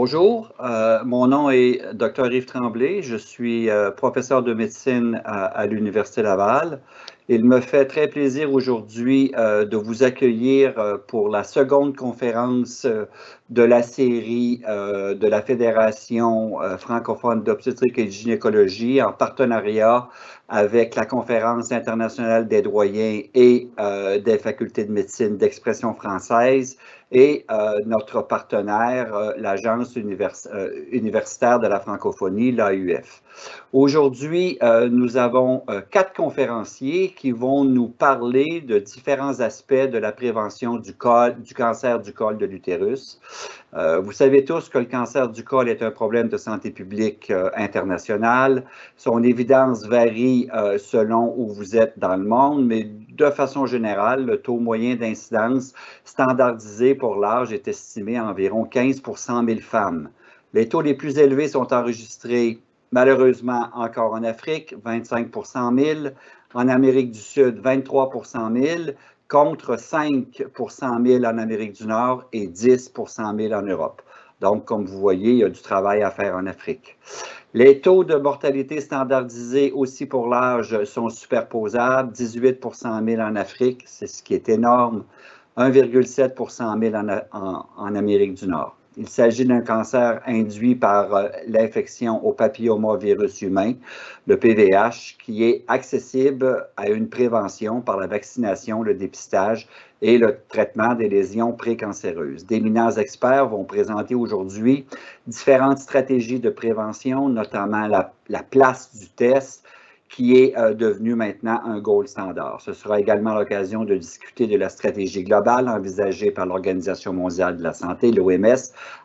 Bonjour, mon nom est Dr Yves Tremblay, je suis professeur de médecine à l'Université Laval. Il me fait très plaisir aujourd'hui de vous accueillir pour la seconde conférence de la série de la Fédération francophone d'obstétrique et de gynécologie en partenariat avec la Conférence internationale des doyens et des facultés de médecine d'expression française et notre partenaire, l'Agence universitaire de la francophonie, l'AUF. Aujourd'hui, nous avons quatre conférenciers qui vont nous parler de différents aspects de la prévention du cancer du col de l'utérus. Vous savez tous que le cancer du col est un problème de santé publique international. Son évidence varie selon où vous êtes dans le monde, mais de façon générale, le taux moyen d'incidence standardisé pour l'âge est estimé à environ 15 pour 100 000 femmes. Les taux les plus élevés sont enregistrés malheureusement encore en Afrique, 25 pour 100 000, en Amérique du Sud, 23 pour 100 000, contre 5 pour 100 000 en Amérique du Nord et 10 pour 100 000 en Europe. Donc, comme vous voyez, il y a du travail à faire en Afrique. Les taux de mortalité standardisés aussi pour l'âge sont superposables, 18 pour 100 000 en Afrique, c'est ce qui est énorme, 1,7 pour 100 000 en Amérique du Nord. Il s'agit d'un cancer induit par l'infection au papillomavirus humain, le PVH, qui est accessible à une prévention par la vaccination, le dépistage et le traitement des lésions précancéreuses. D'éminents experts vont présenter aujourd'hui différentes stratégies de prévention, notamment la place du test, qui est devenu maintenant un gold standard. Ce sera également l'occasion de discuter de la stratégie globale envisagée par l'Organisation mondiale de la santé, l'OMS,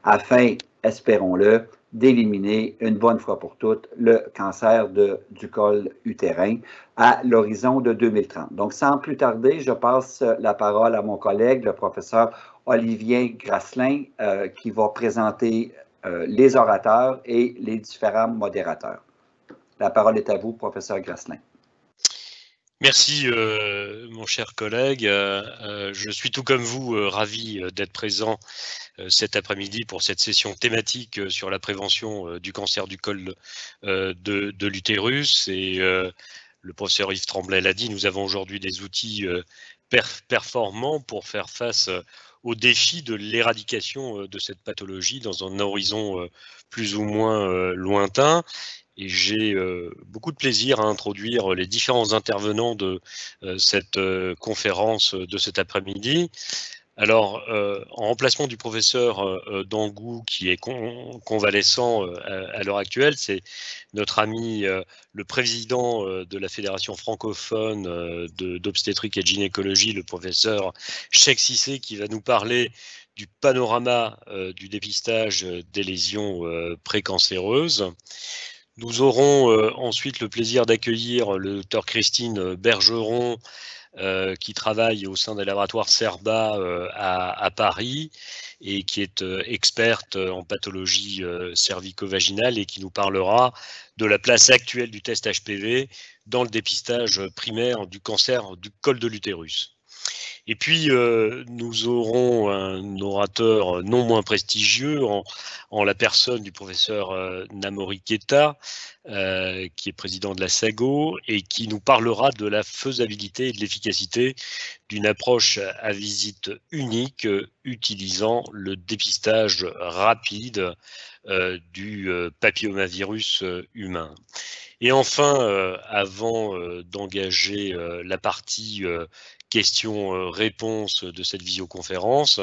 afin, espérons-le, d'éliminer une bonne fois pour toutes le cancer du col utérin à l'horizon de 2030. Donc, sans plus tarder, je passe la parole à mon collègue, le professeur Olivier Graesslin, qui va présenter les orateurs et les différents modérateurs. La parole est à vous, professeur Graesslin. Merci, mon cher collègue. Je suis tout comme vous ravi d'être présent cet après-midi pour cette session thématique sur la prévention du cancer du col de l'utérus. Et le professeur Yves Tremblay l'a dit, nous avons aujourd'hui des outils performants pour faire face au défi de l'éradication de cette pathologie dans un horizon plus ou moins lointain. Et j'ai beaucoup de plaisir à introduire les différents intervenants de cette conférence de cet après-midi. Alors, en remplacement du professeur Dangou, qui est convalescent à l'heure actuelle, c'est notre ami le président de la Fédération francophone d'obstétrique et de gynécologie, le professeur Cheikh Sissé, qui va nous parler du panorama du dépistage des lésions précancéreuses. Nous aurons ensuite le plaisir d'accueillir le docteur Christine Bergeron qui travaille au sein des laboratoires CERBA à Paris et qui est experte en pathologie cervico-vaginale et qui nous parlera de la place actuelle du test HPV dans le dépistage primaire du cancer du col de l'utérus. Et puis, nous aurons un orateur non moins prestigieux en la personne du professeur Namory Keita, qui est président de la SAGO et qui nous parlera de la faisabilité et de l'efficacité d'une approche à visite unique utilisant le dépistage rapide du papillomavirus humain. Et enfin, avant d'engager la partie questions-réponses de cette visioconférence,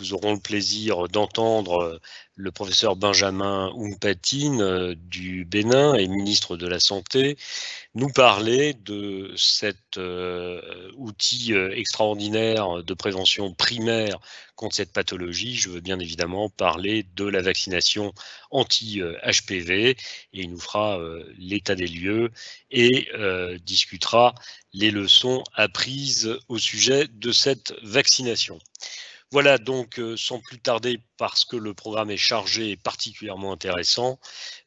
nous aurons le plaisir d'entendre le professeur Benjamin Hounkpatin du Bénin et ministre de la Santé nous parler de cet outil extraordinaire de prévention primaire contre cette pathologie. Je veux bien évidemment parler de la vaccination anti-HPV et il nous fera l'état des lieux et discutera les leçons apprises au sujet de cette vaccination. Voilà, donc sans plus tarder, parce que le programme est chargé et particulièrement intéressant,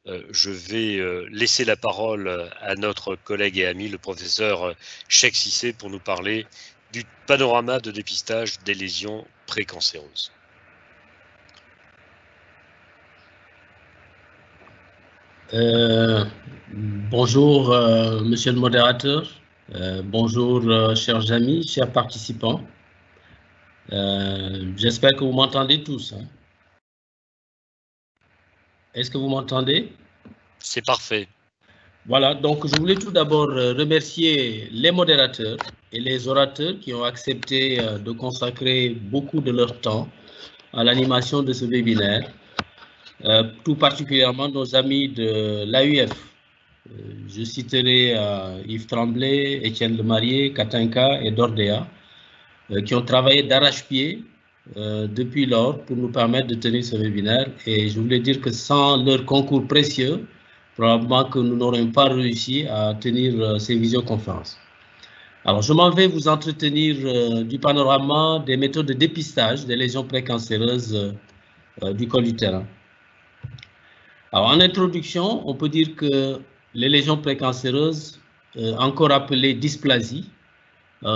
je vais laisser la parole à notre collègue et ami, le professeur Cheikh Sissé, pour nous parler du panorama de dépistage des lésions précancéreuses. Bonjour, monsieur le modérateur. Bonjour, chers amis, chers participants. J'espère que vous m'entendez tous. Hein. Est-ce que vous m'entendez? C'est parfait. Voilà, donc je voulais tout d'abord remercier les modérateurs et les orateurs qui ont accepté de consacrer beaucoup de leur temps à l'animation de ce webinaire, tout particulièrement nos amis de l'AUF. Je citerai Yves Tremblay, Étienne Lemarié, Katinka et Dordéa, qui ont travaillé d'arrache-pied depuis lors pour nous permettre de tenir ce webinaire. Et je voulais dire que sans leur concours précieux, probablement que nous n'aurions pas réussi à tenir ces visioconférences. Alors, je m'en vais vous entretenir du panorama des méthodes de dépistage des lésions précancéreuses du col utérin. Alors, en introduction, on peut dire que les lésions précancéreuses, encore appelées dysplasies,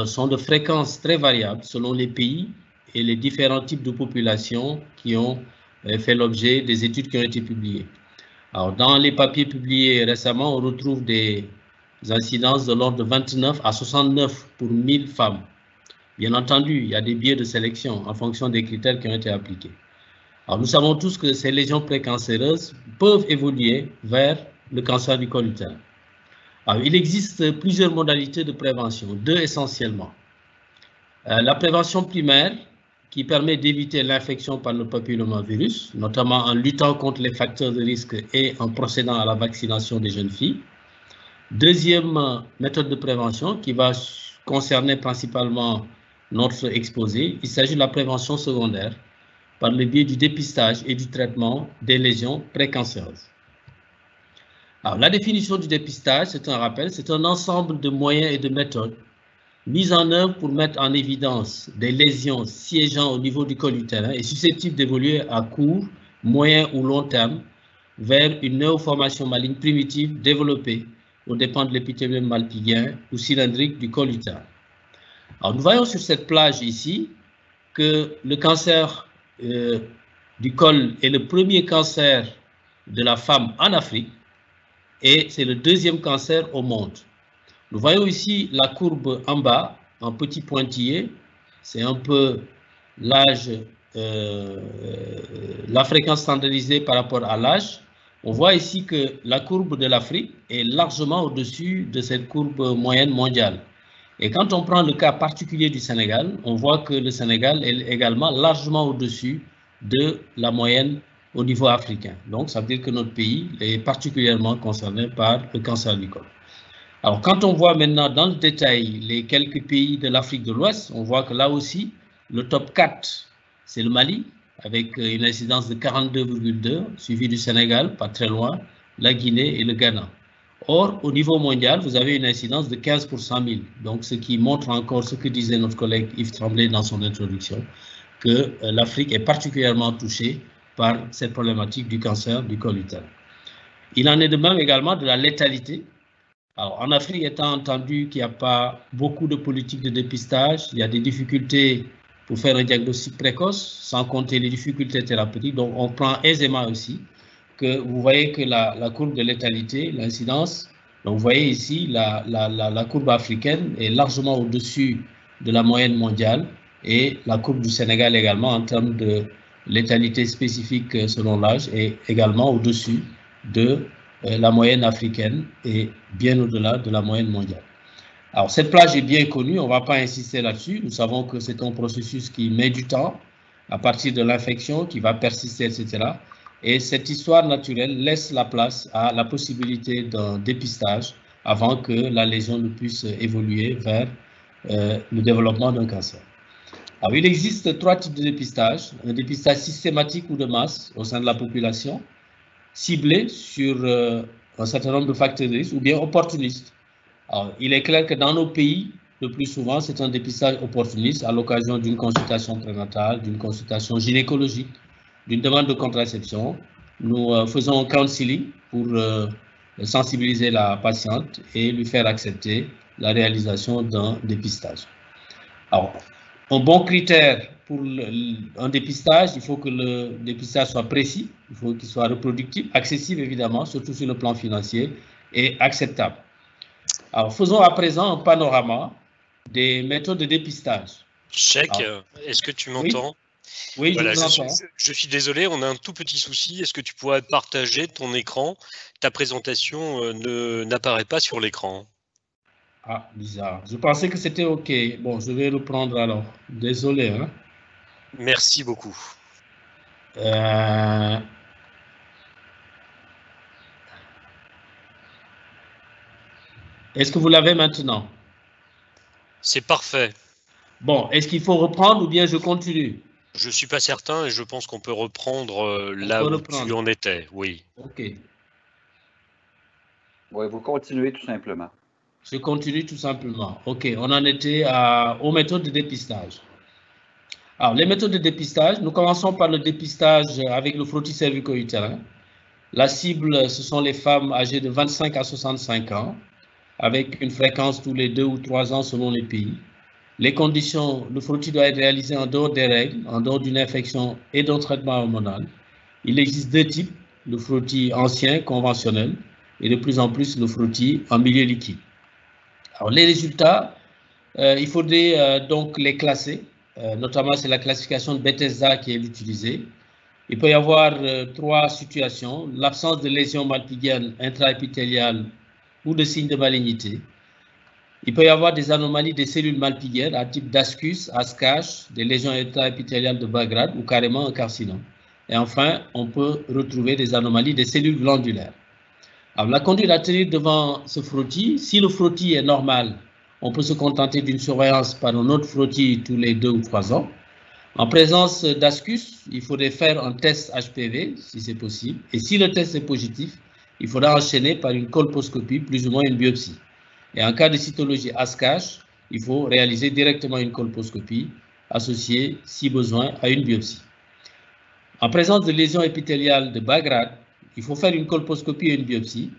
sont de fréquences très variables selon les pays et les différents types de populations qui ont fait l'objet des études qui ont été publiées. Alors, dans les papiers publiés récemment, on retrouve des incidences de l'ordre de 29 à 69 pour 1000 femmes. Bien entendu, il y a des biais de sélection en fonction des critères qui ont été appliqués. Alors, nous savons tous que ces lésions précancéreuses peuvent évoluer vers le cancer du col utérin. Alors, il existe plusieurs modalités de prévention, deux essentiellement. La prévention primaire, qui permet d'éviter l'infection par le papillomavirus, notamment en luttant contre les facteurs de risque et en procédant à la vaccination des jeunes filles. Deuxième méthode de prévention qui va concerner principalement notre exposé, il s'agit de la prévention secondaire par le biais du dépistage et du traitement des lésions précancéreuses. Alors, la définition du dépistage, c'est un rappel, c'est un ensemble de moyens et de méthodes mise en œuvre pour mettre en évidence des lésions siégeant au niveau du col utérin et susceptibles d'évoluer à court, moyen ou long terme vers une néoformation maligne primitive développée aux dépens de l'épithélium malpigien ou cylindrique du col utérin. Alors nous voyons sur cette plage ici que le cancer du col est le premier cancer de la femme en Afrique et c'est le deuxième cancer au monde. Nous voyons ici la courbe en bas, en petit pointillé, c'est un peu l'âge, la fréquence standardisée par rapport à l'âge. On voit ici que la courbe de l'Afrique est largement au-dessus de cette courbe moyenne mondiale. Et quand on prend le cas particulier du Sénégal, on voit que le Sénégal est également largement au-dessus de la moyenne au niveau africain. Donc ça veut dire que notre pays est particulièrement concerné par le cancer du col. Alors, quand on voit maintenant dans le détail les quelques pays de l'Afrique de l'Ouest, on voit que là aussi, le top 4, c'est le Mali, avec une incidence de 42,2, suivi du Sénégal, pas très loin, la Guinée et le Ghana. Or, au niveau mondial, vous avez une incidence de 15 pour 100 000, donc ce qui montre encore ce que disait notre collègue Yves Tremblay dans son introduction, que l'Afrique est particulièrement touchée par cette problématique du cancer du col utérin. Il en est de même également de la létalité. Alors, en Afrique, étant entendu qu'il n'y a pas beaucoup de politiques de dépistage, il y a des difficultés pour faire un diagnostic précoce, sans compter les difficultés thérapeutiques. Donc, on prend aisément aussi que vous voyez que la courbe de létalité, l'incidence, donc vous voyez ici la courbe africaine est largement au-dessus de la moyenne mondiale et la courbe du Sénégal également en termes de létalité spécifique selon l'âge est également au-dessus de la moyenne africaine est bien au-delà de la moyenne mondiale. Alors, cette plage est bien connue, on ne va pas insister là-dessus. Nous savons que c'est un processus qui met du temps à partir de l'infection, qui va persister, etc. Et cette histoire naturelle laisse la place à la possibilité d'un dépistage avant que la lésion ne puisse évoluer vers le développement d'un cancer. Alors, il existe trois types de dépistage. Un dépistage systématique ou de masse au sein de la population, ciblé sur un certain nombre de facteurs de risque ou bien opportuniste. Alors, il est clair que dans nos pays, le plus souvent, c'est un dépistage opportuniste à l'occasion d'une consultation prénatale, d'une consultation gynécologique, d'une demande de contraception. Nous faisons un counseling pour sensibiliser la patiente et lui faire accepter la réalisation d'un dépistage. Alors, un bon critère pour un dépistage, il faut que le dépistage soit précis, il faut qu'il soit reproductible, accessible évidemment, surtout sur le plan financier, et acceptable. Alors, faisons à présent un panorama des méthodes de dépistage. Cheikh, est-ce que tu m'entends? Oui, voilà, je suis désolé, on a un tout petit souci. Est-ce que tu pourrais partager ton écran? Ta présentation n'apparaît pas sur l'écran. Ah, bizarre. Je pensais que c'était OK. Bon, je vais reprendre alors. Désolé. Hein. Merci beaucoup. Est-ce que vous l'avez maintenant? C'est parfait. Bon, est-ce qu'il faut reprendre ou bien je continue? Je ne suis pas certain et je pense qu'on peut reprendre là où tu en étais, oui. OK. Oui, vous continuez tout simplement. Je continue tout simplement. OK, on en était aux méthodes de dépistage. Alors, les méthodes de dépistage, nous commençons par le dépistage avec le frottis cervico-utérin. La cible, ce sont les femmes âgées de 25 à 65 ans, avec une fréquence tous les 2 ou 3 ans selon les pays. Les conditions, le frottis doit être réalisé en dehors des règles, en dehors d'une infection et d'un traitement hormonal. Il existe 2 types, le frottis ancien, conventionnel, et de plus en plus le frottis en milieu liquide. Alors les résultats, il faudrait donc les classer, notamment c'est la classification de Bethesda qui est utilisée. Il peut y avoir 3 situations, l'absence de lésions malpighiennes intraépithéliales ou de signes de malignité. Il peut y avoir des anomalies des cellules malpighiennes à type d'ascus, ascache, des lésions intraépithéliales de bas grade ou carrément un carcinome. Et enfin, on peut retrouver des anomalies des cellules glandulaires. Alors, la conduite à tenir devant ce frottis, si le frottis est normal, on peut se contenter d'une surveillance par un autre frottis tous les 2 ou 3 ans. En présence d'ascus, il faudrait faire un test HPV si c'est possible. Et si le test est positif, il faudra enchaîner par une colposcopie, plus ou moins une biopsie. Et en cas de cytologie ASCH, il faut réaliser directement une colposcopie associée, si besoin, à une biopsie. En présence de lésions épithéliales de bas grade, il faut faire une colposcopie et une biopsie.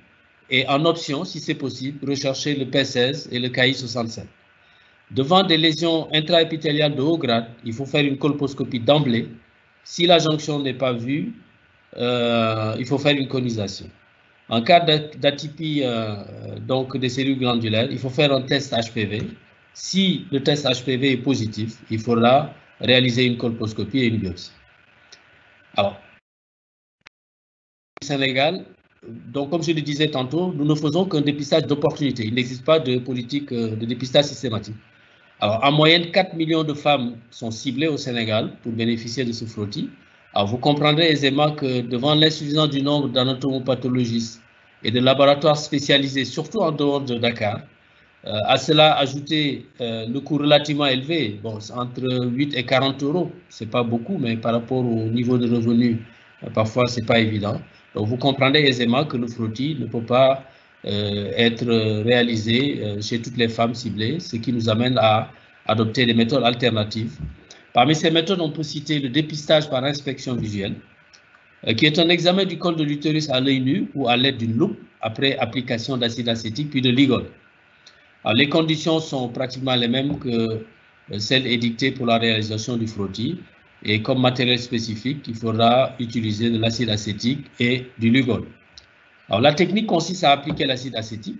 Et en option, si c'est possible, rechercher le P16 et le KI67. Devant des lésions intraépithéliales de haut grade, il faut faire une colposcopie d'emblée. Si la jonction n'est pas vue, il faut faire une conisation. En cas d'atypie donc des cellules glandulaires, il faut faire un test HPV. Si le test HPV est positif, il faudra réaliser une colposcopie et une biopsie. Alors, au Sénégal, donc comme je le disais tantôt, nous ne faisons qu'un dépistage d'opportunité. Il n'existe pas de politique de dépistage systématique. Alors, en moyenne, 4 millions de femmes sont ciblées au Sénégal pour bénéficier de ce frottis. Alors vous comprendrez aisément que devant l'insuffisance du nombre d'anatomopathologistes et de laboratoires spécialisés, surtout en dehors de Dakar, à cela ajouter le coût relativement élevé, bon, entre 8 et 40 euros, ce n'est pas beaucoup, mais par rapport au niveau de revenus, parfois ce n'est pas évident. Donc vous comprendrez aisément que le frottis ne peut pas être réalisé chez toutes les femmes ciblées, ce qui nous amène à adopter des méthodes alternatives. Parmi ces méthodes, on peut citer le dépistage par inspection visuelle, qui est un examen du col de l'utérus à l'œil nu ou à l'aide d'une loupe après application d'acide acétique puis de ligole. Alors, les conditions sont pratiquement les mêmes que celles édictées pour la réalisation du frottis. Et comme matériel spécifique, il faudra utiliser de l'acide acétique et du ligole. Alors, la technique consiste à appliquer l'acide acétique,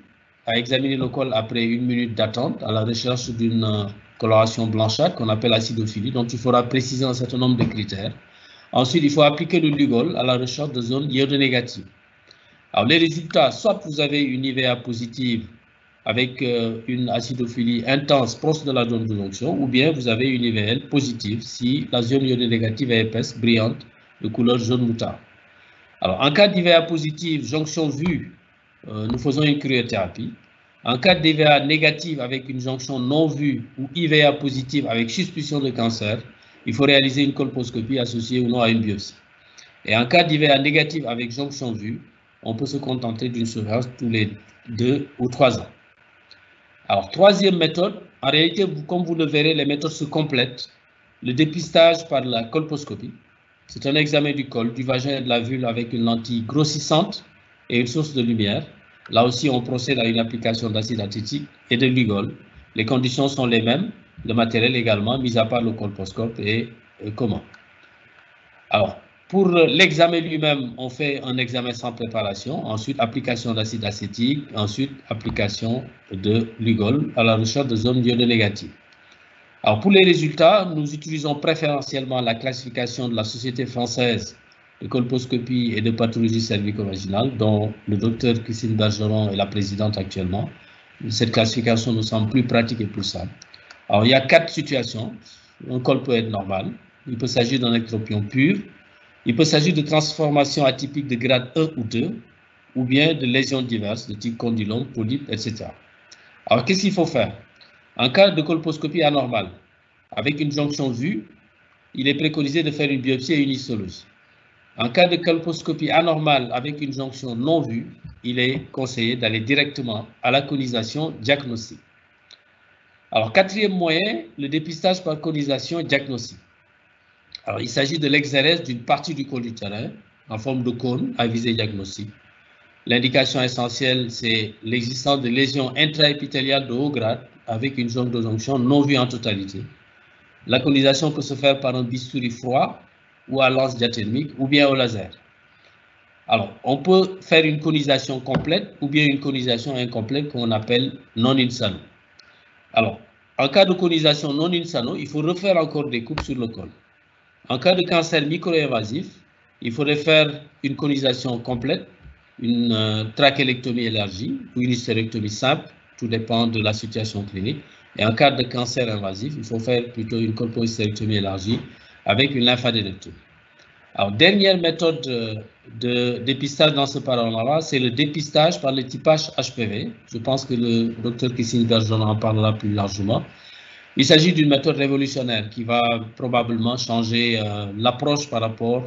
à examiner le col après 1 minute d'attente à la recherche d'une coloration blanchâtre qu'on appelle acidophilie, donc il faudra préciser un certain nombre de critères. Ensuite, il faut appliquer le Lugol à la recherche de zones iodonégatives. Alors les résultats, soit vous avez une IVA positive avec une acidophilie intense proche de la zone de jonction, ou bien vous avez une IVL positive si la zone iodénégative est épaisse, brillante, de couleur jaune moutarde. Alors en cas d'IVA positive, jonction vue, nous faisons une cryothérapie. En cas d'IVA négative avec une jonction non vue ou IVA positive avec suspicion de cancer, il faut réaliser une colposcopie associée ou non à une biopsie. Et en cas d'IVA négative avec jonction vue, on peut se contenter d'une surveillance tous les 2 ou 3 ans. Alors, troisième méthode, en réalité, comme vous le verrez, les méthodes se complètent. Le dépistage par la colposcopie, c'est un examen du col, du vagin et de la vulve avec une lentille grossissante et une source de lumière. Là aussi, on procède à une application d'acide acétique et de ligole. Les conditions sont les mêmes. le matériel également, mis à part le colposcope, est comment? Alors, pour l'examen lui-même, on fait un examen sans préparation, ensuite application d'acide acétique, ensuite application de Lugol à la recherche de zones iodonégatives. Alors, pour les résultats, nous utilisons préférentiellement la classification de la Société française de colposcopie et de pathologie cervico-vaginale, dont le docteur Christine Bergeron est la présidente actuellement. Cette classification nous semble plus pratique et plus simple. Alors, il y a 4 situations. Un col peut être normal. Il peut s'agir d'un ectropion pur. Il peut s'agir de transformations atypiques de grade 1 ou 2, ou bien de lésions diverses de type condylome, polype, etc. Alors, qu'est-ce qu'il faut faire? En cas de colposcopie anormale, avec une jonction vue, il est préconisé de faire une biopsie et une histologie. En cas de colposcopie anormale avec une jonction non vue, il est conseillé d'aller directement à la conisation diagnostique. Alors, 4e moyen, le dépistage par conisation diagnostique. Alors, il s'agit de l'exérèse d'une partie du col utérin en forme de cône à visée diagnostique. L'indication essentielle, c'est l'existence de lésions intraépithéliales de haut grade avec une zone de jonction non vue en totalité. La conisation peut se faire par un bistouri froid ou à lance diathermique ou bien au laser. Alors, on peut faire une conisation complète ou bien une conisation incomplète qu'on appelle non-insano. Alors, en cas de conisation non-insano, il faut refaire encore des coupes sur le col. En cas de cancer micro-invasif, il faudrait faire une conisation complète, une trachélectomie élargie ou une hystérectomie simple, tout dépend de la situation clinique. Et en cas de cancer invasif, il faut faire plutôt une colpo-hystérectomie élargie avec une lymphadenectomie. Alors, dernière méthode de dépistage dans ce panorama, c'est le dépistage par le typage HPV. Je pense que le docteur Christine Bergeron en parlera plus largement. Il s'agit d'une méthode révolutionnaire qui va probablement changer l'approche par rapport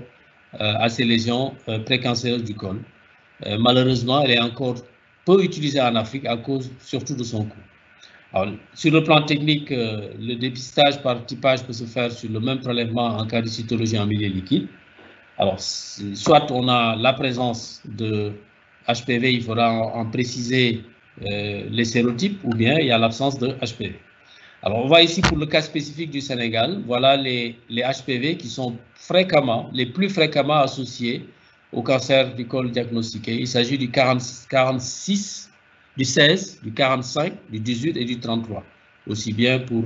à ces lésions précancéreuses du col. Malheureusement, elle est encore peu utilisée en Afrique à cause surtout de son coût. Alors, sur le plan technique, le dépistage par typage peut se faire sur le même prélèvement en cas de cytologie en milieu liquide. Alors, soit on a la présence de HPV, il faudra en préciser les sérotypes, ou bien il y a l'absence de HPV. Alors, on voit ici pour le cas spécifique du Sénégal, voilà les HPV qui sont les plus fréquemment associés au cancer du col diagnostiqué. Il s'agit du 46, du 16, du 45, du 18 et du 33, aussi bien pour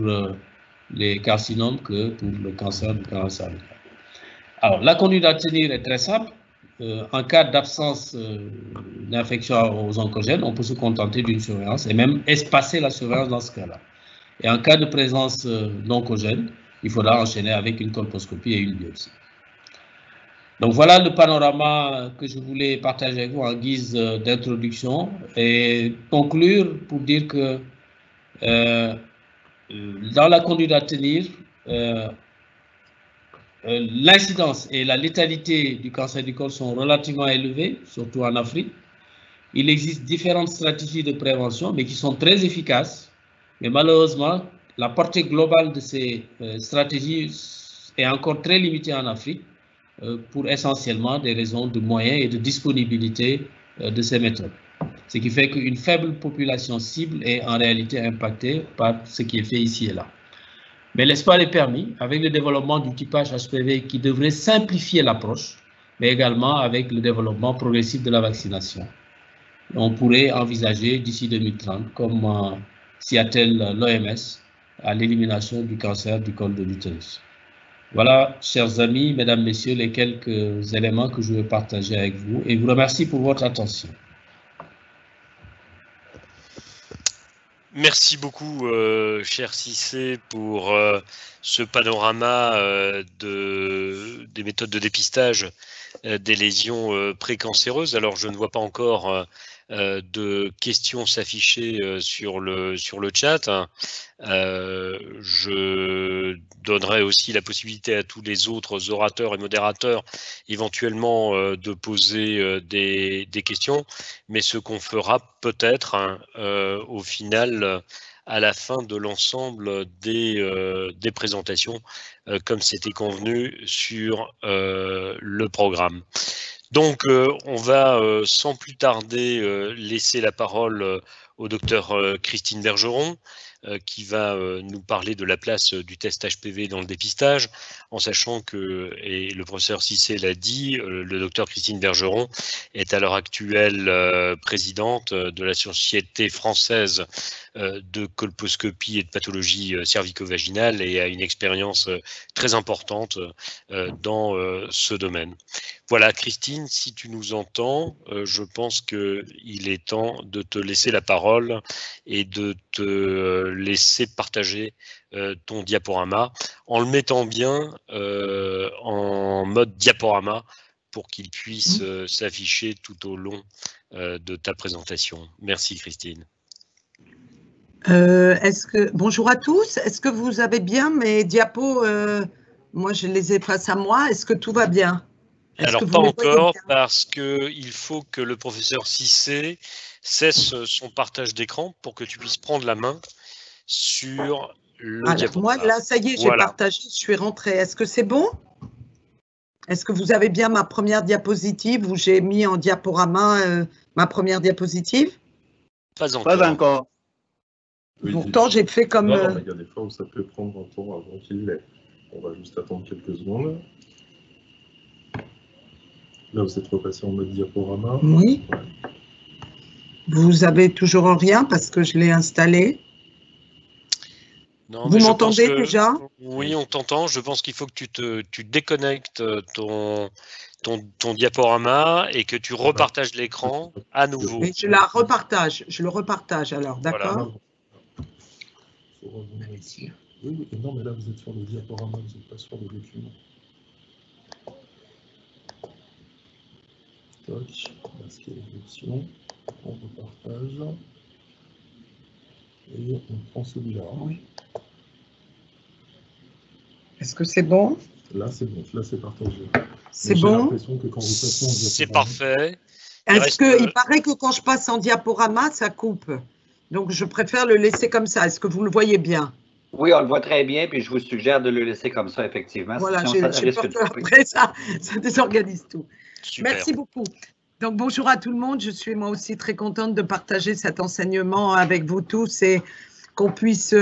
les carcinomes que pour le cancer du canal cervical. Alors, la conduite à tenir est très simple. En cas d'absence d'infection aux oncogènes, on peut se contenter d'une surveillance et même espacer la surveillance dans ce cas-là. Et en cas de présence d'oncogène, il faudra enchaîner avec une colposcopie et une biopsie. Donc voilà le panorama que je voulais partager avec vous en guise d'introduction et conclure pour dire que dans la conduite à tenir, l'incidence et la létalité du cancer du col sont relativement élevées, surtout en Afrique. Il existe différentes stratégies de prévention, mais qui sont très efficaces. Mais malheureusement, la portée globale de ces stratégies est encore très limitée en Afrique pour essentiellement des raisons de moyens et de disponibilité de ces méthodes. Ce qui fait qu'une faible population cible est en réalité impactée par ce qui est fait ici et là. Mais l'espoir est permis avec le développement du typage HPV qui devrait simplifier l'approche, mais également avec le développement progressif de la vaccination. On pourrait envisager d'ici 2030 comme s'y attelle l'OMS à l'élimination du cancer du col de l'utérus. Voilà, chers amis, mesdames, messieurs, les quelques éléments que je veux partager avec vous et vous remercie pour votre attention. Merci beaucoup, cher Sissé, pour ce panorama des méthodes de dépistage des lésions précancéreuses. Alors, je ne vois pas encore de questions s'afficher sur le chat. Je donnerai aussi la possibilité à tous les autres orateurs et modérateurs éventuellement de poser des questions, mais ce qu'on fera peut-être au final à la fin de l'ensemble des présentations comme c'était convenu sur le programme. Donc, on va sans plus tarder laisser la parole au docteur Christine Bergeron qui va nous parler de la place du test HPV dans le dépistage, en sachant que, et le professeur Sissé l'a dit, le docteur Christine Bergeron est à l'heure actuelle présidente de la Société française de colposcopie et de pathologie cervico-vaginale et a une expérience très importante dans ce domaine. Voilà, Christine, si tu nous entends, je pense qu'il est temps de te laisser la parole et de te laisser partager ton diaporama en le mettant bien en mode diaporama pour qu'il puisse s'afficher tout au long de ta présentation. Merci Christine. Bonjour à tous, est-ce que vous avez bien mes diapos? Moi je les ai face à moi, est-ce que tout va bien? Alors pas encore, parce qu'il faut que le professeur Sissé cesse son partage d'écran pour que tu puisses prendre la main sur le diaporama. Moi là, ça y est, j'ai partagé, je suis rentrée. Est-ce que c'est bon? Est-ce que vous avez bien ma première diapositive où j'ai mis en diaporama ma première diapositive? Pas encore. Pas encore. Oui, pourtant, j'ai fait comme... Non, il y a des fois où ça peut prendre un temps avant qu'il l'ait. On va juste attendre quelques secondes. Là, vous êtes repassé en mode diaporama. Oui. Ouais. Vous avez toujours en rien parce que je l'ai installé. Non, vous m'entendez déjà? Oui, on t'entend. Je pense qu'il faut que tu déconnectes ton diaporama et que tu repartages l'écran à nouveau. Mais je la repartage. Je le repartage alors, d'accord? Voilà. Oui, non, mais là, vous êtes sur le diaporama, vous n'êtes pas sur le document. Toc, parce qu'il y a une option, on repartage et on prend celui-là. Oui. Est-ce que c'est bon? Là, c'est bon, là, c'est partagé. C'est bon? C'est parfait. Est-ce qu'il paraît que quand je passe en diaporama, ça coupe? Donc, je préfère le laisser comme ça. Est-ce que vous le voyez bien? Oui, on le voit très bien, puis je vous suggère de le laisser comme ça, effectivement. Voilà, j'ai peur qu'après ça, ça désorganise tout. Super. Merci beaucoup. Donc, bonjour à tout le monde. Je suis moi aussi très contente de partager cet enseignement avec vous tous et qu'on puisse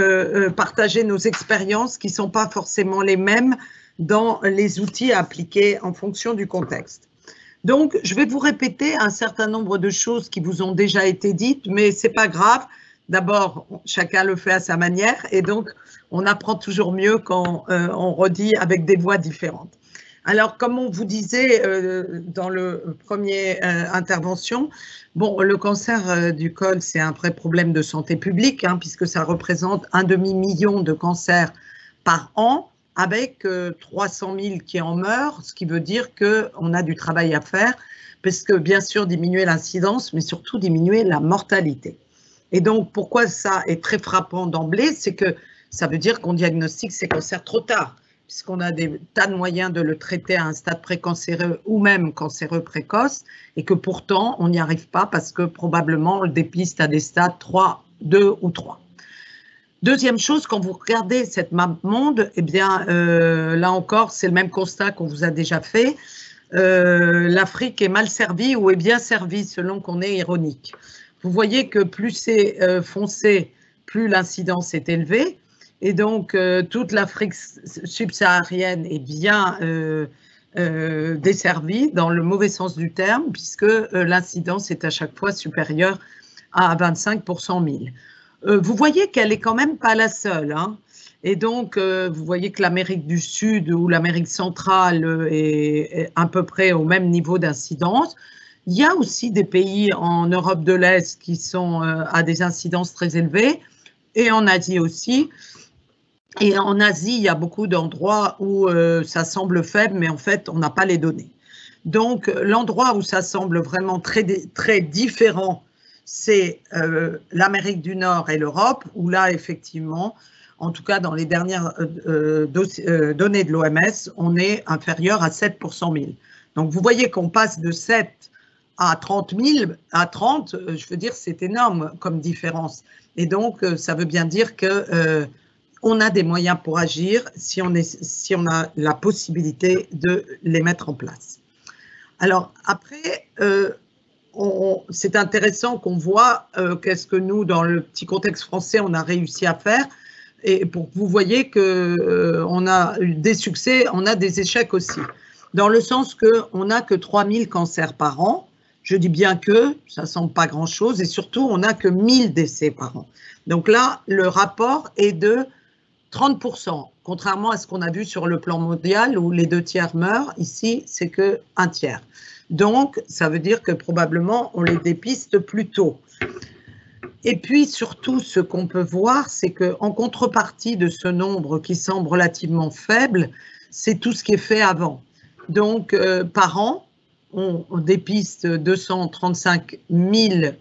partager nos expériences qui ne sont pas forcément les mêmes dans les outils à appliquer en fonction du contexte. Donc, je vais vous répéter un certain nombre de choses qui vous ont déjà été dites, mais ce n'est pas grave. D'abord, chacun le fait à sa manière et donc on apprend toujours mieux quand on redit avec des voix différentes. Alors, comme on vous disait dans le premier intervention, bon, le cancer du col, c'est un vrai problème de santé publique, hein, puisque ça représente un demi-million de cancers par an, avec 300 000 qui en meurent, ce qui veut dire qu'on a du travail à faire, parce que bien sûr diminuer l'incidence, mais surtout diminuer la mortalité. Et donc, pourquoi ça est très frappant d'emblée, c'est que ça veut dire qu'on diagnostique ces cancers trop tard, puisqu'on a des tas de moyens de le traiter à un stade précancéreux ou même cancéreux précoce, et que pourtant, on n'y arrive pas parce que probablement, on le dépiste à des stades 3, 2 ou 3. Deuxième chose, quand vous regardez cette map monde, eh bien, là encore, c'est le même constat qu'on vous a déjà fait. L'Afrique est mal servie ou est bien servie, selon qu'on est ironique. Vous voyez que plus c'est foncé, plus l'incidence est élevée. Et donc, toute l'Afrique subsaharienne est bien desservie, dans le mauvais sens du terme, puisque l'incidence est à chaque fois supérieure à 25 pour 100 000. Vous voyez qu'elle n'est quand même pas la seule. Hein. Et donc, vous voyez que l'Amérique du Sud ou l'Amérique centrale est à peu près au même niveau d'incidence. Il y a aussi des pays en Europe de l'Est qui sont à des incidences très élevées, et en Asie aussi. Et en Asie, il y a beaucoup d'endroits où ça semble faible, mais en fait, on n'a pas les données. Donc, l'endroit où ça semble vraiment très, très différent, c'est l'Amérique du Nord et l'Europe, où là, effectivement, en tout cas dans les dernières données de l'OMS, on est inférieur à 7 pour 100 000. Donc, vous voyez qu'on passe de 7 à 30 000, à 30, je veux dire, c'est énorme comme différence. Et donc, ça veut bien dire que on a des moyens pour agir si on a la possibilité de les mettre en place. Alors, après, c'est intéressant qu'on voit qu'est-ce que nous, dans le petit contexte français, on a réussi à faire. Et pour que vous voyez qu'on a eu des succès, on a des échecs aussi. Dans le sens qu'on n'a que 3000 cancers par an. Je dis bien que, ça ne semble pas grand-chose. Et surtout, on n'a que 1000 décès par an. Donc là, le rapport est de 30%. Contrairement à ce qu'on a vu sur le plan mondial où les 2 tiers meurent, ici, c'est que 1 tiers. Donc, ça veut dire que probablement, on les dépiste plus tôt. Et puis, surtout, ce qu'on peut voir, c'est qu'en contrepartie de ce nombre qui semble relativement faible, c'est tout ce qui est fait avant. Donc, par an, on dépiste 235 000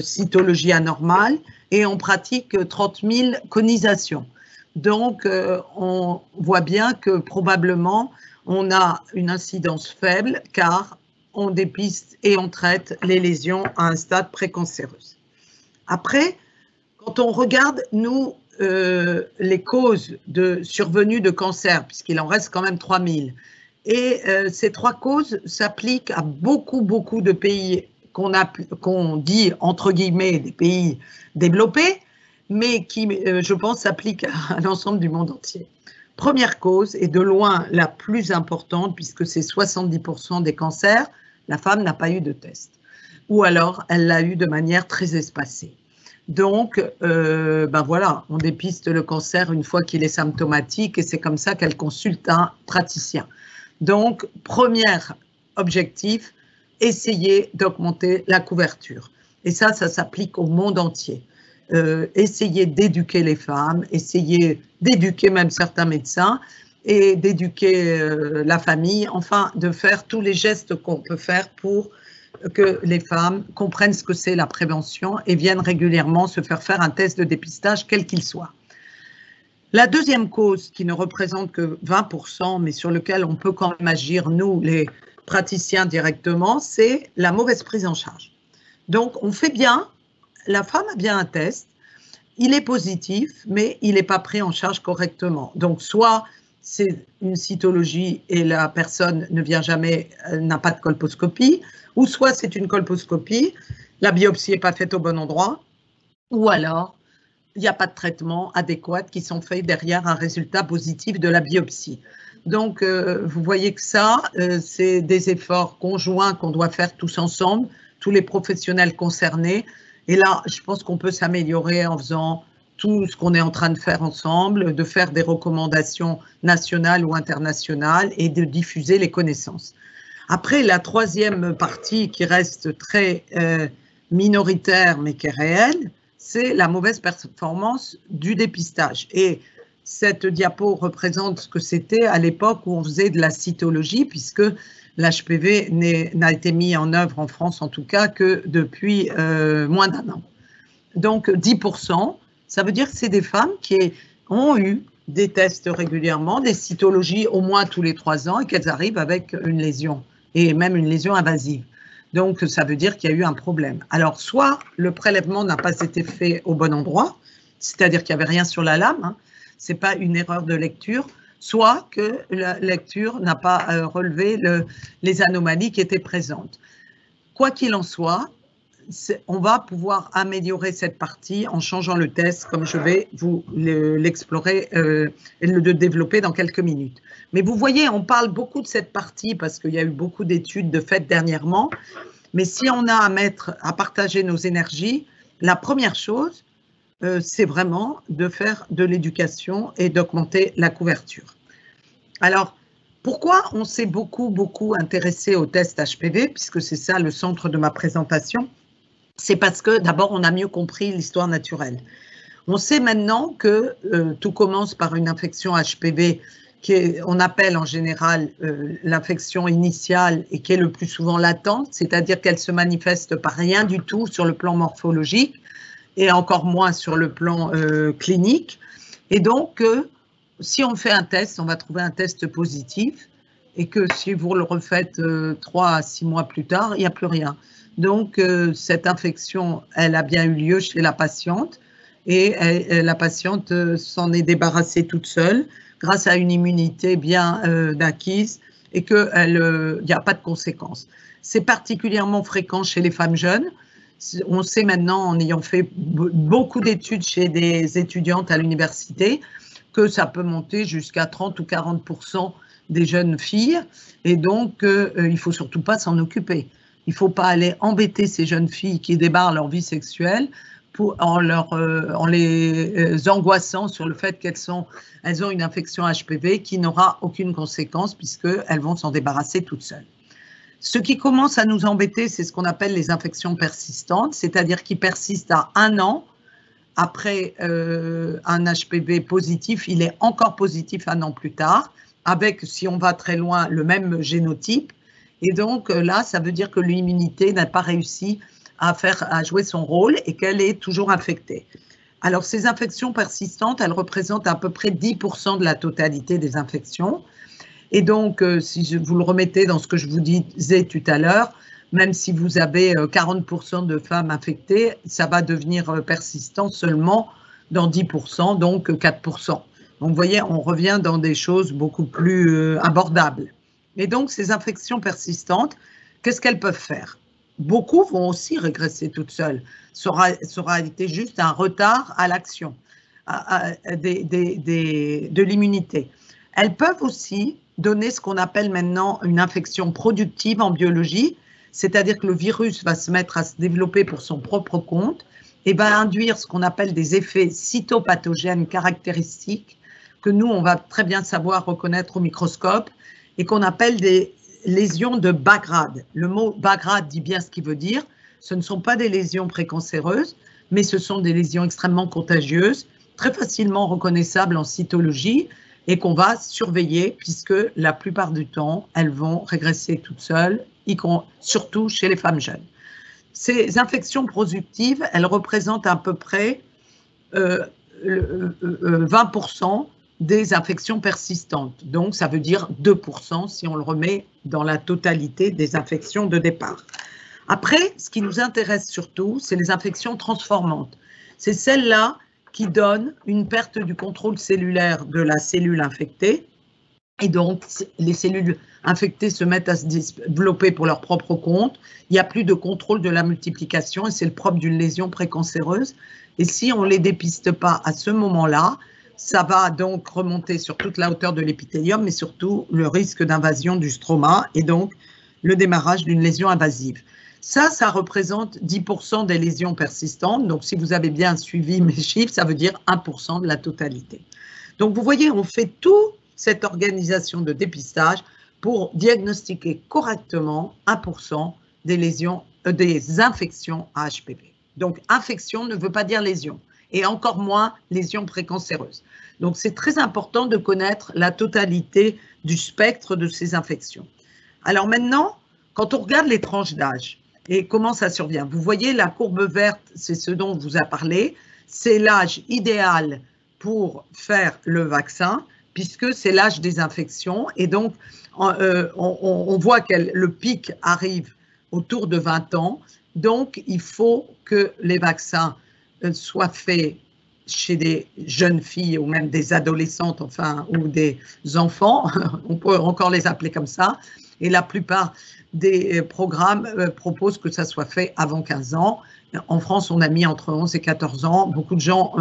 cytologies anormales et on pratique 30 000 conisations. Donc, on voit bien que probablement, on a une incidence faible car on dépiste et on traite les lésions à un stade précancéreux. Après, quand on regarde, nous, les causes de survenue de cancer, puisqu'il en reste quand même 3000, et ces 3 causes s'appliquent à beaucoup de pays qu'on dit, entre guillemets, des pays développés, mais qui, je pense, s'appliquent à l'ensemble du monde entier. Première cause, et de loin la plus importante, puisque c'est 70% des cancers, la femme n'a pas eu de test. Ou alors, elle l'a eu de manière très espacée. Donc, ben voilà, on dépiste le cancer une fois qu'il est symptomatique et c'est comme ça qu'elle consulte un praticien. Donc, premier objectif, essayer d'augmenter la couverture. Et ça, ça s'applique au monde entier. Essayer d'éduquer les femmes, essayer d'éduquer même certains médecins et d'éduquer la famille, enfin de faire tous les gestes qu'on peut faire pour que les femmes comprennent ce que c'est la prévention et viennent régulièrement se faire faire un test de dépistage, quel qu'il soit. La deuxième cause, qui ne représente que 20%, mais sur lequel on peut quand même agir, nous les praticiens directement, c'est la mauvaise prise en charge. Donc on fait bien, la femme a bien un test, il est positif, mais il n'est pas pris en charge correctement. Donc soit c'est une cytologie et la personne ne vient jamais, n'a pas de colposcopie, ou soit c'est une colposcopie, la biopsie n'est pas faite au bon endroit, ou alors il n'y a pas de traitement adéquat qui sont faits derrière un résultat positif de la biopsie. Donc vous voyez que ça, c'est des efforts conjoints qu'on doit faire tous ensemble, tous les professionnels concernés. Et là, je pense qu'on peut s'améliorer en faisant tout ce qu'on est en train de faire ensemble, de faire des recommandations nationales ou internationales et de diffuser les connaissances. Après, la troisième partie qui reste très minoritaire mais qui est réelle, c'est la mauvaise performance du dépistage. Et cette diapo représente ce que c'était à l'époque où on faisait de la cytologie, puisque l'HPV n'a été mis en œuvre en France, en tout cas, que depuis moins d'1 an. Donc 10%, ça veut dire que c'est des femmes qui ont eu des tests régulièrement, des cytologies au moins tous les 3 ans et qu'elles arrivent avec une lésion, et même une lésion invasive. Donc ça veut dire qu'il y a eu un problème. Alors soit le prélèvement n'a pas été fait au bon endroit, c'est-à-dire qu'il n'y avait rien sur la lame, hein, ce n'est pas une erreur de lecture, soit que la lecture n'a pas relevé les anomalies qui étaient présentes. Quoi qu'il en soit, on va pouvoir améliorer cette partie en changeant le test, comme je vais vous l'explorer et le développer dans quelques minutes. Mais vous voyez, on parle beaucoup de cette partie parce qu'il y a eu beaucoup d'études de fait dernièrement. Mais si on a à partager nos énergies, la première chose, c'est vraiment de faire de l'éducation et d'augmenter la couverture. Alors, pourquoi on s'est beaucoup intéressé au test HPV, puisque c'est ça le centre de ma présentation? C'est parce que d'abord, on a mieux compris l'histoire naturelle. On sait maintenant que tout commence par une infection HPV qu'on appelle en général l'infection initiale et qui est le plus souvent latente, c'est-à-dire qu'elle se manifeste par rien du tout sur le plan morphologique et encore moins sur le plan clinique. Et donc, si on fait un test, on va trouver un test positif et que si vous le refaites 3 à 6 mois plus tard, il n'y a plus rien. Donc, cette infection, elle a bien eu lieu chez la patiente et la patiente s'en est débarrassée toute seule grâce à une immunité bien acquise et qu'il n'y a pas de conséquences. C'est particulièrement fréquent chez les femmes jeunes. On sait maintenant, en ayant fait beaucoup d'études chez des étudiantes à l'université, que ça peut monter jusqu'à 30 ou 40% des jeunes filles. Et donc, il ne faut surtout pas s'en occuper. Il ne faut pas aller embêter ces jeunes filles qui débarrent leur vie sexuelle en les angoissant sur le fait qu'elles ont une infection HPV qui n'aura aucune conséquence puisqu'elles vont s'en débarrasser toutes seules. Ce qui commence à nous embêter, c'est ce qu'on appelle les infections persistantes, c'est-à-dire qui persistent à 1 an. Après un HPV positif, il est encore positif 1 an plus tard, avec, si on va très loin, le même génotype. Et donc là, ça veut dire que l'immunité n'a pas réussi à jouer son rôle et qu'elle est toujours infectée. Alors ces infections persistantes, elles représentent à peu près 10% de la totalité des infections. Et donc, si vous le remettez dans ce que je vous disais tout à l'heure, même si vous avez 40% de femmes infectées, ça va devenir persistant seulement dans 10%, donc 4%. Donc, vous voyez, on revient dans des choses beaucoup plus abordables. Et donc, ces infections persistantes, qu'est-ce qu'elles peuvent faire? Beaucoup vont aussi régresser toutes seules. Ça aura été juste un retard à l'action de l'immunité. Elles peuvent aussi donner ce qu'on appelle maintenant une infection productive en biologie, c'est-à-dire que le virus va se mettre à se développer pour son propre compte et va induire ce qu'on appelle des effets cytopathogènes caractéristiques que nous, on va très bien savoir reconnaître au microscope et qu'on appelle des lésions de bas grade. Le mot bas grade dit bien ce qu'il veut dire. Ce ne sont pas des lésions précancéreuses, mais ce sont des lésions extrêmement contagieuses, très facilement reconnaissables en cytologie et qu'on va surveiller puisque la plupart du temps, elles vont régresser toutes seules, surtout chez les femmes jeunes. Ces infections productives, elles représentent à peu près 20% des infections persistantes. Donc, ça veut dire 2% si on le remet dans la totalité des infections de départ. Après, ce qui nous intéresse surtout, c'est les infections transformantes. C'est celles-là qui donnent une perte du contrôle cellulaire de la cellule infectée. Et donc, les cellules infectées se mettent à se développer pour leur propre compte. Il n'y a plus de contrôle de la multiplication et c'est le propre d'une lésion précancéreuse. Et si on ne les dépiste pas à ce moment-là, ça va donc remonter sur toute la hauteur de l'épithélium, mais surtout le risque d'invasion du stroma et donc le démarrage d'une lésion invasive. Ça représente 10% des lésions persistantes. Donc, si vous avez bien suivi mes chiffres, ça veut dire 1% de la totalité. Donc, vous voyez, on fait toute cette organisation de dépistage pour diagnostiquer correctement 1% des infections à HPV. Donc, infection ne veut pas dire lésion. Et encore moins lésions précancéreuses. Donc, c'est très important de connaître la totalité du spectre de ces infections. Alors maintenant, quand on regarde les tranches d'âge et comment ça survient, vous voyez la courbe verte, c'est ce dont on vous a parlé, c'est l'âge idéal pour faire le vaccin, puisque c'est l'âge des infections. Et donc, on voit que le pic arrive autour de 20 ans. Donc, il faut que les vaccins soit fait chez des jeunes filles ou même des adolescentes, enfin, ou des enfants, on peut encore les appeler comme ça, et la plupart des programmes proposent que ça soit fait avant 15 ans. En France, on a mis entre 11 et 14 ans, beaucoup de gens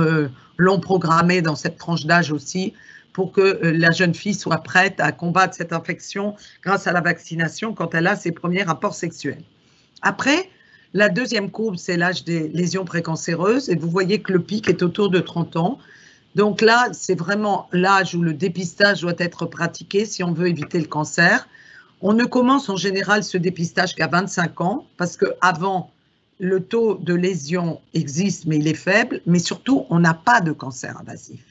l'ont programmé dans cette tranche d'âge aussi, pour que la jeune fille soit prête à combattre cette infection grâce à la vaccination quand elle a ses premiers rapports sexuels. Après, la deuxième courbe, c'est l'âge des lésions précancéreuses et vous voyez que le pic est autour de 30 ans. Donc là, c'est vraiment l'âge où le dépistage doit être pratiqué si on veut éviter le cancer. On ne commence en général ce dépistage qu'à 25 ans parce qu'avant, le taux de lésion existe mais il est faible, mais surtout, on n'a pas de cancer invasif.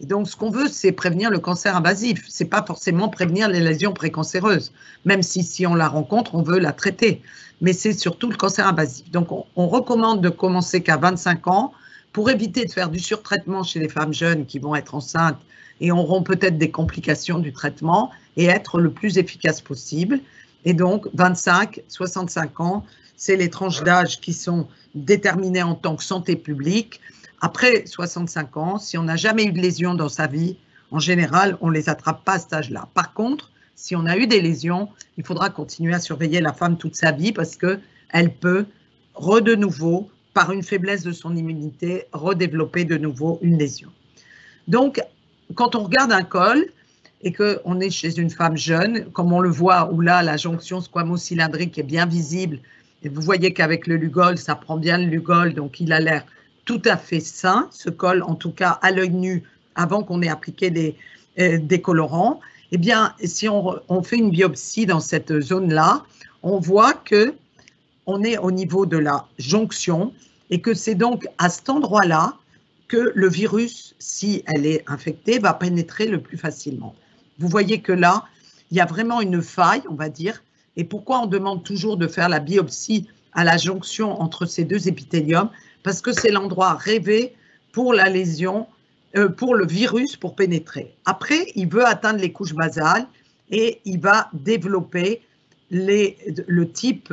Et donc, ce qu'on veut, c'est prévenir le cancer invasif. Ce n'est pas forcément prévenir les lésions précancéreuses, même si on la rencontre, on veut la traiter. Mais c'est surtout le cancer invasif. Donc, on recommande de commencer qu'à 25 ans pour éviter de faire du surtraitement chez les femmes jeunes qui vont être enceintes et auront peut-être des complications du traitement et être le plus efficace possible. Et donc, 25, 65 ans, c'est les tranches d'âge qui sont déterminées en tant que santé publique. Après 65 ans, si on n'a jamais eu de lésion dans sa vie, en général, on ne les attrape pas à cet âge-là. Par contre, si on a eu des lésions, il faudra continuer à surveiller la femme toute sa vie parce qu'elle peut de nouveau, par une faiblesse de son immunité, redévelopper de nouveau une lésion. Donc, quand on regarde un col et qu'on est chez une femme jeune, comme on le voit, où là, la jonction squamo-cylindrique est bien visible, et vous voyez qu'avec le Lugol, ça prend bien le Lugol, donc il a l'air tout à fait sain, ce col, en tout cas à l'œil nu, avant qu'on ait appliqué des colorants. Eh bien, si on fait une biopsie dans cette zone-là, on voit que on est au niveau de la jonction et que c'est donc à cet endroit-là que le virus, si elle est infectée, va pénétrer le plus facilement. Vous voyez que là, il y a vraiment une faille, on va dire, et pourquoi on demande toujours de faire la biopsie à la jonction entre ces deux épithéliums? Parce que c'est l'endroit rêvé pour la lésion, pour le virus, pour pénétrer. Après, il veut atteindre les couches basales et il va développer le type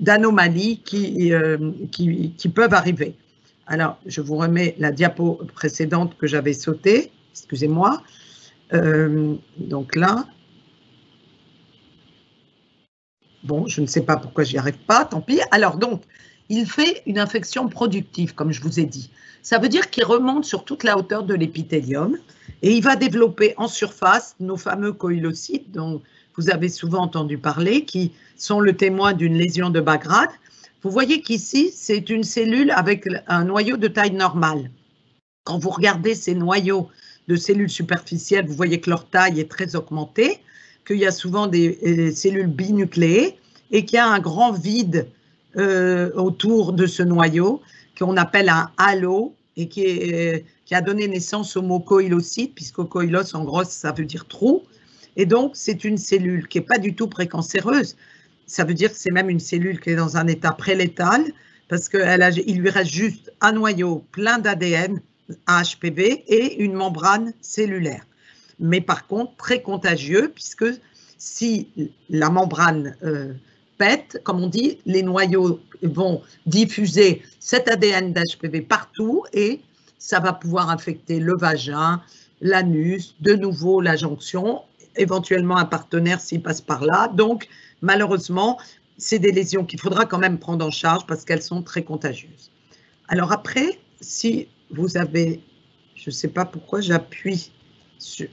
d'anomalies qui peuvent arriver. Alors, je vous remets la diapo précédente que j'avais sautée, excusez-moi. Donc là, bon, je ne sais pas pourquoi j'y arrive pas, tant pis. Alors donc, il fait une infection productive, comme je vous ai dit. Ça veut dire qu'il remonte sur toute la hauteur de l'épithélium et il va développer en surface nos fameux coïlocytes dont vous avez souvent entendu parler, qui sont le témoin d'une lésion de bas grade. Vous voyez qu'ici, c'est une cellule avec un noyau de taille normale. Quand vous regardez ces noyaux de cellules superficielles, vous voyez que leur taille est très augmentée, qu'il y a souvent des cellules binucléées et qu'il y a un grand vide autour de ce noyau qu'on appelle un halo et qui a donné naissance au mot coïlocyte, puisque coïlos en gros ça veut dire trou, et donc c'est une cellule qui n'est pas du tout précancéreuse, ça veut dire que c'est même une cellule qui est dans un état prélétal, parce qu'il lui reste juste un noyau plein d'ADN, un HPV et une membrane cellulaire, mais par contre très contagieux, puisque si la membrane pète, comme on dit, les noyaux vont diffuser cet ADN d'HPV partout et ça va pouvoir infecter le vagin, l'anus, de nouveau la jonction, éventuellement un partenaire s'il passe par là. Donc, malheureusement, c'est des lésions qu'il faudra quand même prendre en charge parce qu'elles sont très contagieuses. Alors après, si vous avez, je ne sais pas pourquoi j'appuie,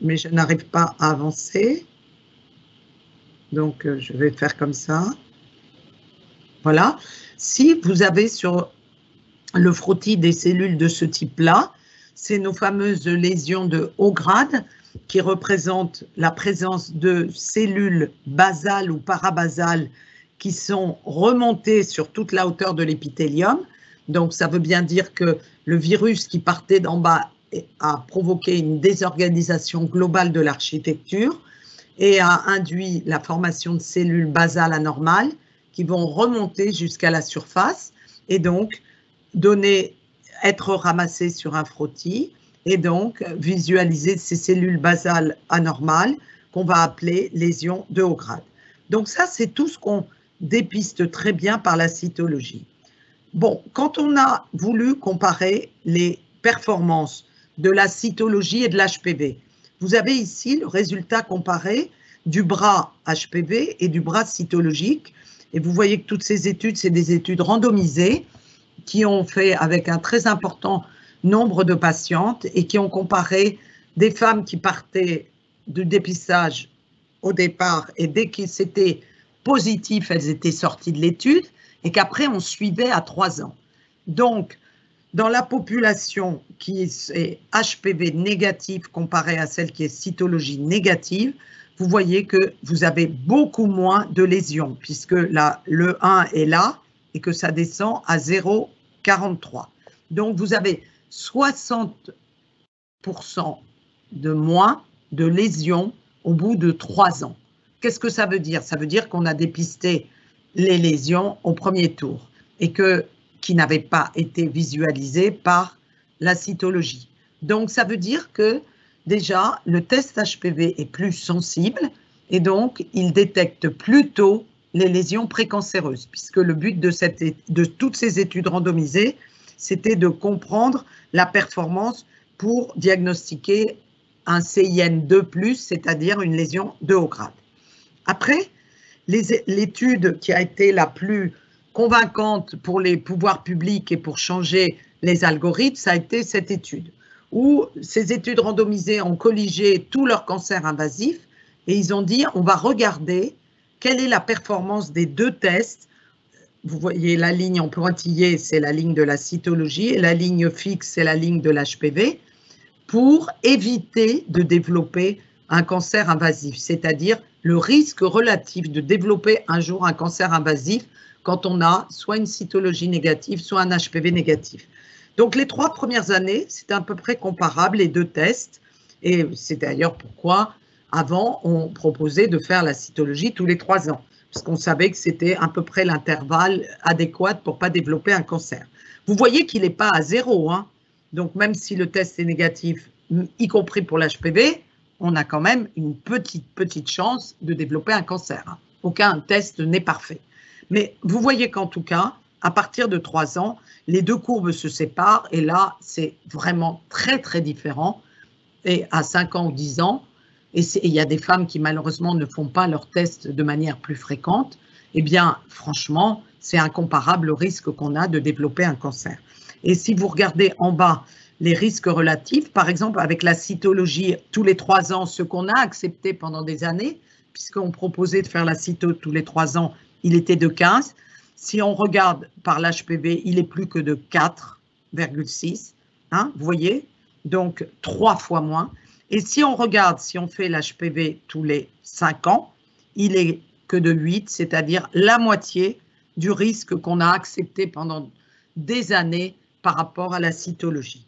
mais je n'arrive pas à avancer. Donc, je vais faire comme ça. Voilà, si vous avez sur le frottis des cellules de ce type-là, c'est nos fameuses lésions de haut grade qui représentent la présence de cellules basales ou parabasales qui sont remontées sur toute la hauteur de l'épithélium. Donc ça veut bien dire que le virus qui partait d'en bas a provoqué une désorganisation globale de l'architecture et a induit la formation de cellules basales anormales qui vont remonter jusqu'à la surface et donc être ramassées sur un frottis et donc visualiser ces cellules basales anormales qu'on va appeler lésions de haut grade. Donc ça, c'est tout ce qu'on dépiste très bien par la cytologie. Bon, quand on a voulu comparer les performances de la cytologie et de l'HPV, vous avez ici le résultat comparé du bras HPV et du bras cytologique. Et vous voyez que toutes ces études, c'est des études randomisées qui ont fait avec un très important nombre de patientes et qui ont comparé des femmes qui partaient du dépistage au départ et dès qu'ils étaient positifs, elles étaient sorties de l'étude et qu'après on suivait à 3 ans. Donc, dans la population qui est HPV négative comparée à celle qui est cytologie négative, vous voyez que vous avez beaucoup moins de lésions, puisque là, le 1 est là et que ça descend à 0,43. Donc, vous avez 60% de moins de lésions au bout de 3 ans. Qu'est-ce que ça veut dire? Ça veut dire qu'on a dépisté les lésions au premier tour et qui n'avaient pas été visualisées par la cytologie. Donc, ça veut dire que déjà, le test HPV est plus sensible et donc il détecte plus tôt les lésions précancéreuses, puisque le but de toutes ces études randomisées, c'était de comprendre la performance pour diagnostiquer un CIN2+, c'est-à-dire une lésion de haut grade. Après, l'étude qui a été la plus convaincante pour les pouvoirs publics et pour changer les algorithmes, ça a été cette étude, où ces études randomisées ont colligé tous leurs cancers invasifs et ils ont dit on va regarder quelle est la performance des deux tests. Vous voyez la ligne en pointillé, c'est la ligne de la cytologie, et la ligne fixe, c'est la ligne de l'HPV, pour éviter de développer un cancer invasif, c'est-à-dire le risque relatif de développer un jour un cancer invasif quand on a soit une cytologie négative, soit un HPV négatif. Donc les 3 premières années, c'est à peu près comparable, les deux tests, et c'est d'ailleurs pourquoi avant on proposait de faire la cytologie tous les 3 ans, parce qu'on savait que c'était à peu près l'intervalle adéquat pour ne pas développer un cancer. Vous voyez qu'il n'est pas à 0, hein. Donc même si le test est négatif, y compris pour l'HPV, on a quand même une petite chance de développer un cancer. Aucun test n'est parfait. Mais vous voyez qu'en tout cas, à partir de 3 ans, les deux courbes se séparent et là, c'est vraiment très différent. Et à 5 ans ou 10 ans, et il y a des femmes qui malheureusement ne font pas leurs tests de manière plus fréquente, eh bien franchement, c'est incomparable le risque qu'on a de développer un cancer. Et si vous regardez en bas les risques relatifs, par exemple avec la cytologie tous les 3 ans, ce qu'on a accepté pendant des années, puisqu'on proposait de faire la cyto tous les 3 ans, il était de 15. Si on regarde par l'HPV, il est plus que de 4,6, hein, vous voyez, donc 3 fois moins. Et si on regarde, si on fait l'HPV tous les 5 ans, il est que de 8, c'est-à-dire la moitié du risque qu'on a accepté pendant des années par rapport à la cytologie.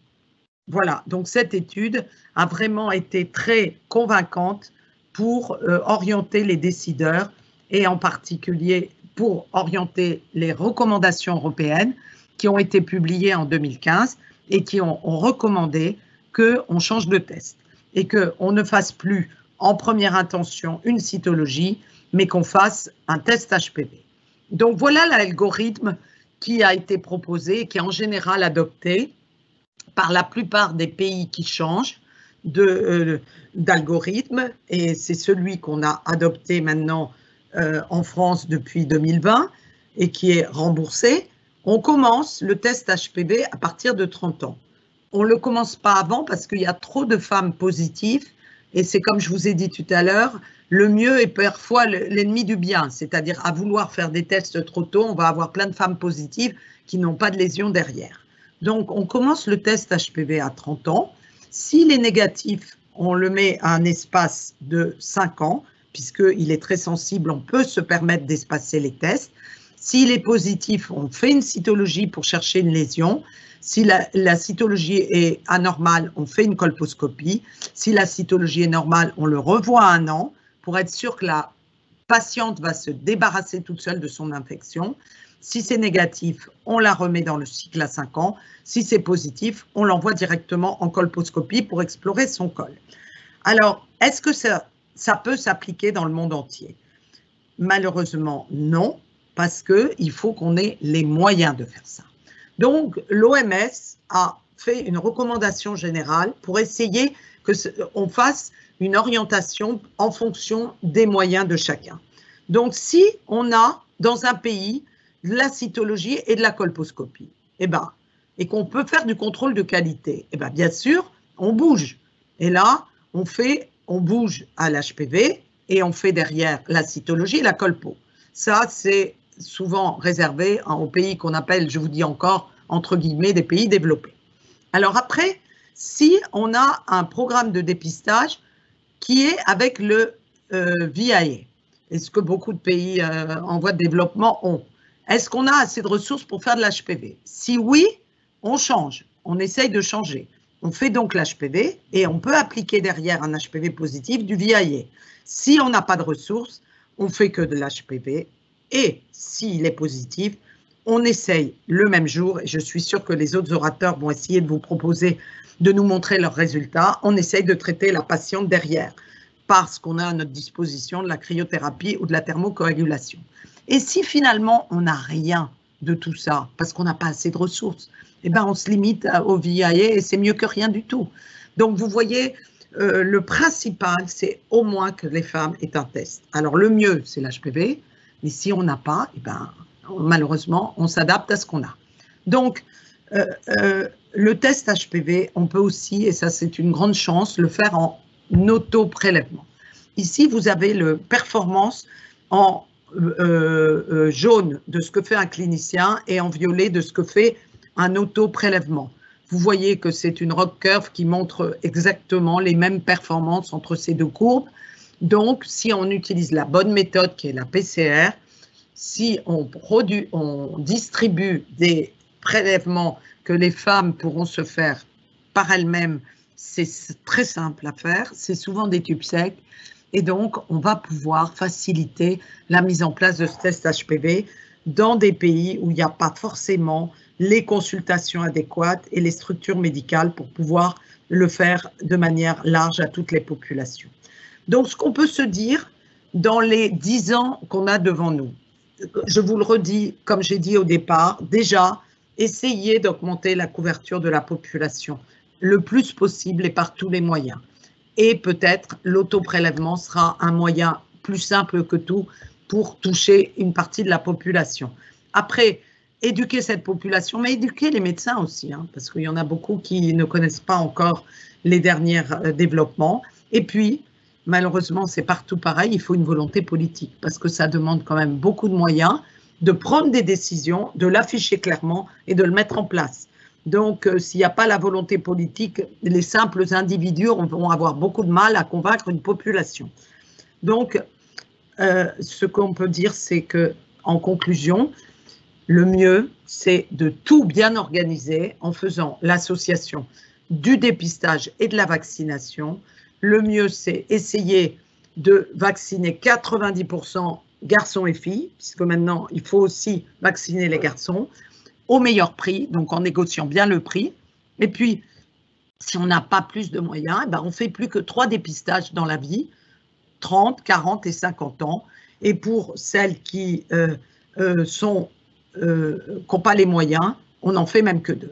Voilà, donc cette étude a vraiment été très convaincante pour orienter les décideurs et en particulier pour orienter les recommandations européennes qui ont été publiées en 2015 et qui ont recommandé qu'on change de test et qu'on ne fasse plus en première intention une cytologie, mais qu'on fasse un test HPV. Donc voilà l'algorithme qui a été proposé et qui est en général adopté par la plupart des pays qui changent d'algorithme, et c'est celui qu'on a adopté maintenant en France depuis 2020 et qui est remboursé. On commence le test HPV à partir de 30 ans. On ne le commence pas avant parce qu'il y a trop de femmes positives et c'est comme je vous ai dit tout à l'heure, le mieux est parfois l'ennemi du bien, c'est-à-dire à vouloir faire des tests trop tôt, on va avoir plein de femmes positives qui n'ont pas de lésions derrière. Donc on commence le test HPV à 30 ans. S'il est négatif, on le met à un espace de 5 ans, puisqu'il est très sensible, on peut se permettre d'espacer les tests. S'il est positif, on fait une cytologie pour chercher une lésion. Si la cytologie est anormale, on fait une colposcopie. Si la cytologie est normale, on le revoit à 1 an pour être sûr que la patiente va se débarrasser toute seule de son infection. Si c'est négatif, on la remet dans le cycle à 5 ans. Si c'est positif, on l'envoie directement en colposcopie pour explorer son col. Alors, est-ce que ça peut s'appliquer dans le monde entier? Malheureusement, non, parce qu'il faut qu'on ait les moyens de faire ça. Donc, l'OMS a fait une recommandation générale pour essayer qu'on fasse une orientation en fonction des moyens de chacun. Donc, si on a dans un pays de la cytologie et de la colposcopie, et qu'on peut faire du contrôle de qualité, bien sûr, on bouge. Et là, on bouge à l'HPV et on fait derrière la cytologie et la colpo. Ça, c'est souvent réservé aux pays qu'on appelle, je vous dis encore, entre guillemets, des pays développés. Alors après, si on a un programme de dépistage qui est avec le VIA, et ce que beaucoup de pays en voie de développement ont, est-ce qu'on a assez de ressources pour faire de l'HPV? Si oui, on change, on essaye de changer. On fait donc l'HPV et on peut appliquer derrière un HPV positif du VIA. Si on n'a pas de ressources, on fait que de l'HPV et s'il est positif, on essaye le même jour, et je suis sûre que les autres orateurs vont essayer de vous proposer de nous montrer leurs résultats, on essaye de traiter la patiente derrière parce qu'on a à notre disposition de la cryothérapie ou de la thermocoagulation. Et si finalement on n'a rien de tout ça, parce qu'on n'a pas assez de ressources, on se limite au VIA et c'est mieux que rien du tout. Donc vous voyez, le principal, c'est au moins que les femmes aient un test. Alors le mieux, c'est l'HPV, mais si on n'a pas, eh ben, malheureusement, on s'adapte à ce qu'on a. Donc, le test HPV, on peut aussi, et ça c'est une grande chance, le faire en auto-prélèvement. Ici, vous avez le performance en jaune de ce que fait un clinicien et en violet de ce que fait un auto-prélèvement. Vous voyez que c'est une rock curve qui montre exactement les mêmes performances entre ces deux courbes. Donc, si on utilise la bonne méthode qui est la PCR, si on distribue des prélèvements que les femmes pourront se faire par elles-mêmes, c'est très simple à faire, c'est souvent des tubes secs. Et donc, on va pouvoir faciliter la mise en place de ce test HPV dans des pays où il n'y a pas forcément les consultations adéquates et les structures médicales pour pouvoir le faire de manière large à toutes les populations. Donc, ce qu'on peut se dire dans les 10 ans qu'on a devant nous, je vous le redis, comme j'ai dit au départ, déjà, essayez d'augmenter la couverture de la population le plus possible et par tous les moyens. Et peut-être l'auto-prélèvement sera un moyen plus simple que tout pour toucher une partie de la population. Après, éduquer cette population, mais éduquer les médecins aussi, hein, parce qu'il y en a beaucoup qui ne connaissent pas encore les derniers développements. Et puis, malheureusement, c'est partout pareil, il faut une volonté politique, parce que ça demande quand même beaucoup de moyens de prendre des décisions, de l'afficher clairement et de le mettre en place. Donc, s'il n'y a pas la volonté politique, les simples individus vont avoir beaucoup de mal à convaincre une population. Donc, ce qu'on peut dire, c'est que, en conclusion, le mieux, c'est de tout bien organiser en faisant l'association du dépistage et de la vaccination. Le mieux, c'est essayer de vacciner 90% garçons et filles, puisque maintenant, il faut aussi vacciner les garçons, au meilleur prix, donc en négociant bien le prix. Et puis, si on n'a pas plus de moyens, eh ben on ne fait plus que 3 dépistages dans la vie, 30, 40 et 50 ans. Et pour celles qui n'ont pas les moyens, on n'en fait même que 2.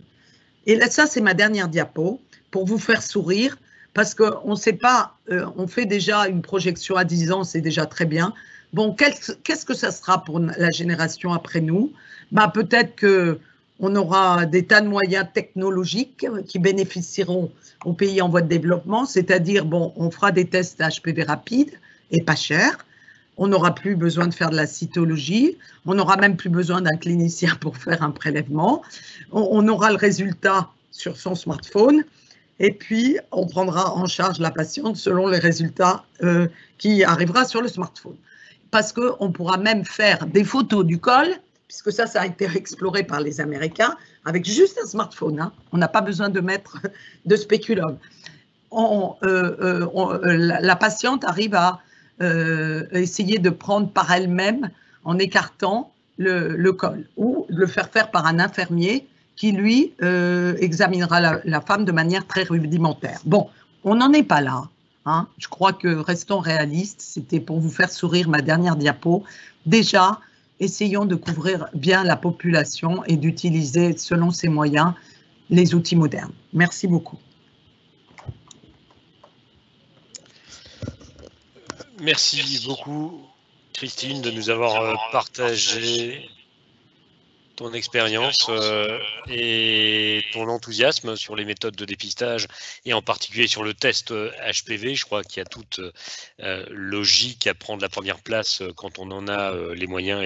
Et là, ça, c'est ma dernière diapo, pour vous faire sourire, parce qu'on ne sait pas, on fait déjà une projection à 10 ans, c'est déjà très bien. Bon, qu'est-ce que ça sera pour la génération après nous? Bah, peut-être qu'on aura des tas de moyens technologiques qui bénéficieront aux pays en voie de développement, c'est-à-dire, bon, on fera des tests HPV rapides et pas chers, on n'aura plus besoin de faire de la cytologie, on n'aura même plus besoin d'un clinicien pour faire un prélèvement, on aura le résultat sur son smartphone, et puis on prendra en charge la patiente selon les résultats qui arrivera sur le smartphone. Parce qu'on pourra même faire des photos du col, puisque ça a été exploré par les Américains, avec juste un smartphone. Hein. On n'a pas besoin de mettre de spéculum. La patiente arrive à essayer de prendre par elle-même en écartant le col, ou le faire faire par un infirmier qui, lui, examinera la femme de manière très rudimentaire. Bon, on n'en est pas là. Hein, je crois que restons réalistes, c'était pour vous faire sourire ma dernière diapo. Déjà, essayons de couvrir bien la population et d'utiliser, selon ses moyens, les outils modernes. Merci beaucoup. Merci beaucoup, Christine, de nous avoir partagé ton expérience et ton enthousiasme sur les méthodes de dépistage et en particulier sur le test HPV. Je crois qu'il y a toute logique à prendre la première place quand on en a les moyens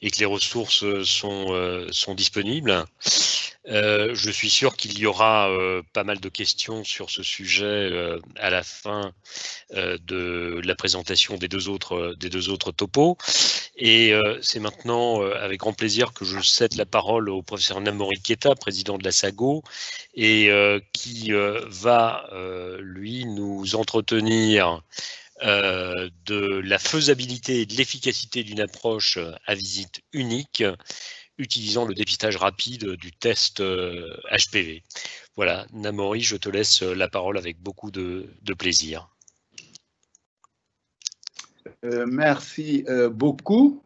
et que les ressources sont disponibles. Je suis sûr qu'il y aura pas mal de questions sur ce sujet à la fin de la présentation des deux autres topos. Et c'est maintenant avec grand plaisir que je cède la parole au professeur Namory Keita, président de la SAGO, et qui va, lui, nous entretenir de la faisabilité et de l'efficacité d'une approche à visite unique, utilisant le dépistage rapide du test HPV. Voilà, Namory, je te laisse la parole avec beaucoup de plaisir. Merci beaucoup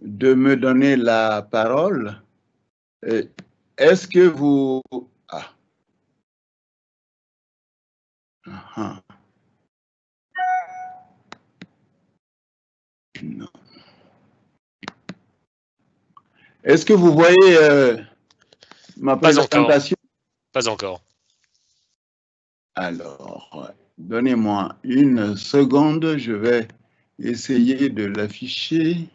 de me donner la parole. Est-ce que vous... Ah. Aha. Non. Est-ce que vous voyez ma présentation? Pas encore. Alors, donnez-moi une seconde, je vais essayer de l'afficher.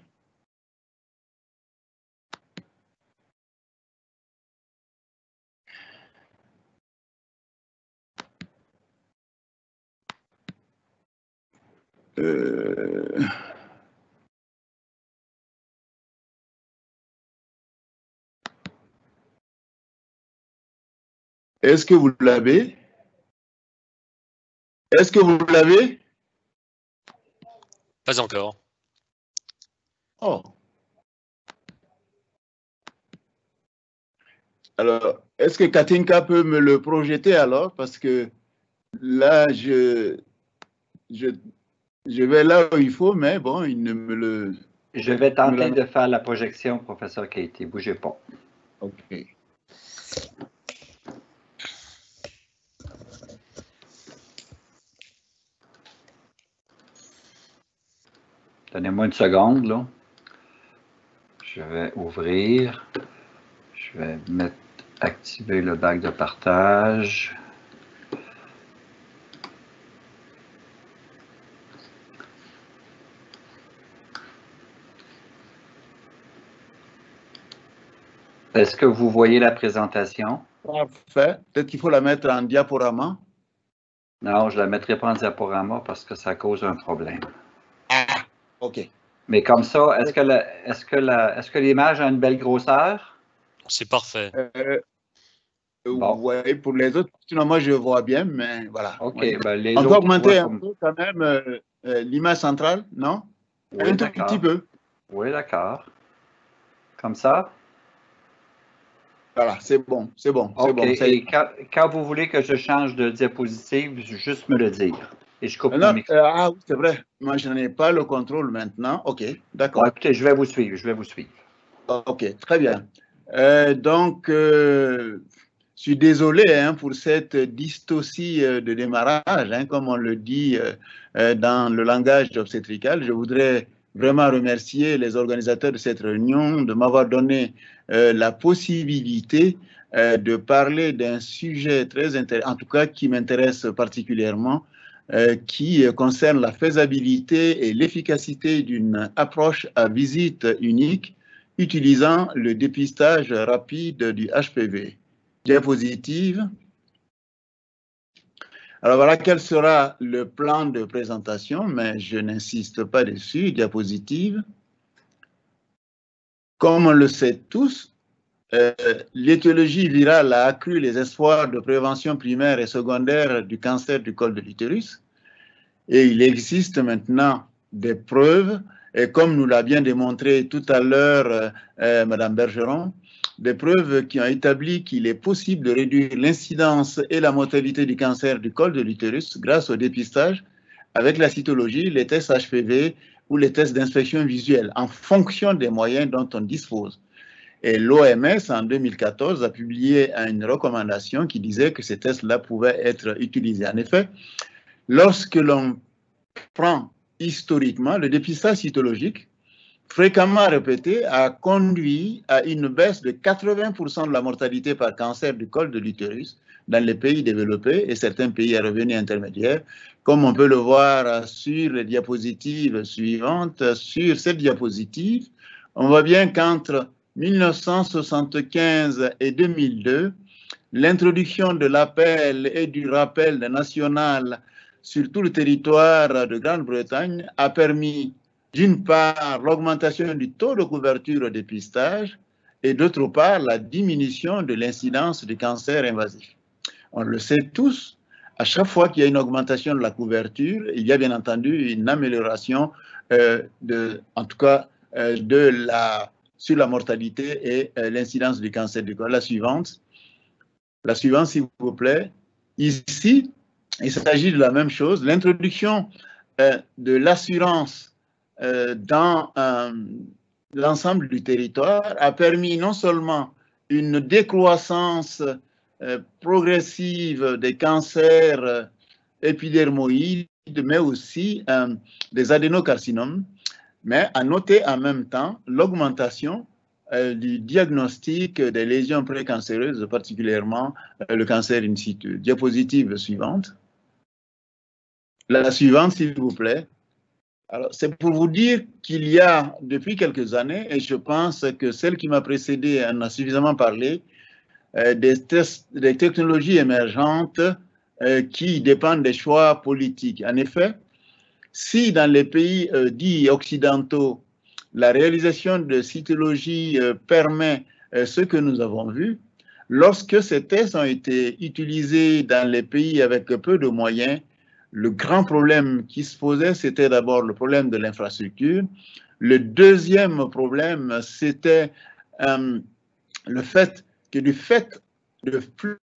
Est-ce que vous l'avez? Est-ce que vous l'avez? Pas encore. Oh. Alors, est-ce que Katinka peut me le projeter alors? Parce que là, je vais là où il faut, mais bon, il ne me le... Je vais tenter de faire la projection, professeur Keita. Bougez pas. OK. Donnez-moi une seconde, là. Je vais ouvrir. Je vais mettre, activer le bac de partage. Est-ce que vous voyez la présentation? Parfait. Peut-être qu'il faut la mettre en diaporama. Non, je ne la mettrai pas en diaporama parce que ça cause un problème. OK. Mais comme ça, est-ce que l'image a une belle grosseur? C'est parfait. Bon. Oui, pour les autres, sinon moi je vois bien, mais voilà. OK. Ben, les on peut augmenter un peu quand même l'image centrale, non? Oui, un tout petit peu. Oui, d'accord. Comme ça? Voilà, c'est bon, c'est bon. OK, bon, et quand vous voulez que je change de diapositive, juste me le dire. Et je coupe non, ah oui, c'est vrai. Moi, je n'ai pas le contrôle maintenant. OK, d'accord. Bon, écoutez, je vais vous suivre, je vais vous suivre. OK, très bien. Donc, je suis désolé hein, pour cette dystocie de démarrage, hein, comme on le dit dans le langage obstétrical. Je voudrais vraiment remercier les organisateurs de cette réunion de m'avoir donné la possibilité de parler d'un sujet très intéressant, en tout cas qui m'intéresse particulièrement, qui concerne la faisabilité et l'efficacité d'une approche à visite unique utilisant le dépistage rapide du HPV. Diapositive. Alors voilà quel sera le plan de présentation, mais je n'insiste pas dessus. Diapositive. Comme on le sait tous, l'étiologie virale a accru les espoirs de prévention primaire et secondaire du cancer du col de l'utérus et il existe maintenant des preuves, et comme nous l'a bien démontré tout à l'heure Mme Bergeron, des preuves qui ont établi qu'il est possible de réduire l'incidence et la mortalité du cancer du col de l'utérus grâce au dépistage avec la cytologie, les tests HPV ou les tests d'inspection visuelle en fonction des moyens dont on dispose. Et l'OMS, en 2014, a publié une recommandation qui disait que ces tests-là pouvaient être utilisés. En effet, lorsque l'on prend historiquement, le dépistage cytologique, fréquemment répété, a conduit à une baisse de 80% de la mortalité par cancer du col de l'utérus dans les pays développés et certains pays à revenus intermédiaires, comme on peut le voir sur les diapositives suivantes. Sur cette diapositive, on voit bien qu'entre 1975 et 2002, l'introduction de l'appel et du rappel national sur tout le territoire de Grande-Bretagne a permis d'une part l'augmentation du taux de couverture au dépistage et d'autre part la diminution de l'incidence du cancer invasif. On le sait tous, à chaque fois qu'il y a une augmentation de la couverture, il y a bien entendu une amélioration sur la mortalité et l'incidence du cancer du col. La suivante, s'il vous plaît. Ici, il s'agit de la même chose. L'introduction de l'assurance dans l'ensemble du territoire a permis non seulement une décroissance progressive des cancers épidermoïdes, mais aussi des adénocarcinomes. Mais à noter en même temps l'augmentation du diagnostic des lésions précancéreuses, particulièrement le cancer in situ. Diapositive suivante. La suivante, s'il vous plaît. Alors, c'est pour vous dire qu'il y a depuis quelques années, et je pense que celle qui m'a précédé en a suffisamment parlé, des technologies émergentes qui dépendent des choix politiques. En effet, si dans les pays dits occidentaux, la réalisation de cytologie permet ce que nous avons vu, lorsque ces tests ont été utilisés dans les pays avec peu de moyens, le grand problème qui se posait, c'était d'abord le problème de l'infrastructure. Le deuxième problème, c'était le fait que du fait de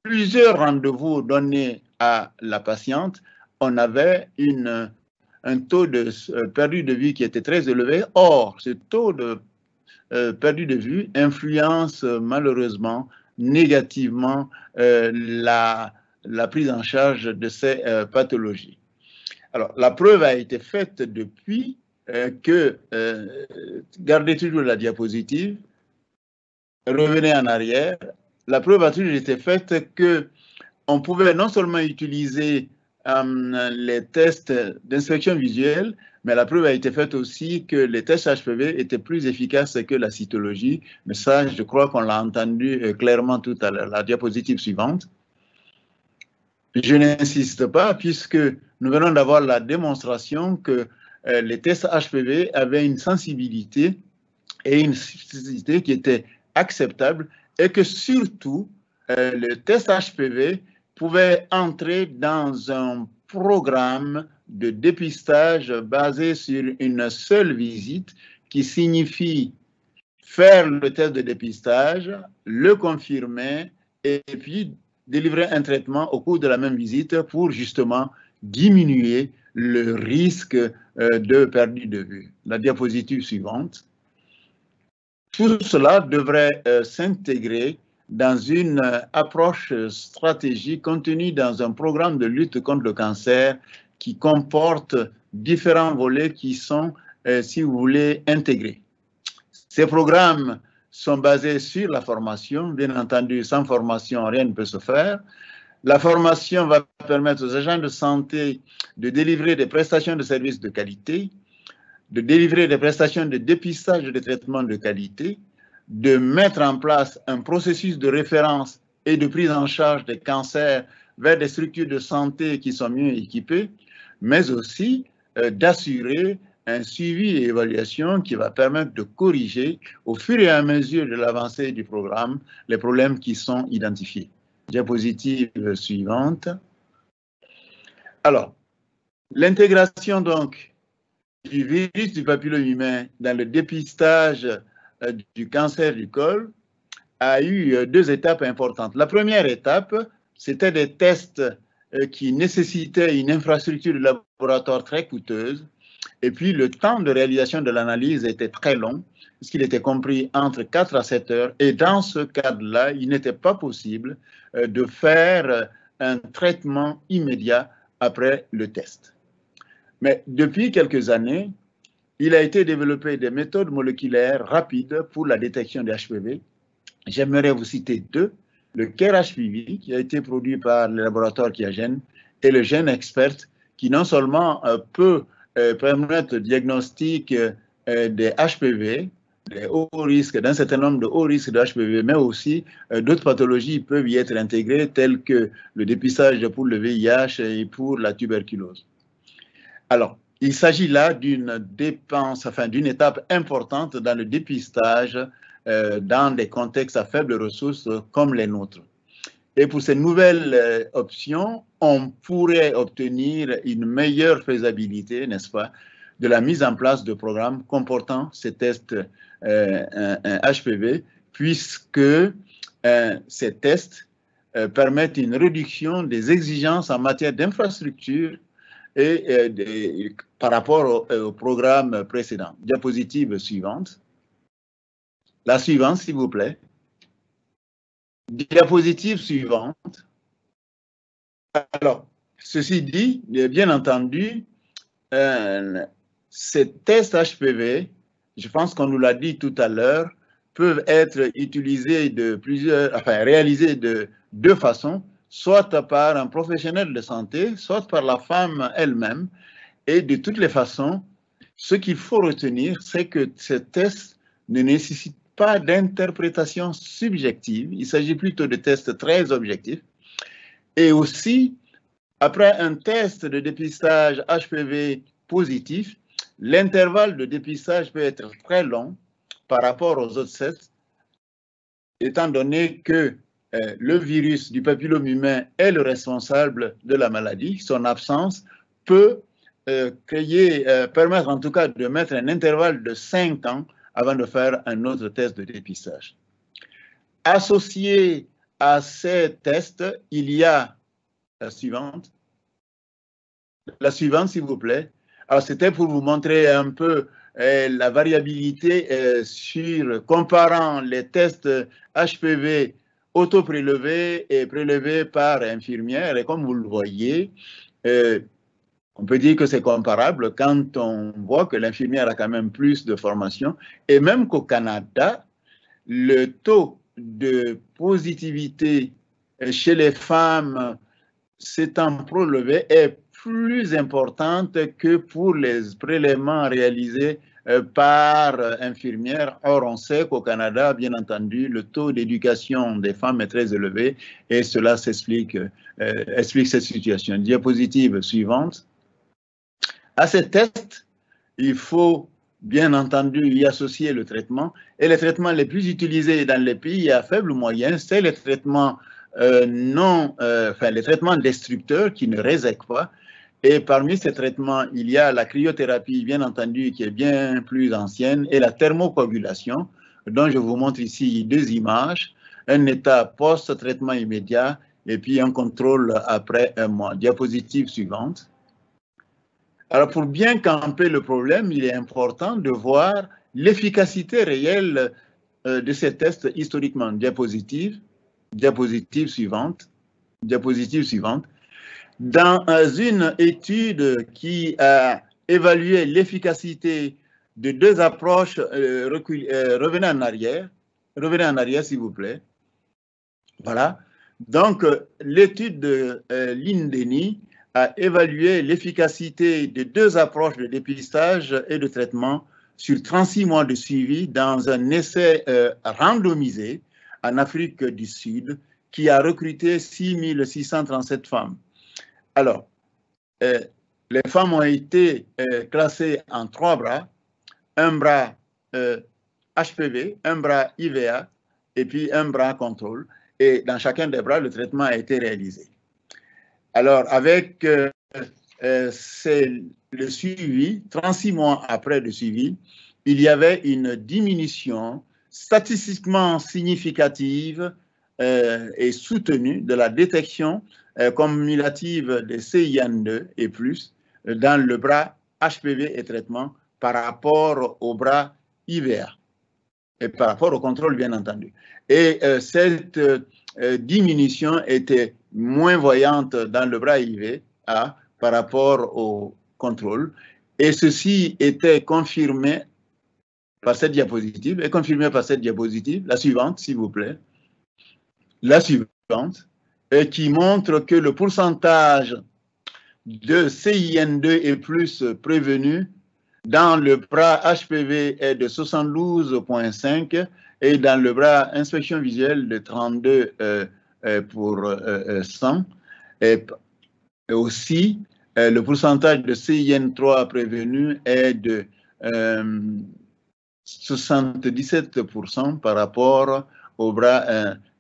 plusieurs rendez-vous donnés à la patiente, on avait un taux de perdu de vue qui était très élevé. Or, ce taux de perdu de vue influence malheureusement négativement la prise en charge de ces pathologies. Alors, la preuve a été faite depuis que, gardez toujours la diapositive, revenez en arrière, la preuve a toujours été faite que on pouvait non seulement utiliser les tests d'inspection visuelle, mais la preuve a été faite aussi que les tests HPV étaient plus efficaces que la cytologie. Mais ça, je crois qu'on l'a entendu clairement tout à l'heure. La diapositive suivante. Je n'insiste pas puisque nous venons d'avoir la démonstration que les tests HPV avaient une sensibilité et une spécificité qui étaient acceptables et que surtout le test HPV pouvait entrer dans un programme de dépistage basé sur une seule visite qui signifie faire le test de dépistage, le confirmer et puis délivrer un traitement au cours de la même visite pour justement diminuer le risque de perte de vue. La diapositive suivante. Tout cela devrait s'intégrer dans une approche stratégique contenue dans un programme de lutte contre le cancer qui comporte différents volets qui sont, si vous voulez, intégrés. Ces programmes sont basés sur la formation. Bien entendu, sans formation, rien ne peut se faire. La formation va permettre aux agents de santé de délivrer des prestations de services de qualité, de délivrer des prestations de dépistage et de traitement de qualité, de mettre en place un processus de référence et de prise en charge des cancers vers des structures de santé qui sont mieux équipées, mais aussi d'assurer un suivi et évaluation qui va permettre de corriger au fur et à mesure de l'avancée du programme les problèmes qui sont identifiés. Diapositive suivante. Alors, l'intégration donc du virus du papillome humain dans le dépistage du cancer du col a eu deux étapes importantes. La première étape, c'était des tests qui nécessitaient une infrastructure de laboratoire très coûteuse. Et puis, le temps de réalisation de l'analyse était très long, puisqu'il était compris entre 4 à 7 heures. Et dans ce cadre-là, il n'était pas possible de faire un traitement immédiat après le test. Mais depuis quelques années, il a été développé des méthodes moléculaires rapides pour la détection des HPV. J'aimerais vous citer deux. Le Care HPV, qui a été produit par le laboratoire Qiagen, et le GeneXpert, qui non seulement peut permettre le diagnostic des HPV, des hauts risques, d'un certain nombre de hauts risques de HPV, mais aussi d'autres pathologies peuvent y être intégrées, telles que le dépistage pour le VIH et pour la tuberculose. Alors, il s'agit là d'une dépense, enfin d'une étape importante dans le dépistage dans des contextes à faibles ressources comme les nôtres. Et pour ces nouvelles options, on pourrait obtenir une meilleure faisabilité, n'est-ce pas, de la mise en place de programmes comportant ces tests HPV, puisque ces tests permettent une réduction des exigences en matière d'infrastructure et par rapport au programme précédent. Diapositive suivante. La suivante, s'il vous plaît. Diapositive suivante. Alors, Ceci dit, bien entendu, ces tests HPV, je pense qu'on nous l'a dit tout à l'heure, peuvent être utilisés de plusieurs, enfin réalisés de deux façons, soit par un professionnel de santé, soit par la femme elle-même. Et de toutes les façons, ce qu'il faut retenir, c'est que ces tests ne nécessitent pas d'interprétation subjective. Il s'agit plutôt de tests très objectifs. Et aussi, après un test de dépistage HPV positif, l'intervalle de dépistage peut être très long par rapport aux autres tests, étant donné que le virus du papillome humain est le responsable de la maladie. Son absence peut permettre en tout cas de mettre un intervalle de 5 ans avant de faire un autre test de dépistage. Associé à ces tests, il y a la suivante. La suivante, s'il vous plaît. Alors, c'était pour vous montrer un peu la variabilité comparant les tests HPV auto-prélevés et prélevés par infirmière. Et comme vous le voyez, on peut dire que c'est comparable quand on voit que l'infirmière a quand même plus de formation. Et même qu'au Canada, le taux de positivité chez les femmes s'étant prélevées est plus importante que pour les prélèvements réalisés par infirmières. Or, on sait qu'au Canada, bien entendu, le taux d'éducation des femmes est très élevé et cela explique cette situation. Diapositive suivante. À ces tests, il faut bien entendu y associer le traitement. Et les traitements les plus utilisés dans les pays à faible moyen, c'est les traitements les traitements destructeurs qui ne résèquent pas. Et parmi ces traitements, il y a la cryothérapie, bien entendu, qui est bien plus ancienne, et la thermocoagulation, dont je vous montre ici deux images, un état post-traitement immédiat et puis un contrôle après un mois. Diapositive suivante. Alors, pour bien camper le problème, il est important de voir l'efficacité réelle de ces tests historiquement. Diapositive suivante. Dans une étude qui a évalué l'efficacité de deux approches, revenez en arrière s'il vous plaît. Voilà, donc l'étude de Lynn Denny a évalué l'efficacité de deux approches de dépistage et de traitement sur 36 mois de suivi dans un essai randomisé en Afrique du Sud qui a recruté 6637 femmes. Alors, les femmes ont été classées en 3 bras, un bras HPV, un bras IVA et puis un bras contrôle. Et dans chacun des bras, le traitement a été réalisé. Alors, avec le suivi, 36 mois après le suivi, il y avait une diminution statistiquement significative et soutenue de la détection cumulative de CIN2 et plus dans le bras HPV et traitement par rapport au bras IVA et par rapport au contrôle, bien entendu. Et cette diminution était moins voyante dans le bras IVA par rapport au contrôle. Et ceci était confirmé par cette diapositive, la suivante, s'il vous plaît. La suivante, qui montre que le pourcentage de CIN2 et plus prévenu dans le bras HPV est de 72,5 et dans le bras inspection visuelle de 32 pour 100. Et aussi, le pourcentage de CIN3 prévenu est de 77% par rapport au bras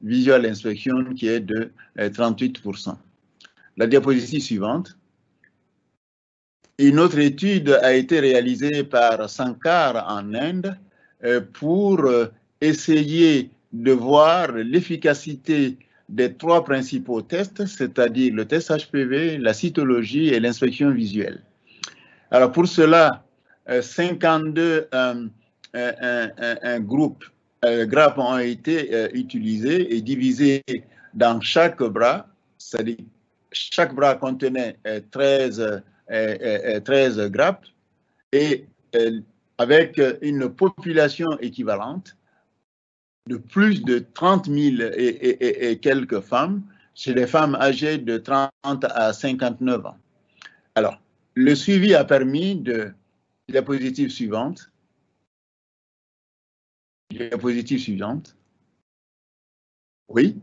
visual inspection qui est de 38%. La diapositive suivante. Une autre étude a été réalisée par Sankar en Inde pour essayer de voir l'efficacité des 3 principaux tests, c'est-à-dire le test HPV, la cytologie et l'inspection visuelle. Alors pour cela, 52 groupes ont été utilisés et divisés dans chaque bras, c'est-à-dire chaque bras contenait 13 grappes et avec une population équivalente de plus de 30 000 et quelques femmes chez les femmes âgées de 30 à 59 ans. Alors, le suivi a permis de... Diapositive suivante. Diapositive suivante. Oui.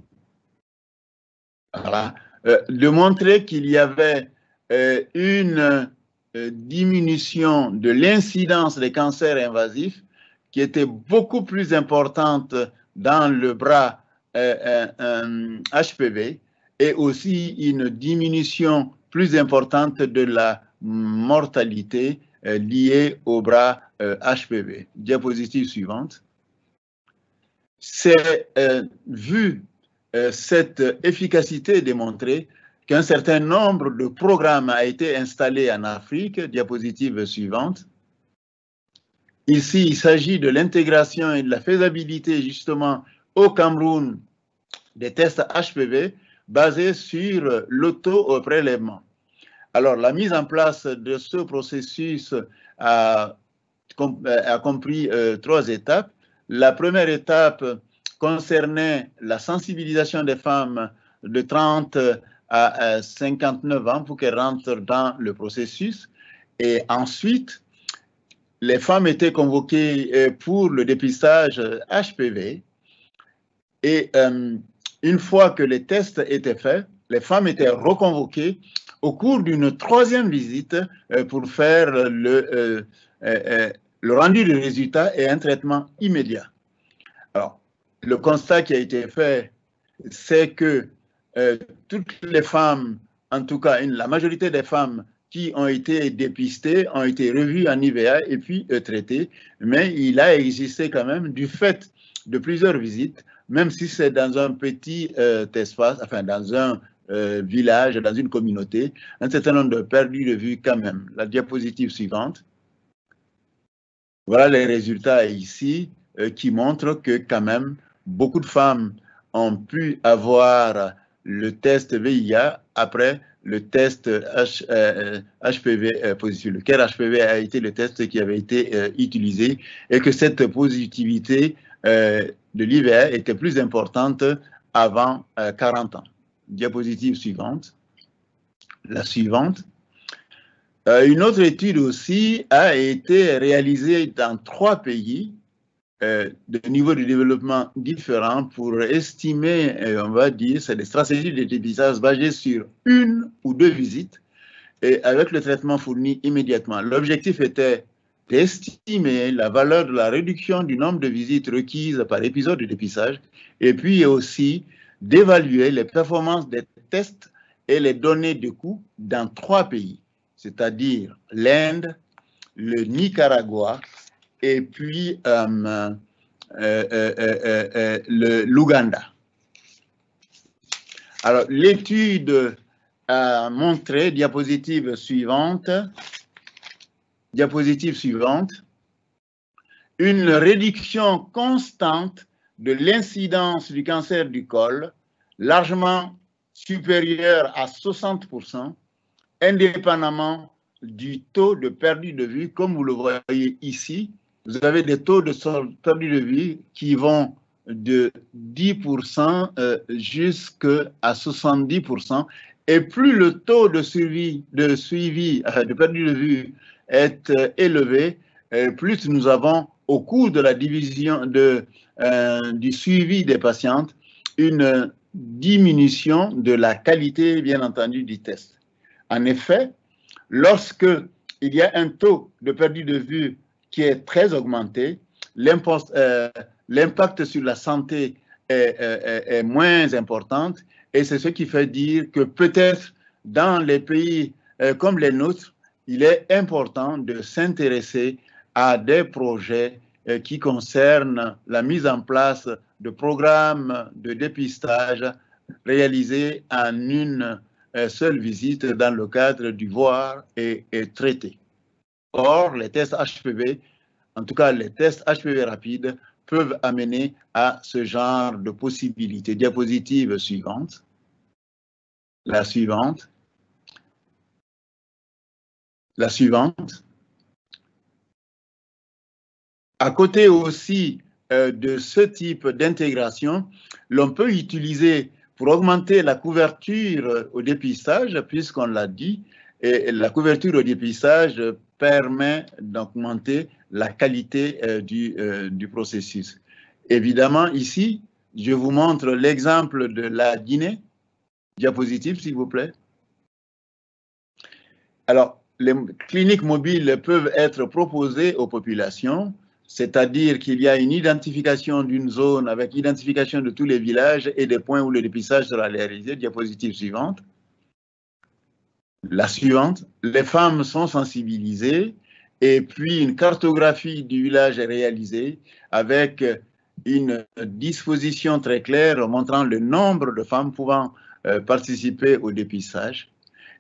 Voilà. De montrer qu'il y avait une diminution de l'incidence des cancers invasifs qui était beaucoup plus importante dans le bras HPV et aussi une diminution plus importante de la mortalité liée au bras HPV. Diapositive suivante. C'est vu cette efficacité démontrée qu'un certain nombre de programmes a été installé en Afrique. Diapositive suivante. Ici, il s'agit de l'intégration et de la faisabilité justement au Cameroun des tests HPV basés sur l'auto-prélèvement. Alors, la mise en place de ce processus a compris trois étapes. La première étape concernait la sensibilisation des femmes de 30 à 59 ans pour qu'elles rentrent dans le processus. Et ensuite, les femmes étaient convoquées pour le dépistage HPV. Et une fois que les tests étaient faits, les femmes étaient reconvoquées au cours d'une troisième visite pour faire le rendu des résultats et un traitement immédiat. Alors, le constat qui a été fait, c'est que toutes les femmes, en tout cas la majorité des femmes qui ont été dépistées, ont été revues en IVA et puis traitées, mais il a existé quand même, du fait de plusieurs visites, même si c'est dans un petit espace, enfin dans un village, dans une communauté, un certain nombre de perdus de vue quand même. La diapositive suivante. Voilà les résultats ici qui montrent que quand même beaucoup de femmes ont pu avoir le test VIH après le test HPV positif. Le Care HPV a été le test qui avait été utilisé et que cette positivité de l'IVA était plus importante avant 40 ans. Diapositive suivante. La suivante. Une autre étude aussi a été réalisée dans trois pays de niveaux de développement différents pour estimer, on va dire, c'est des stratégies de dépistage basées sur une ou deux visites et avec le traitement fourni immédiatement. L'objectif était d'estimer la valeur de la réduction du nombre de visites requises par épisode de dépistage et puis aussi d'évaluer les performances des tests et les données de coûts dans trois pays, c'est-à-dire l'Inde, le Nicaragua et puis l'Ouganda. Alors, l'étude a montré, diapositive suivante, une réduction constante de l'incidence du cancer du col, largement supérieure à 60%, indépendamment du taux de perdu de vue. Comme vous le voyez ici, vous avez des taux de perdu de vue qui vont de 10% jusqu'à 70%. Et plus le taux de de perdu de vue est élevé, plus nous avons, au cours de la division du suivi des patientes, une diminution de la qualité, bien entendu, du test. En effet, lorsque il y a un taux de perdu de vue qui est très augmenté, l'impact sur la santé est moins important, et c'est ce qui fait dire que peut-être dans les pays comme les nôtres, il est important de s'intéresser à des projets qui concerne la mise en place de programmes de dépistage réalisés en une seule visite dans le cadre du voir et traiter. Or, les tests HPV, en tout cas les tests HPV rapides, peuvent amener à ce genre de possibilités. Diapositive suivante. La suivante. La suivante. À côté aussi de ce type d'intégration, l'on peut utiliser pour augmenter la couverture au dépistage, puisqu'on l'a dit, et la couverture au dépistage permet d'augmenter la qualité du processus. Évidemment, ici, je vous montre l'exemple de la Guinée. Diapositive, s'il vous plaît. Alors, les cliniques mobiles peuvent être proposées aux populations, c'est-à-dire qu'il y a une identification d'une zone avec identification de tous les villages et des points où le dépistage sera réalisé. Diapositive suivante. La suivante. Les femmes sont sensibilisées et puis une cartographie du village est réalisée avec une disposition très claire montrant le nombre de femmes pouvant participer au dépistage.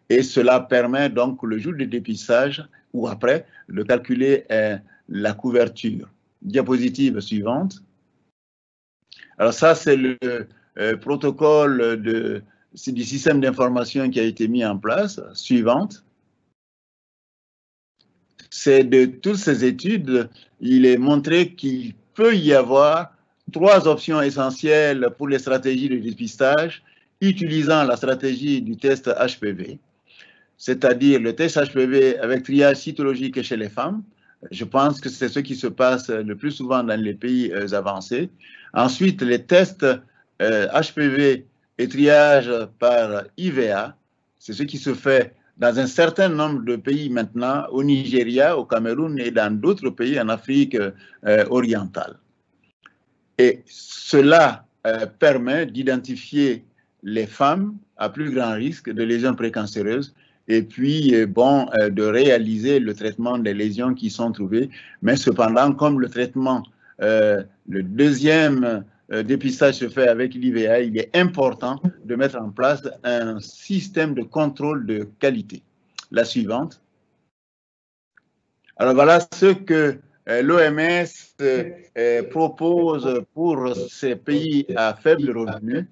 Et cela permet donc le jour du dépistage ou après de calculer la couverture. Diapositive suivante. Alors ça, c'est le protocole du système d'information qui a été mis en place. Suivante. C'est de toutes ces études, il est montré qu'il peut y avoir trois options essentielles pour les stratégies de dépistage utilisant la stratégie du test HPV, c'est-à-dire le test HPV avec triage cytologique chez les femmes. Je pense que c'est ce qui se passe le plus souvent dans les pays avancés. Ensuite, les tests HPV et triage par IVA, c'est ce qui se fait dans un certain nombre de pays maintenant, au Nigeria, au Cameroun et dans d'autres pays en Afrique orientale. Et cela permet d'identifier les femmes à plus grand risque de lésions précancéreuses et puis de réaliser le traitement des lésions qui sont trouvées. Mais cependant, comme le traitement, le deuxième dépistage se fait avec l'IVA, il est important de mettre en place un système de contrôle de qualité. La suivante. Alors voilà ce que l'OMS propose pour ces pays à faible revenu.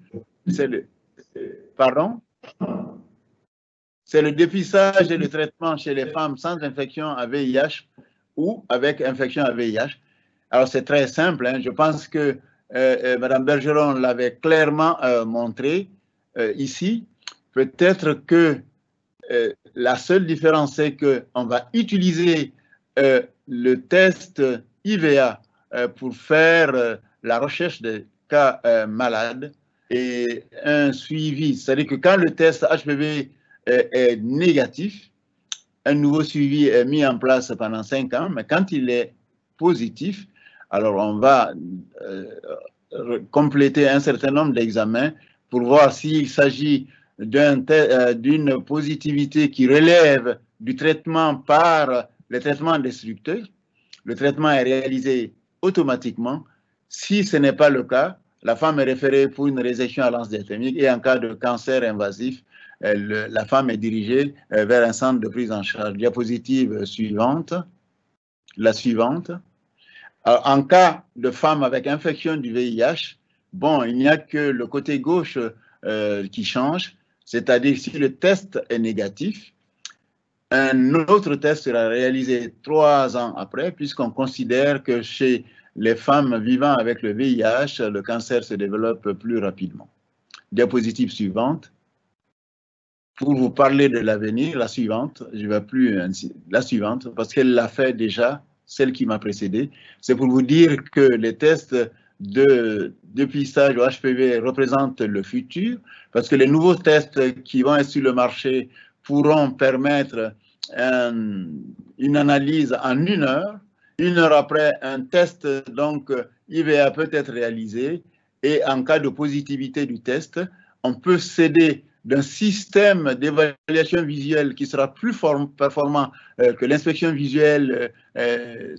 C'est le dépistage et le traitement chez les femmes sans infection à VIH ou avec infection à VIH. Alors c'est très simple, hein. Je pense que Mme Bergeron l'avait clairement montré ici. Peut-être que la seule différence, c'est qu'on va utiliser le test IVA pour faire la recherche des cas malades et un suivi, c'est-à-dire que quand le test HPV est négatif, un nouveau suivi est mis en place pendant 5 ans, mais quand il est positif, alors on va compléter un certain nombre d'examens pour voir s'il s'agit d'une positivité qui relève du traitement par le traitement destructeur. Le traitement est réalisé automatiquement. Si ce n'est pas le cas, la femme est référée pour une résection à lance diathermique et en cas de cancer invasif, la femme est dirigée vers un centre de prise en charge. Diapositive suivante. La suivante. Alors, en cas de femme avec infection du VIH, bon, il n'y a que le côté gauche qui change, c'est-à-dire si le test est négatif, un autre test sera réalisé 3 ans après, puisqu'on considère que chez les femmes vivant avec le VIH, le cancer se développe plus rapidement. Diapositive suivante. Pour vous parler de l'avenir, la suivante, je ne vais plus la suivante, parce qu'elle l'a fait déjà, celle qui m'a précédé. C'est pour vous dire que les tests de dépistage au HPV représentent le futur, parce que les nouveaux tests qui vont être sur le marché pourront permettre une analyse en 1 heure. 1 heure après, un test donc IVA peut être réalisé et en cas de positivité du test, on peut s'aider d'un système d'évaluation visuelle qui sera plus performant que l'inspection visuelle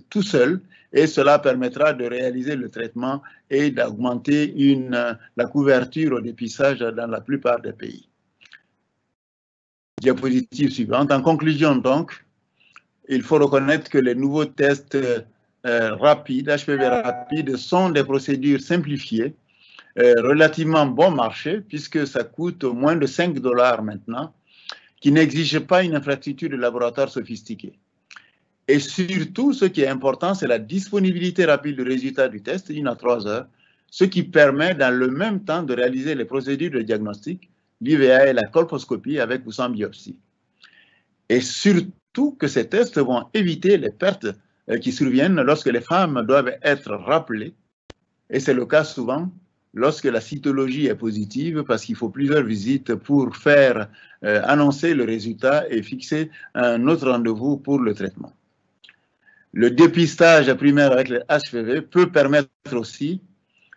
tout seul et cela permettra de réaliser le traitement et d'augmenter la couverture au dépistage dans la plupart des pays. Diapositive suivante. En conclusion donc, il faut reconnaître que les nouveaux tests rapides, HPV rapides, sont des procédures simplifiées relativement bon marché, puisque ça coûte moins de 5 $ maintenant, qui n'exige pas une infrastructure de laboratoire sophistiquée. Et surtout, ce qui est important, c'est la disponibilité rapide du résultat du test, 1 à 3 heures, ce qui permet dans le même temps de réaliser les procédures de diagnostic, l'IVA et la colposcopie avec ou sans biopsie. Et surtout que ces tests vont éviter les pertes qui surviennent lorsque les femmes doivent être rappelées, et c'est le cas souvent lorsque la cytologie est positive, parce qu'il faut plusieurs visites pour faire annoncer le résultat et fixer un autre rendez-vous pour le traitement. Le dépistage primaire avec le HPV peut permettre aussi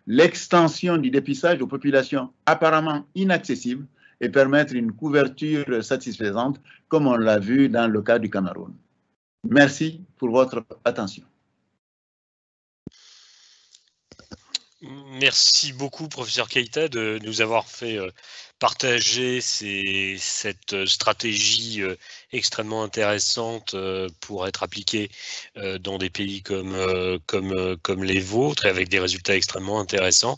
l'extension du dépistage aux populations apparemment inaccessibles et permettre une couverture satisfaisante, comme on l'a vu dans le cas du Cameroun. Merci pour votre attention. Merci beaucoup, professeur Keita, de nous avoir fait partager cette stratégie extrêmement intéressante pour être appliquée dans des pays comme les vôtres, et avec des résultats extrêmement intéressants.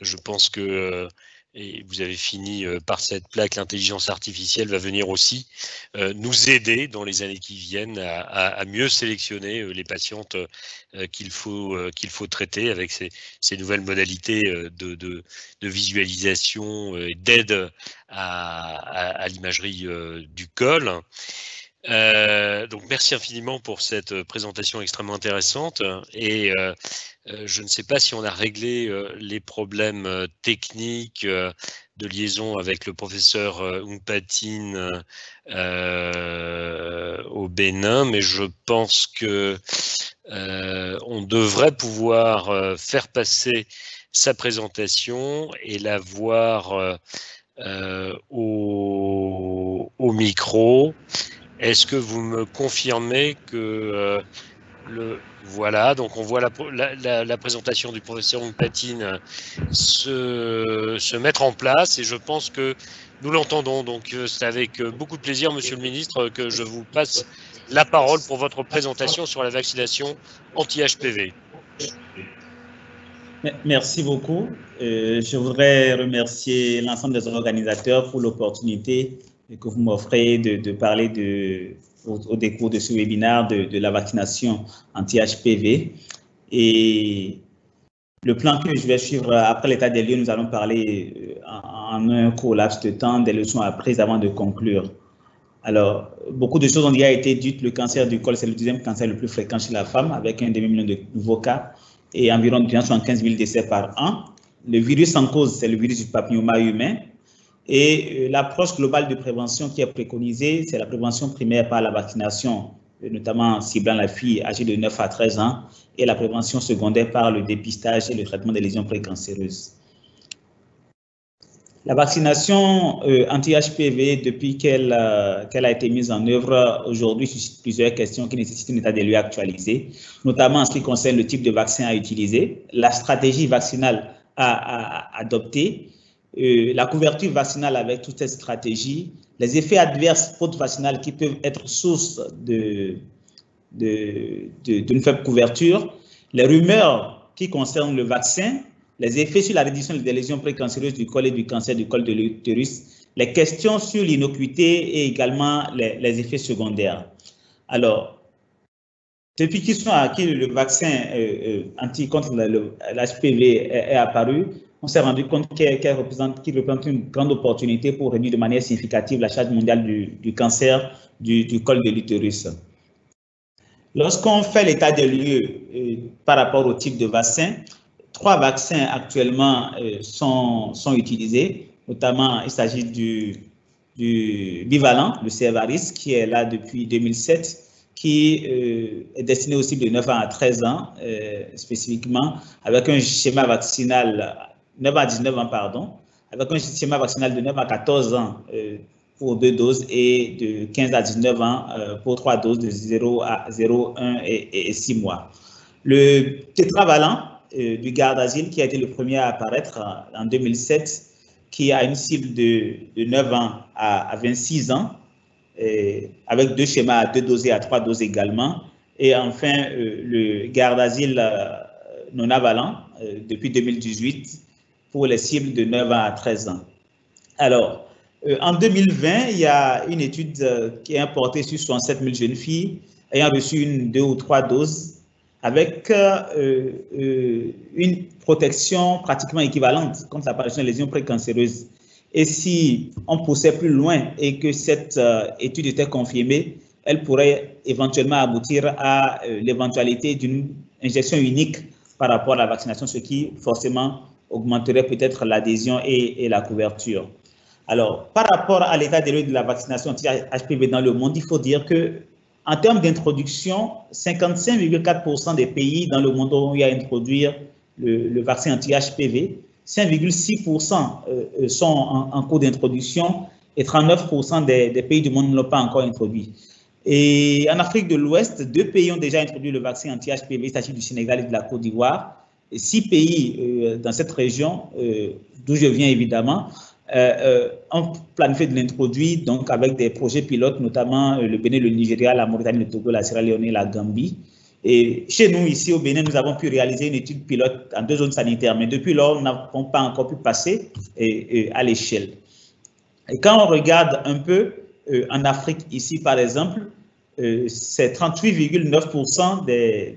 Je pense que, et vous avez fini par cette plaque, l'intelligence artificielle va venir aussi nous aider dans les années qui viennent à mieux sélectionner les patientes qu'il faut traiter avec ces nouvelles modalités de visualisation et d'aide à l'imagerie du col. Donc merci infiniment pour cette présentation extrêmement intéressante, et je ne sais pas si on a réglé les problèmes techniques de liaison avec le professeur Hounkpatin au Bénin, mais je pense que on devrait pouvoir faire passer sa présentation et la voir au micro. Est-ce que vous me confirmez que voilà, donc on voit la présentation du professeur Hounkpatin se mettre en place, et je pense que nous l'entendons. Donc c'est avec beaucoup de plaisir, monsieur le ministre, que je vous passe la parole pour votre présentation sur la vaccination anti-HPV. Merci beaucoup. Je voudrais remercier l'ensemble des organisateurs pour l'opportunité que vous m'offrez de parler au décours de ce webinaire de la vaccination anti-HPV. Et le plan que je vais suivre après l'état des lieux, nous allons parler en un court laps de temps des leçons apprises avant de conclure. Alors, beaucoup de choses ont déjà été dites. Le cancer du col, c'est le 2e cancer le plus fréquent chez la femme, avec 1,5 million de nouveaux cas et environ 275 000 décès par an. Le virus en cause, c'est le virus du papilloma humain. Et l'approche globale de prévention qui est préconisée, c'est la prévention primaire par la vaccination, notamment ciblant la fille âgée de 9 à 13 ans, et la prévention secondaire par le dépistage et le traitement des lésions précancéreuses. La vaccination anti-HPV, depuis qu'elle a été mise en œuvre, aujourd'hui suscite plusieurs questions qui nécessitent un état des lieux actualisé, notamment en ce qui concerne le type de vaccin à utiliser, la stratégie vaccinale à adopter, la couverture vaccinale avec toutes ces stratégies, les effets adverses post-vaccinales qui peuvent être source d'une faible couverture, les rumeurs qui concernent le vaccin, les effets sur la réduction des lésions précancéreuses du col et du cancer du col de l'utérus, les questions sur l'innocuité et également les effets secondaires. Alors, depuis qu'ils sont acquis, le vaccin contre l'HPV est apparu. On s'est rendu compte qu'il représente une grande opportunité pour réduire de manière significative la charge mondiale du cancer du col de l'utérus. Lorsqu'on fait l'état des lieux par rapport au type de vaccin, 3 vaccins actuellement sont utilisés, notamment il s'agit du bivalent, le Cervarix, qui est là depuis 2007, qui est destiné aux cibles de 9 à 13 ans, spécifiquement, avec un schéma vaccinal 9 à 19 ans, pardon, avec un schéma vaccinal de 9 à 14 ans pour 2 doses et de 15 à 19 ans pour 3 doses de 0 à 1 et 6 mois. Le tétravalent du Gardasil, qui a été le premier à apparaître en 2007, qui a une cible de 9 ans à 26 ans, avec 2 schémas à 2 doses et à 3 doses également. Et enfin, le Gardasil nonavalent depuis 2018, pour les cibles de 9 à 13 ans. Alors, en 2020, il y a une étude qui est portée sur 67 000 jeunes filles ayant reçu une, 2 ou 3 doses avec une protection pratiquement équivalente contre l'apparition de lésions précancéreuses. Et si on poussait plus loin et que cette étude était confirmée, elle pourrait éventuellement aboutir à l'éventualité d'une injection unique par rapport à la vaccination, ce qui forcément augmenterait peut-être l'adhésion et la couverture. Alors, par rapport à l'état des lieux de la vaccination anti-HPV dans le monde, il faut dire que, en termes d'introduction, 55,4% des pays dans le monde ont eu à introduire le vaccin anti-HPV, 5,6% sont en cours d'introduction et 39% des pays du monde ne l'ont pas encore introduit. Et en Afrique de l'Ouest, 2 pays ont déjà introduit le vaccin anti-HPV, il s'agit du Sénégal et de la Côte d'Ivoire. 6 pays dans cette région, d'où je viens évidemment, ont planifié de l'introduire, donc avec des projets pilotes, notamment le Bénin, le Nigeria, la Mauritanie, le Togo, la Sierra Leone et la Gambie. Et chez nous, ici au Bénin, nous avons pu réaliser une étude pilote en 2 zones sanitaires, mais depuis lors, nous n'avons pas encore pu passer à l'échelle. Et quand on regarde un peu en Afrique, ici par exemple, c'est 38,9% des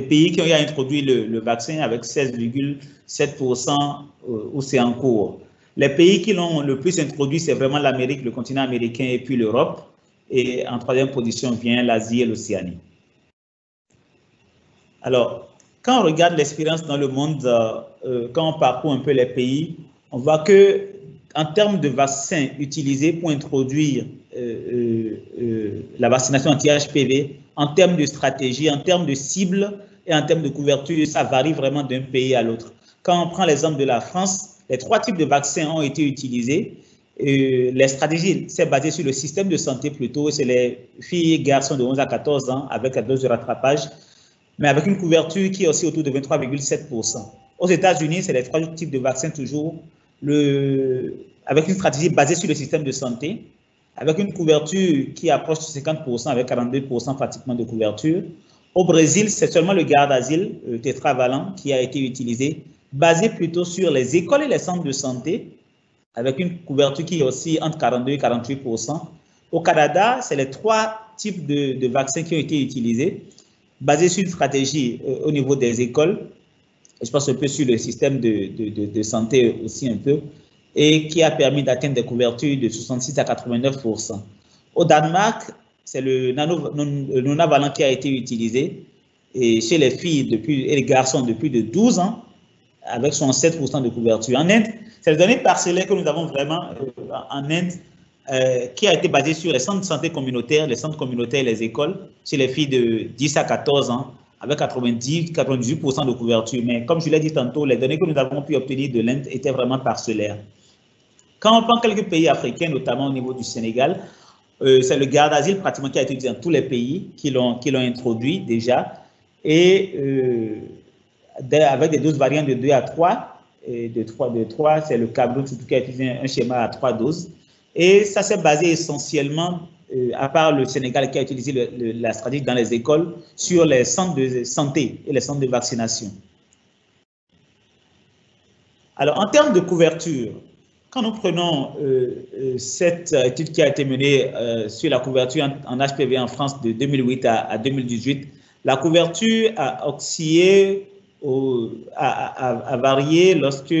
pays qui ont introduit le vaccin, avec 16,7% où c'est en cours. Les pays qui l'ont le plus introduit, c'est vraiment l'Amérique, le continent américain et puis l'Europe. Et en 3e position vient l'Asie et l'Océanie. Alors, quand on regarde l'expérience dans le monde, quand on parcourt un peu les pays, on voit que en termes de vaccins utilisés pour introduire la vaccination anti-HPV, en termes de stratégie, en termes de cible et en termes de couverture, ça varie vraiment d'un pays à l'autre. Quand on prend l'exemple de la France, les 3 types de vaccins ont été utilisés. Les stratégies, c'est basé sur le système de santé plutôt, c'est les filles et garçons de 11 à 14 ans avec la dose de rattrapage, mais avec une couverture qui est aussi autour de 23,7%. Aux États-Unis, c'est les 3 types de vaccins toujours, avec une stratégie basée sur le système de santé, avec une couverture qui approche de 50% avec 42% pratiquement de couverture. Au Brésil, c'est seulement le garde-asile tétravalent qui a été utilisé, basé plutôt sur les écoles et les centres de santé, avec une couverture qui est aussi entre 42 et 48%. Au Canada, c'est les 3 types de vaccins qui ont été utilisés, basés sur une stratégie au niveau des écoles, je pense un peu sur le système de santé aussi un peu, et qui a permis d'atteindre des couvertures de 66 à 89%. Au Danemark, c'est le nonavalent qui a été utilisé, et chez les filles et les garçons depuis de 12 ans, avec 67% de couverture. En Inde, c'est le dernier parcellaire que nous avons vraiment en Inde, qui a été basé sur les centres de santé communautaires, les centres communautaires et les écoles, chez les filles de 10 à 14 ans, avec 98% de couverture. Mais comme je l'ai dit tantôt, les données que nous avons pu obtenir de l'Inde étaient vraiment parcellaires. Quand on prend quelques pays africains, notamment au niveau du Sénégal, c'est le garde-asile pratiquement qui a été utilisé dans tous les pays qui l'ont introduit déjà. Et avec des doses variantes de 2 à 3, et de 3, c'est le Cameroun surtout qui a utilisé un schéma à 3 doses. Et ça s'est basé essentiellement, à part le Sénégal qui a utilisé la stratégie dans les écoles, sur les centres de santé et les centres de vaccination. Alors, en termes de couverture, quand nous prenons cette étude qui a été menée sur la couverture en HPV en France de 2008 à 2018, la couverture a oscillé, a varié lorsque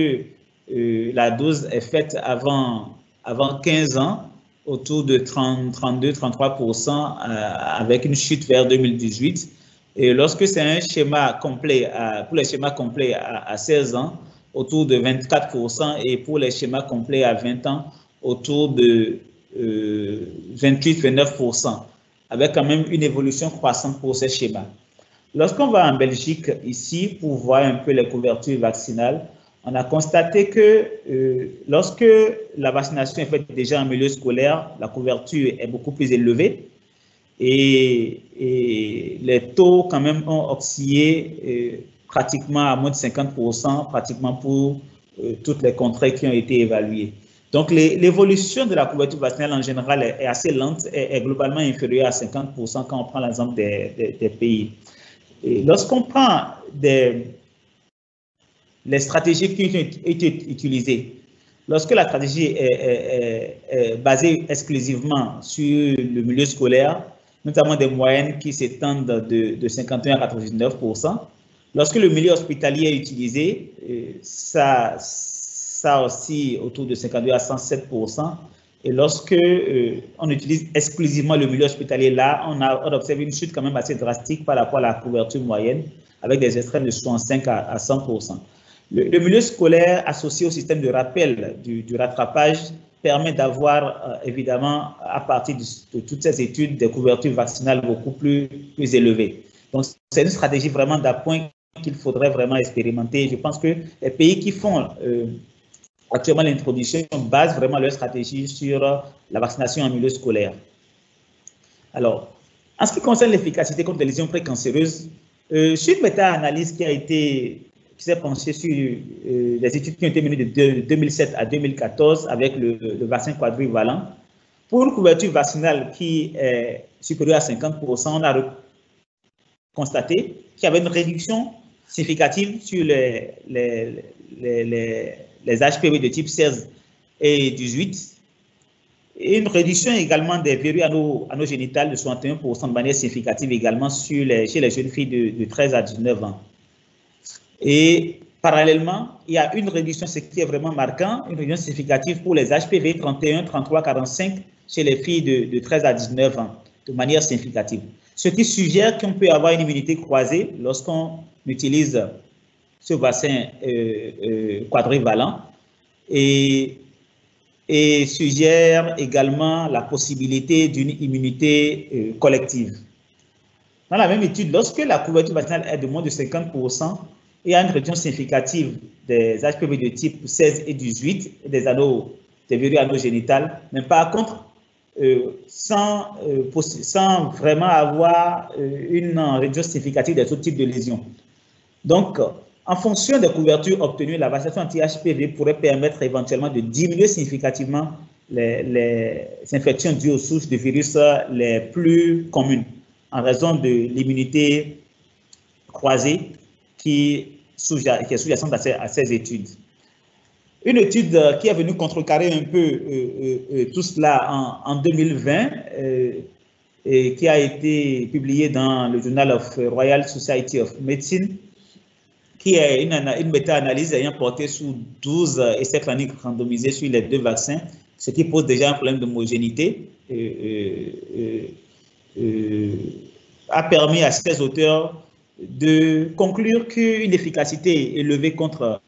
la dose est faite avant 15 ans, autour de 32-33%, avec une chute vers 2018. Et lorsque c'est un schéma complet, pour les schémas complets à 16 ans, autour de 24%, et pour les schémas complets à 20 ans, autour de 28-29%, avec quand même une évolution croissante pour ces schémas. Lorsqu'on va en Belgique, ici, pour voir un peu les couvertures vaccinales, on a constaté que lorsque la vaccination est faite déjà en milieu scolaire, la couverture est beaucoup plus élevée et les taux quand même ont oscillé pratiquement à moins de 50%, pratiquement pour toutes les contrées qui ont été évaluées. Donc l'évolution de la couverture vaccinale en général est assez lente et est globalement inférieure à 50% quand on prend l'exemple des pays. Lorsqu'on prend les stratégies qui ont été utilisées. Lorsque la stratégie est basée exclusivement sur le milieu scolaire, notamment des moyennes qui s'étendent de 51 à 99%, lorsque le milieu hospitalier est utilisé, ça aussi autour de 52 à 107%. Et lorsque on utilise exclusivement le milieu hospitalier, là, on observe une chute quand même assez drastique par rapport à la couverture moyenne, avec des extrêmes de 65 à 100%. Le milieu scolaire associé au système de rappel du rattrapage permet d'avoir, évidemment, à partir de toutes ces études, des couvertures vaccinales beaucoup plus élevées. Donc, c'est une stratégie vraiment d'appoint qu'il faudrait vraiment expérimenter. Je pense que les pays qui font actuellement l'introduction basent vraiment leur stratégie sur la vaccination en milieu scolaire. Alors, en ce qui concerne l'efficacité contre les lésions précancéreuses, sur une méta-analyse qui s'est penchée sur les études qui ont été menées de 2007 à 2014 avec le vaccin quadrivalent, pour une couverture vaccinale qui est supérieure à 50%, on a constaté qu'il y avait une réduction significative sur les HPV de type 16 et 18, et une réduction également des verrues anogénitales de 61% de manière significative également chez les jeunes filles de 13 à 19 ans. Et parallèlement, il y a une réduction, ce qui est vraiment marquant, une réduction significative pour les HPV 31, 33, 45 chez les filles de 13 à 19 ans, de manière significative. Ce qui suggère qu'on peut avoir une immunité croisée lorsqu'on utilise ce vaccin quadrivalent et suggère également la possibilité d'une immunité collective. Dans la même étude, lorsque la couverture vaccinale est de moins de 50%, il y a une réduction significative des HPV de type 16 et 18 et des verrues anogénitales, mais par contre, sans vraiment avoir une réduction significative des autres types de lésions. Donc, en fonction des couvertures obtenues, la vaccination anti-HPV pourrait permettre éventuellement de diminuer significativement les infections dues aux sources de virus les plus communes, en raison de l'immunité croisée qui est sous-jacente à ces études. Une étude qui est venue contrecarrer un peu tout cela en 2020, et qui a été publiée dans le Journal of Royal Society of Medicine, qui est une méta-analyse ayant porté sur 12 essais cliniques randomisés sur les deux vaccins, ce qui pose déjà un problème d'homogénéité, a permis à ces auteurs de conclure qu'une efficacité élevée contre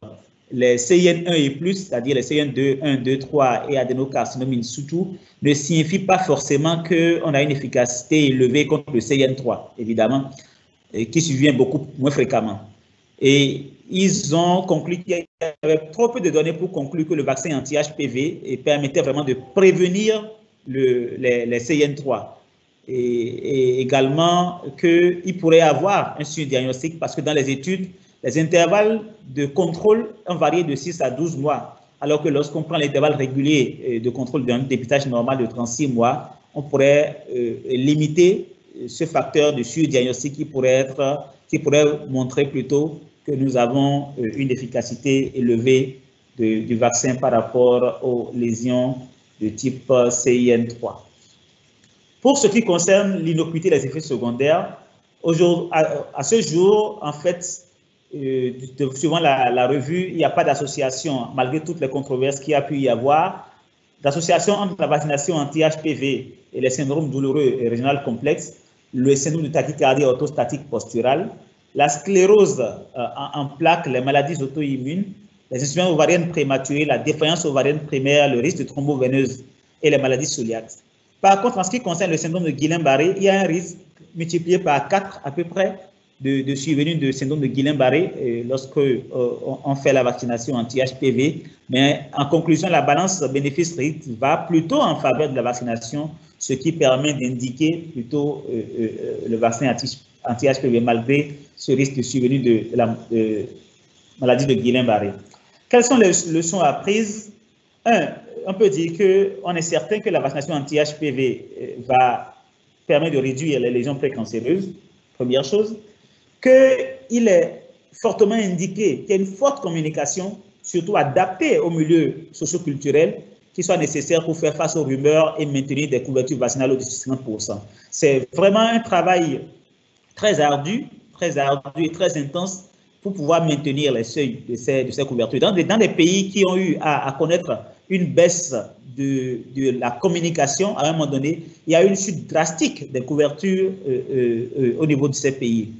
les CIN1 et plus, c'est-à-dire les CIN2, 1, 2, 3 et adénocarcinome in situ, ne signifie pas forcément qu'on a une efficacité élevée contre le CIN3, évidemment, qui survient beaucoup moins fréquemment. Et ils ont conclu qu'il y avait trop peu de données pour conclure que le vaccin anti-HPV permettait vraiment de prévenir les CIN3. Et également qu'il pourrait avoir un surdiagnostic parce que dans les études, les intervalles de contrôle ont varié de 6 à 12 mois. Alors que lorsqu'on prend l'intervalle régulier de contrôle d'un dépistage normal de 36 mois, on pourrait limiter ce facteur de surdiagnostic qui pourrait montrer plutôt que nous avons une efficacité élevée du vaccin par rapport aux lésions de type CIN3. Pour ce qui concerne l'innocuité des effets secondaires, à ce jour, en fait, suivant la revue, il n'y a pas d'association, malgré toutes les controverses qu'il y a pu y avoir, d'association entre la vaccination anti-HPV et les syndromes douloureux et régionaux complexes, le syndrome de tachycardie orthostatique posturale, la sclérose en plaques, les maladies auto-immunes, les insuffisances ovariennes prématurées, la défaillance ovarienne primaire, le risque de thromboveineuse et les maladies cœliaques. Par contre, en ce qui concerne le syndrome de Guillain-Barré, il y a un risque multiplié par 4 à peu près de survenue de syndrome de Guillain-Barré lorsque on fait la vaccination anti-HPV. Mais en conclusion, la balance bénéfice-risque va plutôt en faveur de la vaccination, ce qui permet d'indiquer plutôt le vaccin anti-HPV malgré ce risque de survenue de la maladie de Guillain-Barré. Quelles sont les leçons apprises? 1. On peut dire qu'on est certain que la vaccination anti-HPV va permettre de réduire les lésions précancéreuses, première chose. Qu'il est fortement indiqué qu'il y a une forte communication, surtout adaptée au milieu socioculturel, qui soit nécessaire pour faire face aux rumeurs et maintenir des couvertures vaccinales au-dessus de 50%. C'est vraiment un travail très ardu et très intense pour pouvoir maintenir les seuils de ces couvertures. Dans des pays qui ont eu à connaître une baisse de la communication, à un moment donné, il y a eu une chute drastique des couvertures au niveau de ces pays.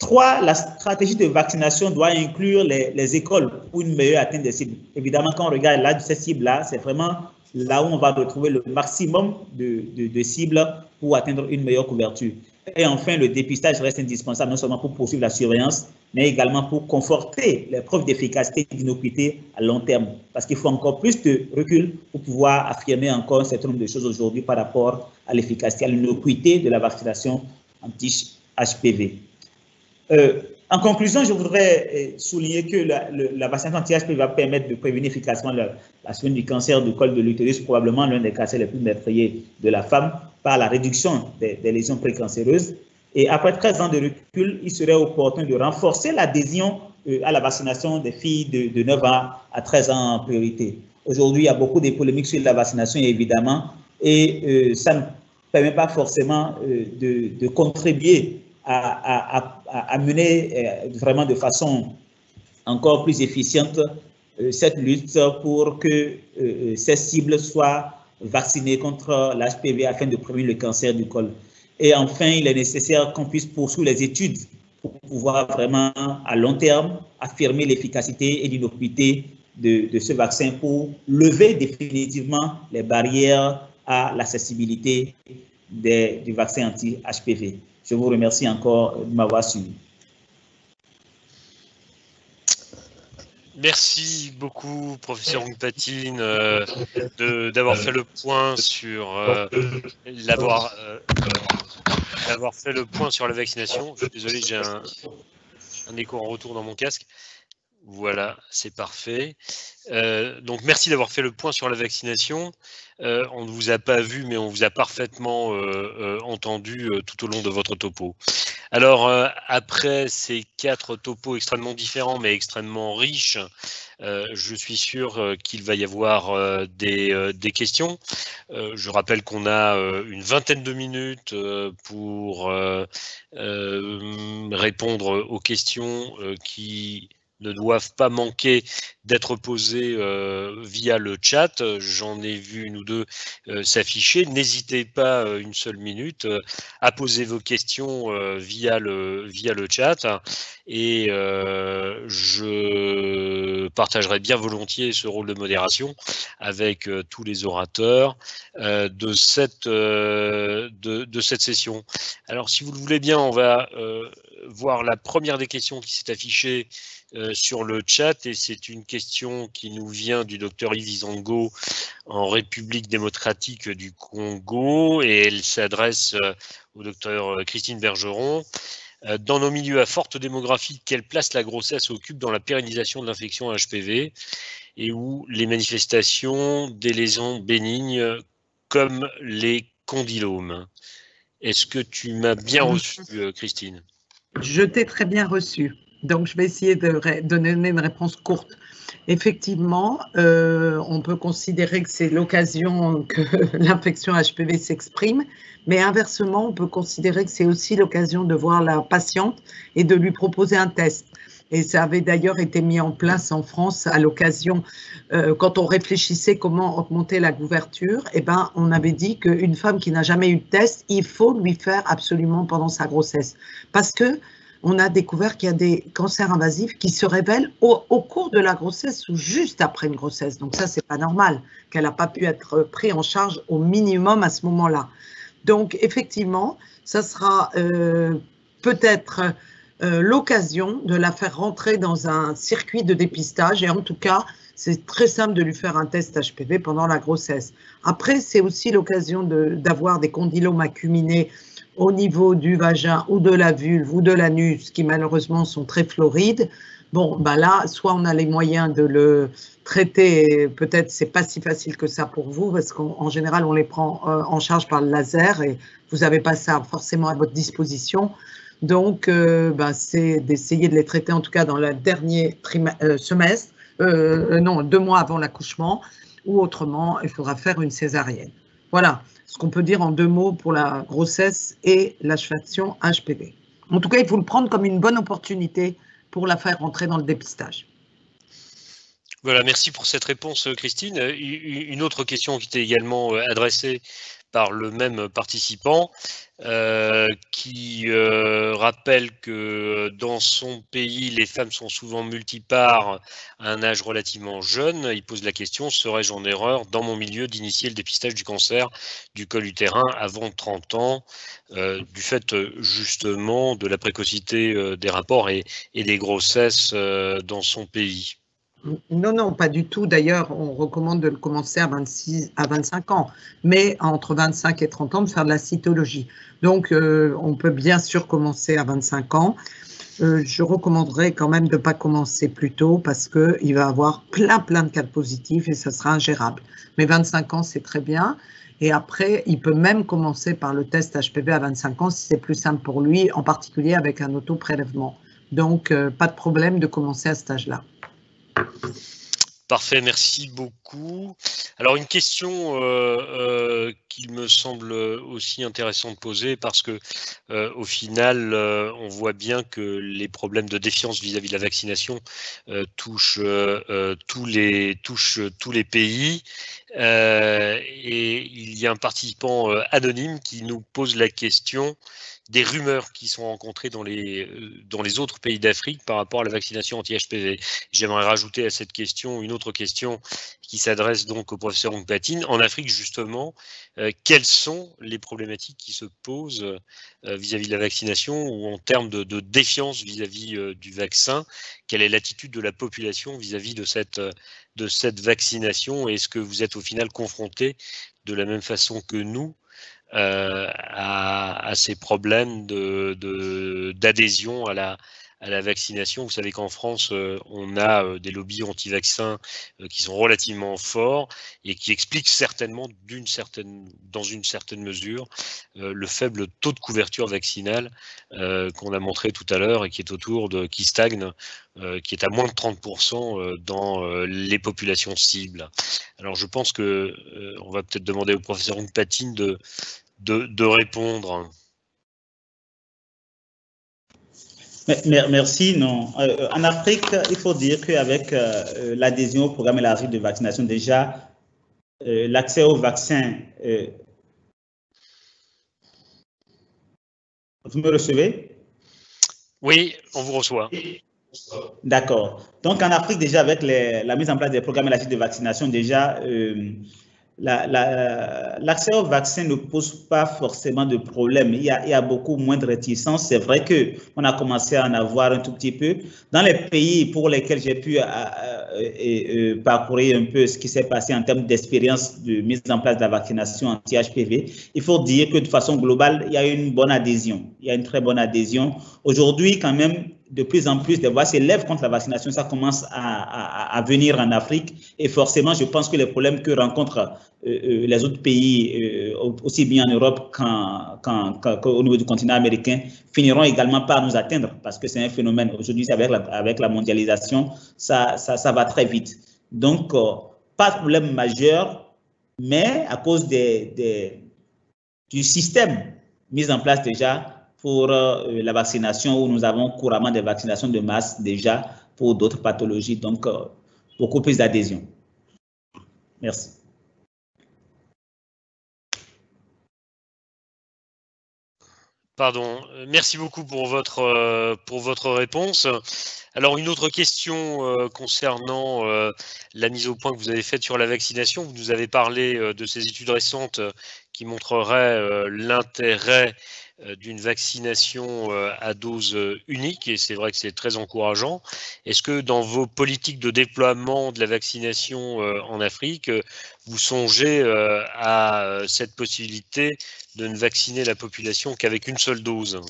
3, la stratégie de vaccination doit inclure les écoles pour une meilleure atteinte des cibles. Évidemment, quand on regarde là, ces cibles-là, c'est vraiment là où on va retrouver le maximum de cibles pour atteindre une meilleure couverture. Et enfin, le dépistage reste indispensable, non seulement pour poursuivre la surveillance, mais également pour conforter les preuves d'efficacité et d'innocuité à long terme. Parce qu'il faut encore plus de recul pour pouvoir affirmer encore un certain nombre de choses aujourd'hui par rapport à l'efficacité, à l'innocuité de la vaccination anti-HPV. En conclusion, je voudrais souligner que la vaccination anti-HPV va permettre de prévenir efficacement la survenue du cancer du col de l'utérus, probablement l'un des cancers les plus meurtriers de la femme, par la réduction des lésions précancéreuses. Et après 13 ans de recul, il serait opportun de renforcer l'adhésion à la vaccination des filles de 9 ans à 13 ans en priorité. Aujourd'hui, il y a beaucoup de polémiques sur la vaccination, évidemment, et ça ne permet pas forcément de contribuer à mener vraiment de façon encore plus efficiente cette lutte pour que ces cibles soient vaccinées contre l'HPV afin de prévenir le cancer du col. Et enfin, il est nécessaire qu'on puisse poursuivre les études pour pouvoir vraiment, à long terme, affirmer l'efficacité et l'innocuité de ce vaccin pour lever définitivement les barrières à l'accessibilité du vaccin anti-HPV. Je vous remercie encore de m'avoir suivi. Merci beaucoup, professeur Hounkpatin, d'avoir fait le point sur la vaccination. Je suis désolé, j'ai un écho en retour dans mon casque. Voilà, c'est parfait. Donc, merci d'avoir fait le point sur la vaccination. On ne vous a pas vu, mais on vous a parfaitement entendu tout au long de votre topo. Alors, après ces 4 topos extrêmement différents, mais extrêmement riches, je suis sûr qu'il va y avoir des questions. Je rappelle qu'on a une vingtaine de minutes pour répondre aux questions qui ne doivent pas manquer d'être posés via le chat. J'en ai vu une ou deux s'afficher. N'hésitez pas une seule minute à poser vos questions via le chat et je partagerai bien volontiers ce rôle de modération avec tous les orateurs de cette session. Alors si vous le voulez bien, on va voir la première des questions qui s'est affichée sur le chat et c'est une question qui nous vient du docteur Yves Izango en République démocratique du Congo et elle s'adresse au docteur Christine Bergeron. Dans nos milieux à forte démographie, quelle place la grossesse occupe dans la pérennisation de l'infection HPV et où les manifestations des lésions bénignes comme les condylomes? Est-ce que tu m'as bien reçu, Christine? Je t'ai très bien reçu. Donc, je vais essayer de donner une réponse courte. Effectivement, on peut considérer que c'est l'occasion que l'infection HPV s'exprime, mais inversement, on peut considérer que c'est aussi l'occasion de voir la patiente et de lui proposer un test. Et ça avait d'ailleurs été mis en place en France à l'occasion, quand on réfléchissait comment augmenter la couverture, eh ben, on avait dit qu'une femme qui n'a jamais eu de test, il faut lui faire absolument pendant sa grossesse. Parce que on a découvert qu'il y a des cancers invasifs qui se révèlent au cours de la grossesse ou juste après une grossesse. Donc ça, c'est pas normal qu'elle n'a pas pu être prise en charge au minimum à ce moment-là. Donc effectivement, ça sera peut-être l'occasion de la faire rentrer dans un circuit de dépistage et en tout cas, c'est très simple de lui faire un test HPV pendant la grossesse. Après, c'est aussi l'occasion d'avoir des condylomes acuminés au niveau du vagin ou de la vulve ou de l'anus, qui malheureusement sont très florides. Bon, ben là, soit on a les moyens de le traiter, peut-être c'est pas si facile que ça pour vous, parce qu'en général, on les prend en charge par le laser et vous n'avez pas ça forcément à votre disposition. Donc, c'est d'essayer de les traiter en tout cas dans le dernier semestre, 2 mois avant l'accouchement, ou autrement, il faudra faire une césarienne. Voilà ce qu'on peut dire en 2 mots pour la grossesse et l'affection HPV. En tout cas, il faut le prendre comme une bonne opportunité pour la faire rentrer dans le dépistage. Voilà, merci pour cette réponse, Christine. Une autre question qui était également adressée par le même participant, qui rappelle que dans son pays, les femmes sont souvent multipares à un âge relativement jeune. Il pose la question, serais-je en erreur dans mon milieu d'initier le dépistage du cancer du col utérin avant 30 ans, du fait justement de la précocité des rapports et des grossesses dans son pays? Non, non, pas du tout. D'ailleurs, on recommande de le commencer à 26 à 25 ans, mais entre 25 et 30 ans, de faire de la cytologie. Donc, on peut bien sûr commencer à 25 ans. Je recommanderais quand même de ne pas commencer plus tôt parce qu'il va avoir plein de cas positifs et ça sera ingérable. Mais 25 ans, c'est très bien. Et après, il peut même commencer par le test HPV à 25 ans si c'est plus simple pour lui, en particulier avec un auto-prélèvement. Donc, pas de problème de commencer à cet âge-là. Parfait, merci beaucoup. Alors une question qu'il me semble aussi intéressante de poser parce que au final, on voit bien que les problèmes de défiance vis-à-vis de la vaccination touchent tous les pays. Et il y a un participant anonyme qui nous pose la question des rumeurs qui sont rencontrées dans les autres pays d'Afrique par rapport à la vaccination anti-HPV. J'aimerais rajouter à cette question une autre question qui s'adresse donc au professeur Hounkpatin. En Afrique, justement, quelles sont les problématiques qui se posent vis-à-vis de la vaccination ou en termes de défiance vis-à-vis du vaccin? Quelle est l'attitude de la population vis-à-vis de cette vaccination? Est-ce que vous êtes au final confronté de la même façon que nous à ces problèmes d'adhésion à la vaccination? Vous savez qu'en France, on a des lobbies anti-vaccins qui sont relativement forts et qui expliquent certainement, dans une certaine mesure, le faible taux de couverture vaccinale qu'on a montré tout à l'heure et qui est qui stagne, qui est à moins de 30% dans les populations cibles. Alors je pense que on va peut-être demander au professeur Hounkpatin de répondre. Merci, non. En Afrique, il faut dire qu'avec l'adhésion au programme élargi de vaccination, déjà, l'accès au vaccin... Vous me recevez? Oui, on vous reçoit. D'accord. Donc, en Afrique, déjà, avec la mise en place des programmes élargis de vaccination, déjà, l'accès au vaccin ne pose pas forcément de problème. Il y a beaucoup moins de réticence. C'est vrai qu'on a commencé à en avoir un tout petit peu. Dans les pays pour lesquels j'ai pu parcourir un peu ce qui s'est passé en termes d'expérience de mise en place de la vaccination anti-HPV, il faut dire que de façon globale, il y a une bonne adhésion. Il y a une très bonne adhésion. Aujourd'hui, quand même, de plus en plus, des voix s'élèvent contre la vaccination, ça commence à venir en Afrique. Et forcément, je pense que les problèmes que rencontrent les autres pays, aussi bien en Europe qu'au niveau du continent américain, finiront également par nous atteindre, parce que c'est un phénomène. Aujourd'hui, avec la mondialisation, ça va très vite. Donc, pas de problème majeur, mais à cause du système mis en place déjà, pour la vaccination, où nous avons couramment des vaccinations de masse déjà pour d'autres pathologies, donc beaucoup plus d'adhésion. Merci. Pardon, merci beaucoup pour votre réponse. Alors une autre question concernant la mise au point que vous avez faite sur la vaccination. Vous nous avez parlé de ces études récentes qui montreraient l'intérêt d'une vaccination à dose unique, et c'est vrai que c'est très encourageant. Est-ce que dans vos politiques de déploiement de la vaccination en Afrique, vous songez à cette possibilité de ne vacciner la population qu'avec une seule dose?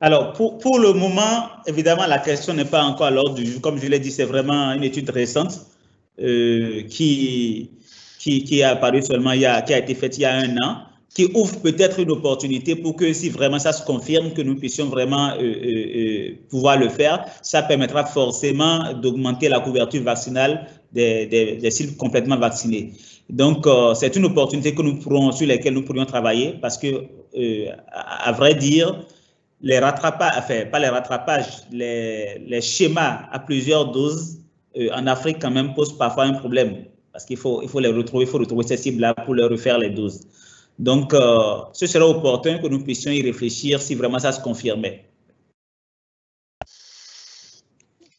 Alors, pour le moment, évidemment, la question n'est pas encore à l'ordre du jour. Comme je l'ai dit, c'est vraiment une étude récente qui est apparue seulement qui a été faite il y a 1 an, qui ouvre peut-être une opportunité pour que si vraiment ça se confirme, que nous puissions vraiment pouvoir le faire, ça permettra forcément d'augmenter la couverture vaccinale des cibles complètement vaccinées. Donc, c'est une opportunité que nous pourrons, sur laquelle nous pourrions travailler parce que, à vrai dire, les rattrapages, enfin, pas les rattrapages, les schémas à plusieurs doses en Afrique quand même posent parfois un problème parce qu'il faut, les retrouver, il faut retrouver ces cibles-là pour leur refaire les doses. Donc, ce serait opportun que nous puissions y réfléchir si vraiment ça se confirmait.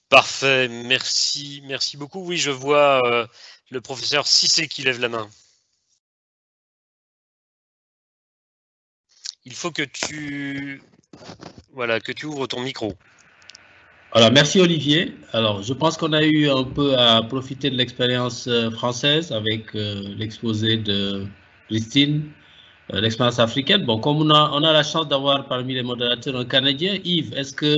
Parfait, merci, merci beaucoup. Oui, je vois le professeur Sissé qui lève la main. Il faut que tu, voilà, que tu ouvres ton micro. Alors, merci Olivier. Alors, je pense qu'on a eu un peu à profiter de l'expérience française avec l'exposé de Christine. L'expérience africaine. Bon, comme on a la chance d'avoir parmi les modérateurs un Canadien, Yves, est-ce que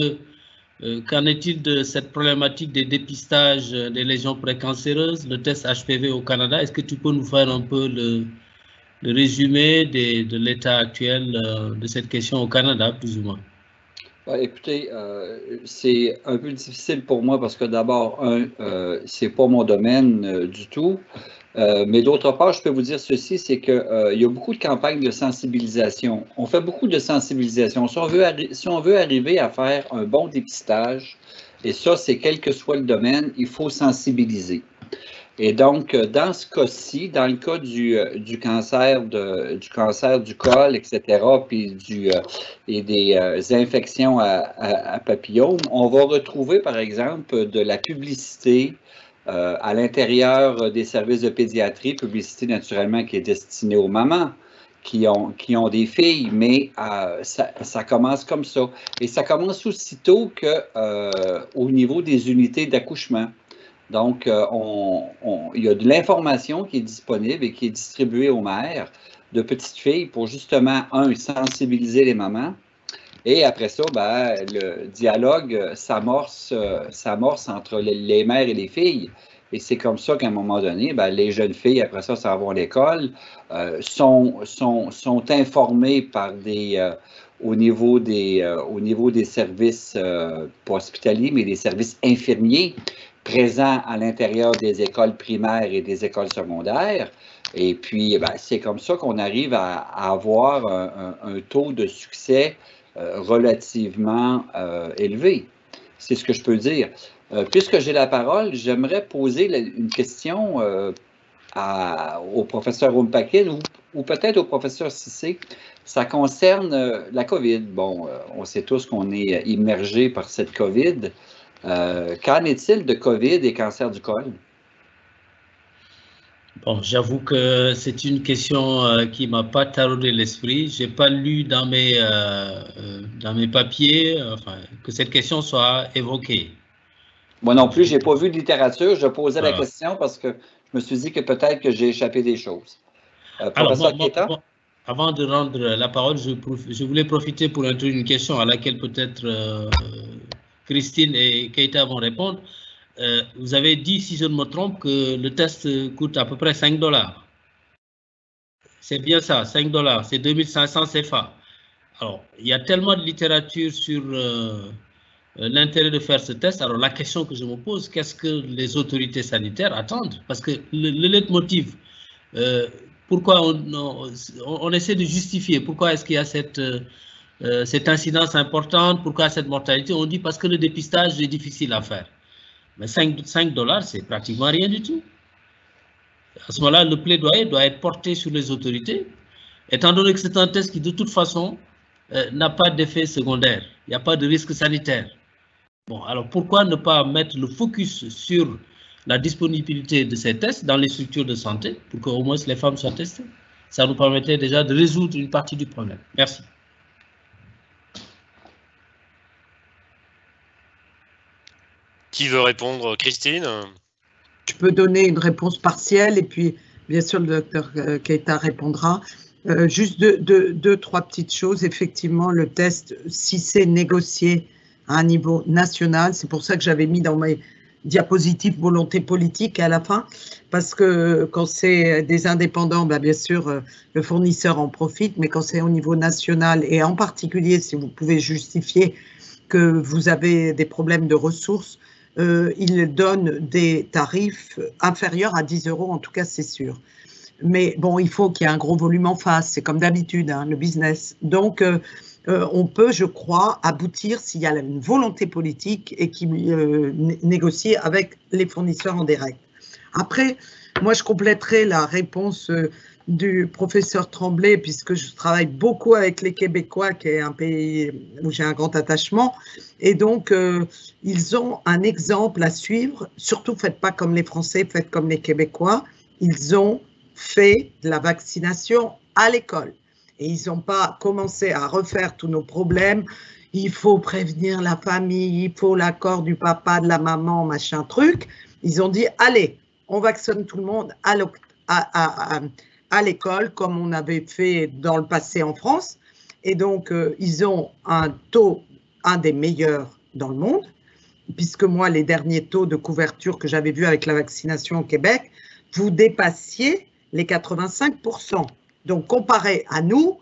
qu'en est-il de cette problématique des dépistages des légions précancéreuses, le test HPV au Canada? Est-ce que tu peux nous faire un peu le résumé de l'état actuel de cette question au Canada, plus ou moins? Ouais, écoutez, c'est un peu difficile pour moi parce que d'abord, c'est pas mon domaine du tout. Mais d'autre part, je peux vous dire ceci, c'est qu'il y a beaucoup de campagnes de sensibilisation. On fait beaucoup de sensibilisation. Si on veut arriver à faire un bon dépistage, et ça, c'est quel que soit le domaine, il faut sensibiliser. Et donc, dans ce cas-ci, dans le cas du cancer du col, etc., puis des infections à papillome, on va retrouver, par exemple, de la publicité à l'intérieur des services de pédiatrie, publicité naturellement qui est destinée aux mamans qui ont des filles, mais ça commence comme ça. Et ça commence aussitôt qu'au niveau des unités d'accouchement. Donc, il y a de l'information qui est disponible et qui est distribuée aux mères de petites filles pour justement, sensibiliser les mamans. Et après ça, ben, le dialogue s'amorce entre les mères et les filles. Et c'est comme ça qu'à un moment donné, ben, les jeunes filles, après ça, s'en vont à l'école, sont informées par au niveau des services, pas hospitaliers, mais des services infirmiers présents à l'intérieur des écoles primaires et des écoles secondaires. Et puis, ben, c'est comme ça qu'on arrive à avoir un taux de succès relativement élevé. C'est ce que je peux dire. Puisque j'ai la parole, j'aimerais poser une question au professeur Hounkpatin ou peut-être au professeur Sissé. Ça concerne la COVID. Bon, on sait tous qu'on est immergé par cette COVID. Qu'en est-il de COVID et cancer du col? Bon, j'avoue que c'est une question qui m'a pas taraudé l'esprit. J'ai pas lu dans mes papiers que cette question soit évoquée. Moi non plus, j'ai pas vu de littérature. Je posais la question parce que je me suis dit que peut-être que j'ai échappé des choses. Professeur Keita? Avant de rendre la parole, je voulais profiter pour introduire une question à laquelle peut-être Christine et Keita vont répondre. Vous avez dit, si je ne me trompe, que le test coûte à peu près 5 $. C'est bien ça, 5 $, c'est 2500 CFA. Alors, il y a tellement de littérature sur l'intérêt de faire ce test. Alors, la question que je me pose, qu'est-ce que les autorités sanitaires attendent? Parce que le leitmotiv, pourquoi on essaie de justifier, pourquoi est-ce qu'il y a cette incidence importante, pourquoi cette mortalité? On dit parce que le dépistage est difficile à faire. Mais 5 $, c'est pratiquement rien du tout. À ce moment-là, le plaidoyer doit être porté sur les autorités, étant donné que c'est un test qui, de toute façon, n'a pas d'effet secondaire. Il n'y a pas de risque sanitaire. Bon, alors pourquoi ne pas mettre le focus sur la disponibilité de ces tests dans les structures de santé, pour qu'au moins les femmes soient testées? Ça nous permettrait déjà de résoudre une partie du problème. Merci. Qui veut répondre, Christine? Je peux donner une réponse partielle et puis, bien sûr, le docteur Keita répondra. Juste deux, trois petites choses. Effectivement, le test, si c'est négocié à un niveau national, c'est pour ça que j'avais mis dans mes diapositive volonté politique à la fin, parce que quand c'est des indépendants, bien sûr, le fournisseur en profite, mais quand c'est au niveau national, et en particulier si vous pouvez justifier que vous avez des problèmes de ressources, ils donnent des tarifs inférieurs à 10 €, en tout cas c'est sûr. Mais bon, il faut qu'il y ait un gros volume en face, c'est comme d'habitude, hein, le business. Donc, on peut, je crois, aboutir s'il y a une volonté politique et qui négocie avec les fournisseurs en direct. Après, moi, je compléterai la réponse du professeur Tremblay, puisque je travaille beaucoup avec les Québécois, qui est un pays où j'ai un grand attachement. Et donc, ils ont un exemple à suivre. Surtout, faites pas comme les Français, faites comme les Québécois. Ils ont fait de la vaccination à l'école. Et ils n'ont pas commencé à refaire tous nos problèmes. Il faut prévenir la famille, il faut l'accord du papa, de la maman, machin truc. Ils ont dit, allez, on vaccine tout le monde à l'école, comme on avait fait dans le passé en France. Et donc, ils ont un taux, un des meilleurs dans le monde, puisque moi, les derniers taux de couverture que j'avais vus avec la vaccination au Québec, vous dépassiez les 85 %. Donc, comparé à nous,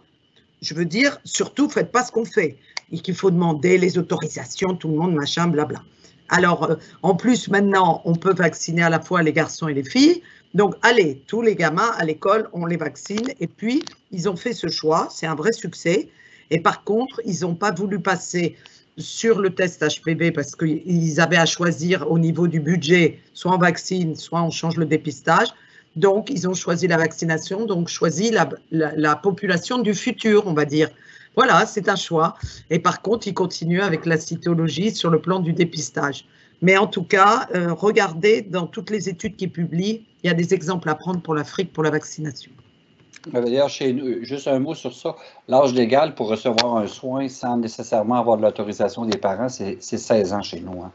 je veux dire, surtout, ne faites pas ce qu'on fait. Et qu'il faut demander les autorisations, tout le monde, machin, blabla. Alors, en plus, maintenant, on peut vacciner à la fois les garçons et les filles. Donc, allez, tous les gamins à l'école, on les vaccine. Et puis, ils ont fait ce choix, c'est un vrai succès. Et par contre, ils n'ont pas voulu passer sur le test HPV parce qu'ils avaient à choisir au niveau du budget, soit on vaccine, soit on change le dépistage. Donc, ils ont choisi la vaccination, donc choisi la population du futur, on va dire. Voilà, c'est un choix. Et par contre, ils continuent avec la cytologie sur le plan du dépistage. Mais en tout cas, regardez dans toutes les études qu'ils publient, il y a des exemples à prendre pour l'Afrique, pour la vaccination. D'ailleurs, chez nous, juste un mot sur ça, l'âge légal pour recevoir un soin sans nécessairement avoir de l'autorisation des parents, c'est 16 ans chez nous, hein.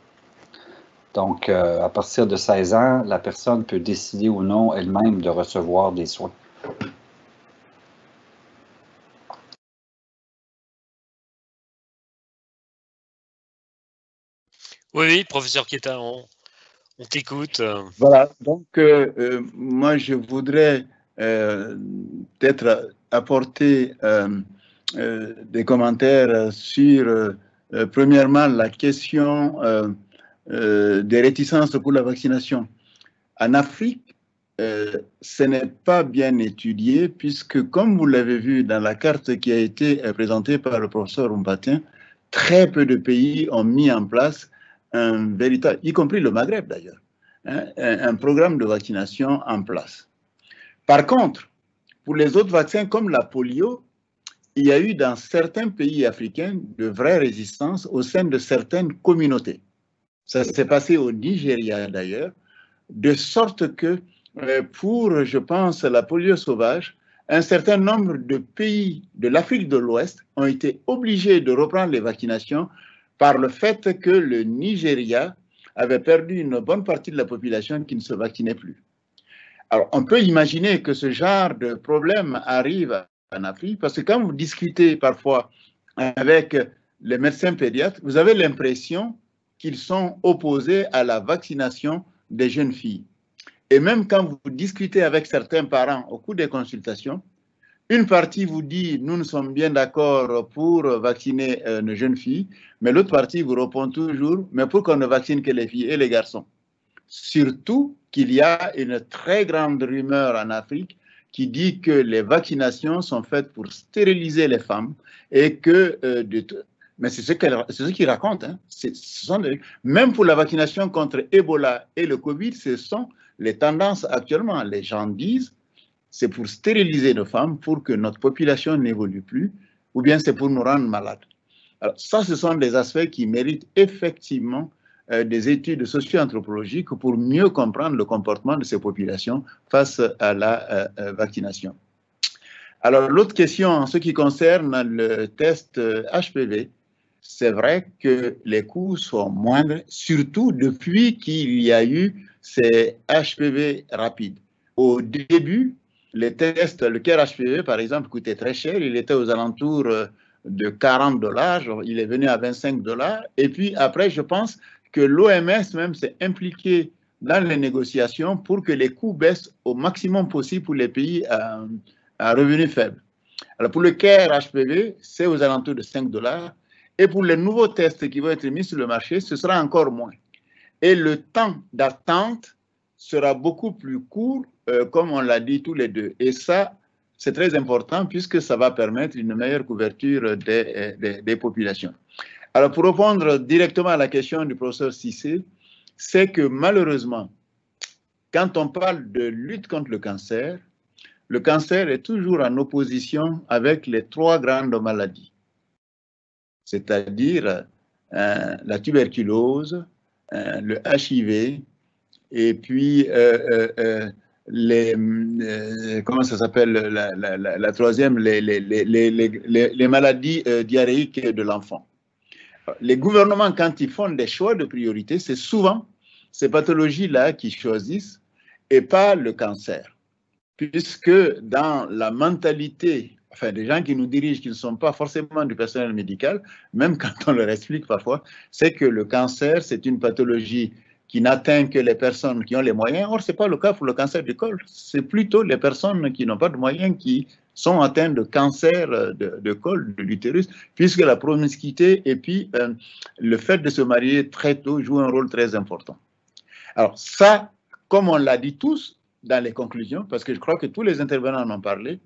Donc, à partir de 16 ans, la personne peut décider ou non elle-même de recevoir des soins. Oui, professeur Keita, on t'écoute. Voilà, donc moi je voudrais peut-être apporter des commentaires sur, premièrement, la question des réticences pour la vaccination. En Afrique, ce n'est pas bien étudié puisque, comme vous l'avez vu dans la carte qui a été présentée par le professeur Hounkpatin, très peu de pays ont mis en place un véritable, y compris le Maghreb d'ailleurs, hein, un programme de vaccination en place. Par contre, pour les autres vaccins comme la polio, il y a eu dans certains pays africains de vraies résistances au sein de certaines communautés. Ça s'est passé au Nigeria d'ailleurs, de sorte que pour, je pense, la polio sauvage, un certain nombre de pays de l'Afrique de l'Ouest ont été obligés de reprendre les vaccinations par le fait que le Nigeria avait perdu une bonne partie de la population qui ne se vaccinait plus. Alors, on peut imaginer que ce genre de problème arrive en Afrique, parce que quand vous discutez parfois avec les médecins pédiatres, vous avez l'impression qu'ils sont opposés à la vaccination des jeunes filles. Et même quand vous discutez avec certains parents au cours des consultations, une partie vous dit « nous nous sommes bien d'accord pour vacciner nos jeunes filles », mais l'autre partie vous répond toujours « mais pour qu'on ne vaccine que les filles et les garçons ». Surtout qu'il y a une très grande rumeur en Afrique qui dit que les vaccinations sont faites pour stériliser les femmes et que… Mais c'est ce qu'ils racontent. Hein. Même pour la vaccination contre Ebola et le Covid, ce sont les tendances actuellement. Les gens disent c'est pour stériliser nos femmes, pour que notre population n'évolue plus, ou bien c'est pour nous rendre malades. Alors ça, ce sont des aspects qui méritent effectivement des études socio-anthropologiques pour mieux comprendre le comportement de ces populations face à la vaccination. Alors, l'autre question en ce qui concerne le test HPV, c'est vrai que les coûts sont moindres, surtout depuis qu'il y a eu ces HPV rapides. Au début, les tests, le Care HPV, par exemple, coûtait très cher. Il était aux alentours de 40 $. Il est venu à 25 $. Et puis après, je pense que l'OMS même s'est impliquée dans les négociations pour que les coûts baissent au maximum possible pour les pays à revenus faibles. Alors pour le Care HPV, c'est aux alentours de 5 $. Et pour les nouveaux tests qui vont être mis sur le marché, ce sera encore moins. Et le temps d'attente sera beaucoup plus court, comme on l'a dit tous les deux. Et ça, c'est très important puisque ça va permettre une meilleure couverture des populations. Alors pour répondre directement à la question du professeur Sissé, c'est que malheureusement, quand on parle de lutte contre le cancer est toujours en opposition avec les 3 grandes maladies, c'est-à-dire la tuberculose, le HIV et puis la troisième, les maladies diarrhéiques de l'enfant. Les gouvernements, quand ils font des choix de priorité, c'est souvent ces pathologies-là qu'ils choisissent et pas le cancer. Puisque dans la mentalité, enfin des gens qui nous dirigent, qui ne sont pas forcément du personnel médical, même quand on leur explique parfois, c'est que le cancer, c'est une pathologie qui n'atteint que les personnes qui ont les moyens. Or, ce n'est pas le cas pour le cancer du col. C'est plutôt les personnes qui n'ont pas de moyens qui sont atteintes de cancer de col, de l'utérus, puisque la promiscuité et puis le fait de se marier très tôt joue un rôle très important. Alors ça, comme on l'a dit tous dans les conclusions, parce que je crois que tous les intervenants en ont parlé,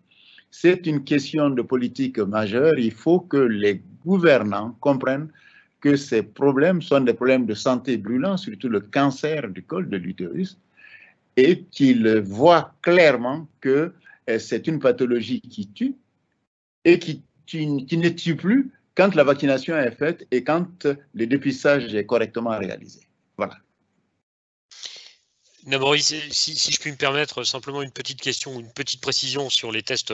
c'est une question de politique majeure. Il faut que les gouvernants comprennent que ces problèmes sont des problèmes de santé brûlants, surtout le cancer du col de l'utérus, et qu'ils voient clairement que c'est une pathologie qui tue et qui ne tue plus quand la vaccination est faite et quand le dépistage est correctement réalisé. Voilà. Namory, si je puis me permettre simplement une petite question ou une petite précision sur les tests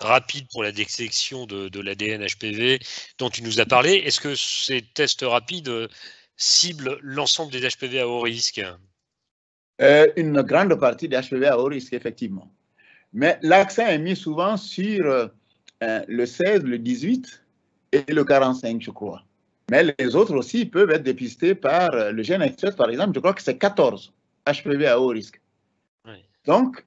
rapides pour la détection de l'ADN HPV dont tu nous as parlé, est-ce que ces tests rapides ciblent l'ensemble des HPV à haut risque? Une grande partie des HPV à haut risque, effectivement. Mais l'accent est mis souvent sur le 16, le 18 et le 45, je crois. Mais les autres aussi peuvent être dépistés par le GeneXpert, par exemple, je crois que c'est 14. HPV à haut risque. Oui. Donc,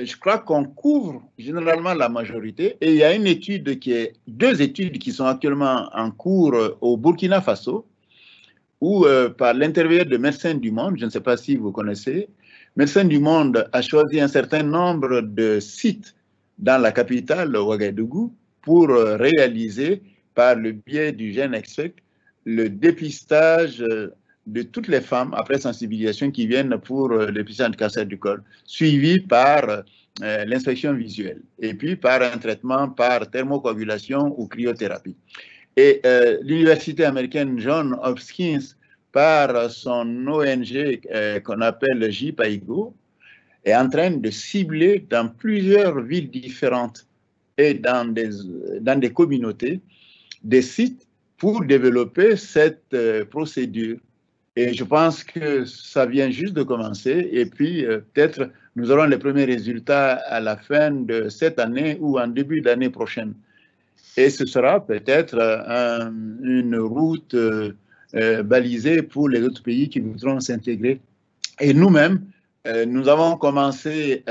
je crois qu'on couvre généralement la majorité et il y a une étude qui est, 2 études qui sont actuellement en cours au Burkina Faso où par l'intermédiaire de Médecins du Monde, je ne sais pas si vous connaissez, Médecins du Monde a choisi un certain nombre de sites dans la capitale Ouagadougou pour réaliser par le biais du GeneXpert le dépistage de toutes les femmes après sensibilisation qui viennent pour le dépistage du cancer du col, suivies par l'inspection visuelle et puis par un traitement par thermocoagulation ou cryothérapie. Et l'université américaine Johns Hopkins, par son ONG qu'on appelle JPAIGO, est en train de cibler dans plusieurs villes différentes et dans des communautés des sites pour développer cette procédure. Et je pense que ça vient juste de commencer et puis peut-être nous aurons les premiers résultats à la fin de cette année ou en début d'année prochaine. Et ce sera peut-être une route balisée pour les autres pays qui voudront s'intégrer. Et nous-mêmes, nous avons commencé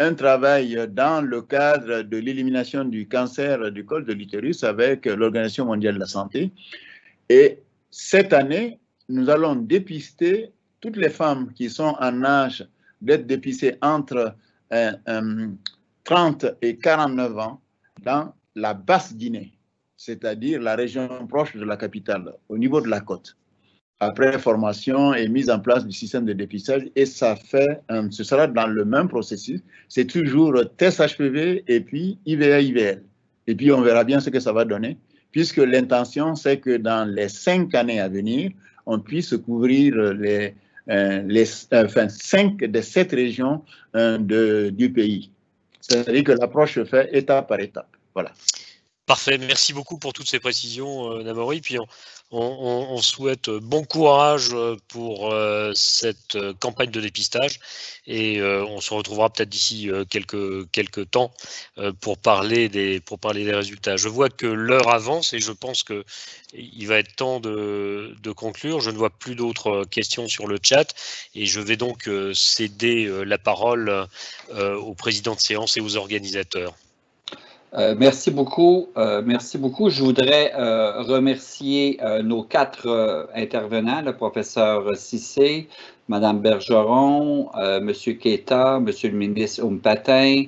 un travail dans le cadre de l'élimination du cancer du col de l'utérus avec l'Organisation mondiale de la santé. Et cette année, nous allons dépister toutes les femmes qui sont en âge d'être dépistées entre 30 et 49 ans dans la basse Guinée, c'est-à-dire la région proche de la capitale, au niveau de la côte, après formation et mise en place du système de dépistage. Et ça fait, ce sera dans le même processus, c'est toujours test HPV et puis IVA-IVL. Et puis on verra bien ce que ça va donner, puisque l'intention c'est que dans les 5 années à venir, on puisse couvrir enfin, 5 des 7 régions du pays. C'est-à-dire que l'approche se fait étape par étape. Voilà. Parfait, merci beaucoup pour toutes ces précisions, Namory. Puis on souhaite bon courage pour cette campagne de dépistage et on se retrouvera peut-être d'ici quelques temps pour parler des résultats. Je vois que l'heure avance et je pense qu'il va être temps de conclure. Je ne vois plus d'autres questions sur le chat et je vais donc céder la parole au président de séance et aux organisateurs. Merci beaucoup. Je voudrais remercier nos quatre intervenants, le professeur Sissé, Madame Bergeron, Monsieur Keita, Monsieur le ministre Hounkpatin,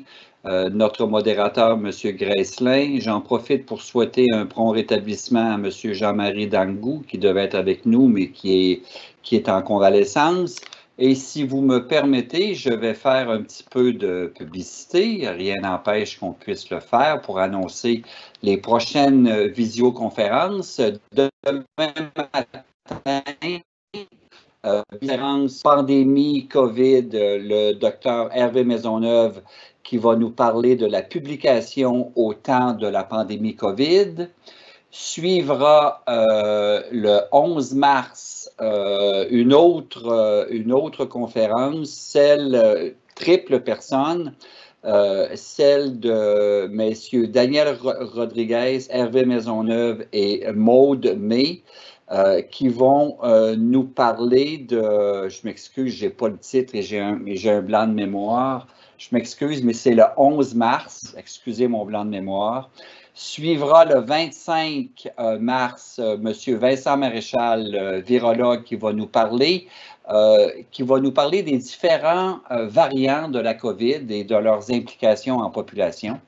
notre modérateur Monsieur Graesslin. J'en profite pour souhaiter un prompt rétablissement à Monsieur Jean-Marie Dangou, qui devait être avec nous, mais qui est en convalescence. Et si vous me permettez, je vais faire un petit peu de publicité. Rien n'empêche qu'on puisse le faire pour annoncer les prochaines visioconférences. Demain matin, conférence pandémie COVID, le docteur Hervé Maisonneuve qui va nous parler de la publication au temps de la pandémie COVID. Suivra le 11 mars une autre conférence, celle triple personne, celle de messieurs Daniel Rodriguez, Hervé Maisonneuve et Maude May, qui vont nous parler de, je m'excuse, j'ai pas le titre et j'ai un blanc de mémoire, je m'excuse, mais c'est le 11 mars, excusez mon blanc de mémoire. Suivra le 25 mars, M. Vincent Maréchal, virologue, qui va nous parler des différents variants de la COVID et de leurs implications en population.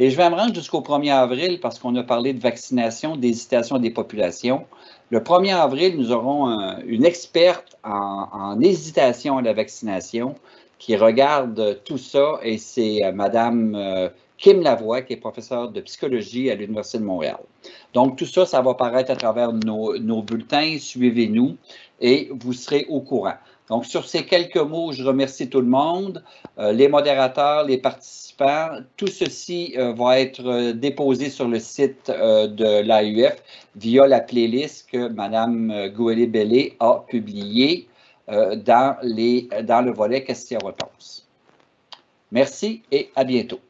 Et je vais me rendre jusqu'au 1er avril parce qu'on a parlé de vaccination, d'hésitation des populations. Le 1er avril, nous aurons une experte en hésitation à la vaccination qui regarde tout ça et c'est Mme Kim Lavoie, qui est professeure de psychologie à l'Université de Montréal. Donc, tout ça, ça va apparaître à travers nos bulletins. Suivez-nous et vous serez au courant. Donc, sur ces quelques mots, je remercie tout le monde, les modérateurs, les participants. Tout ceci va être déposé sur le site de l'AUF via la playlist que Mme Gouélé-Bellé a publiée dans le volet questions-réponses. Merci et à bientôt.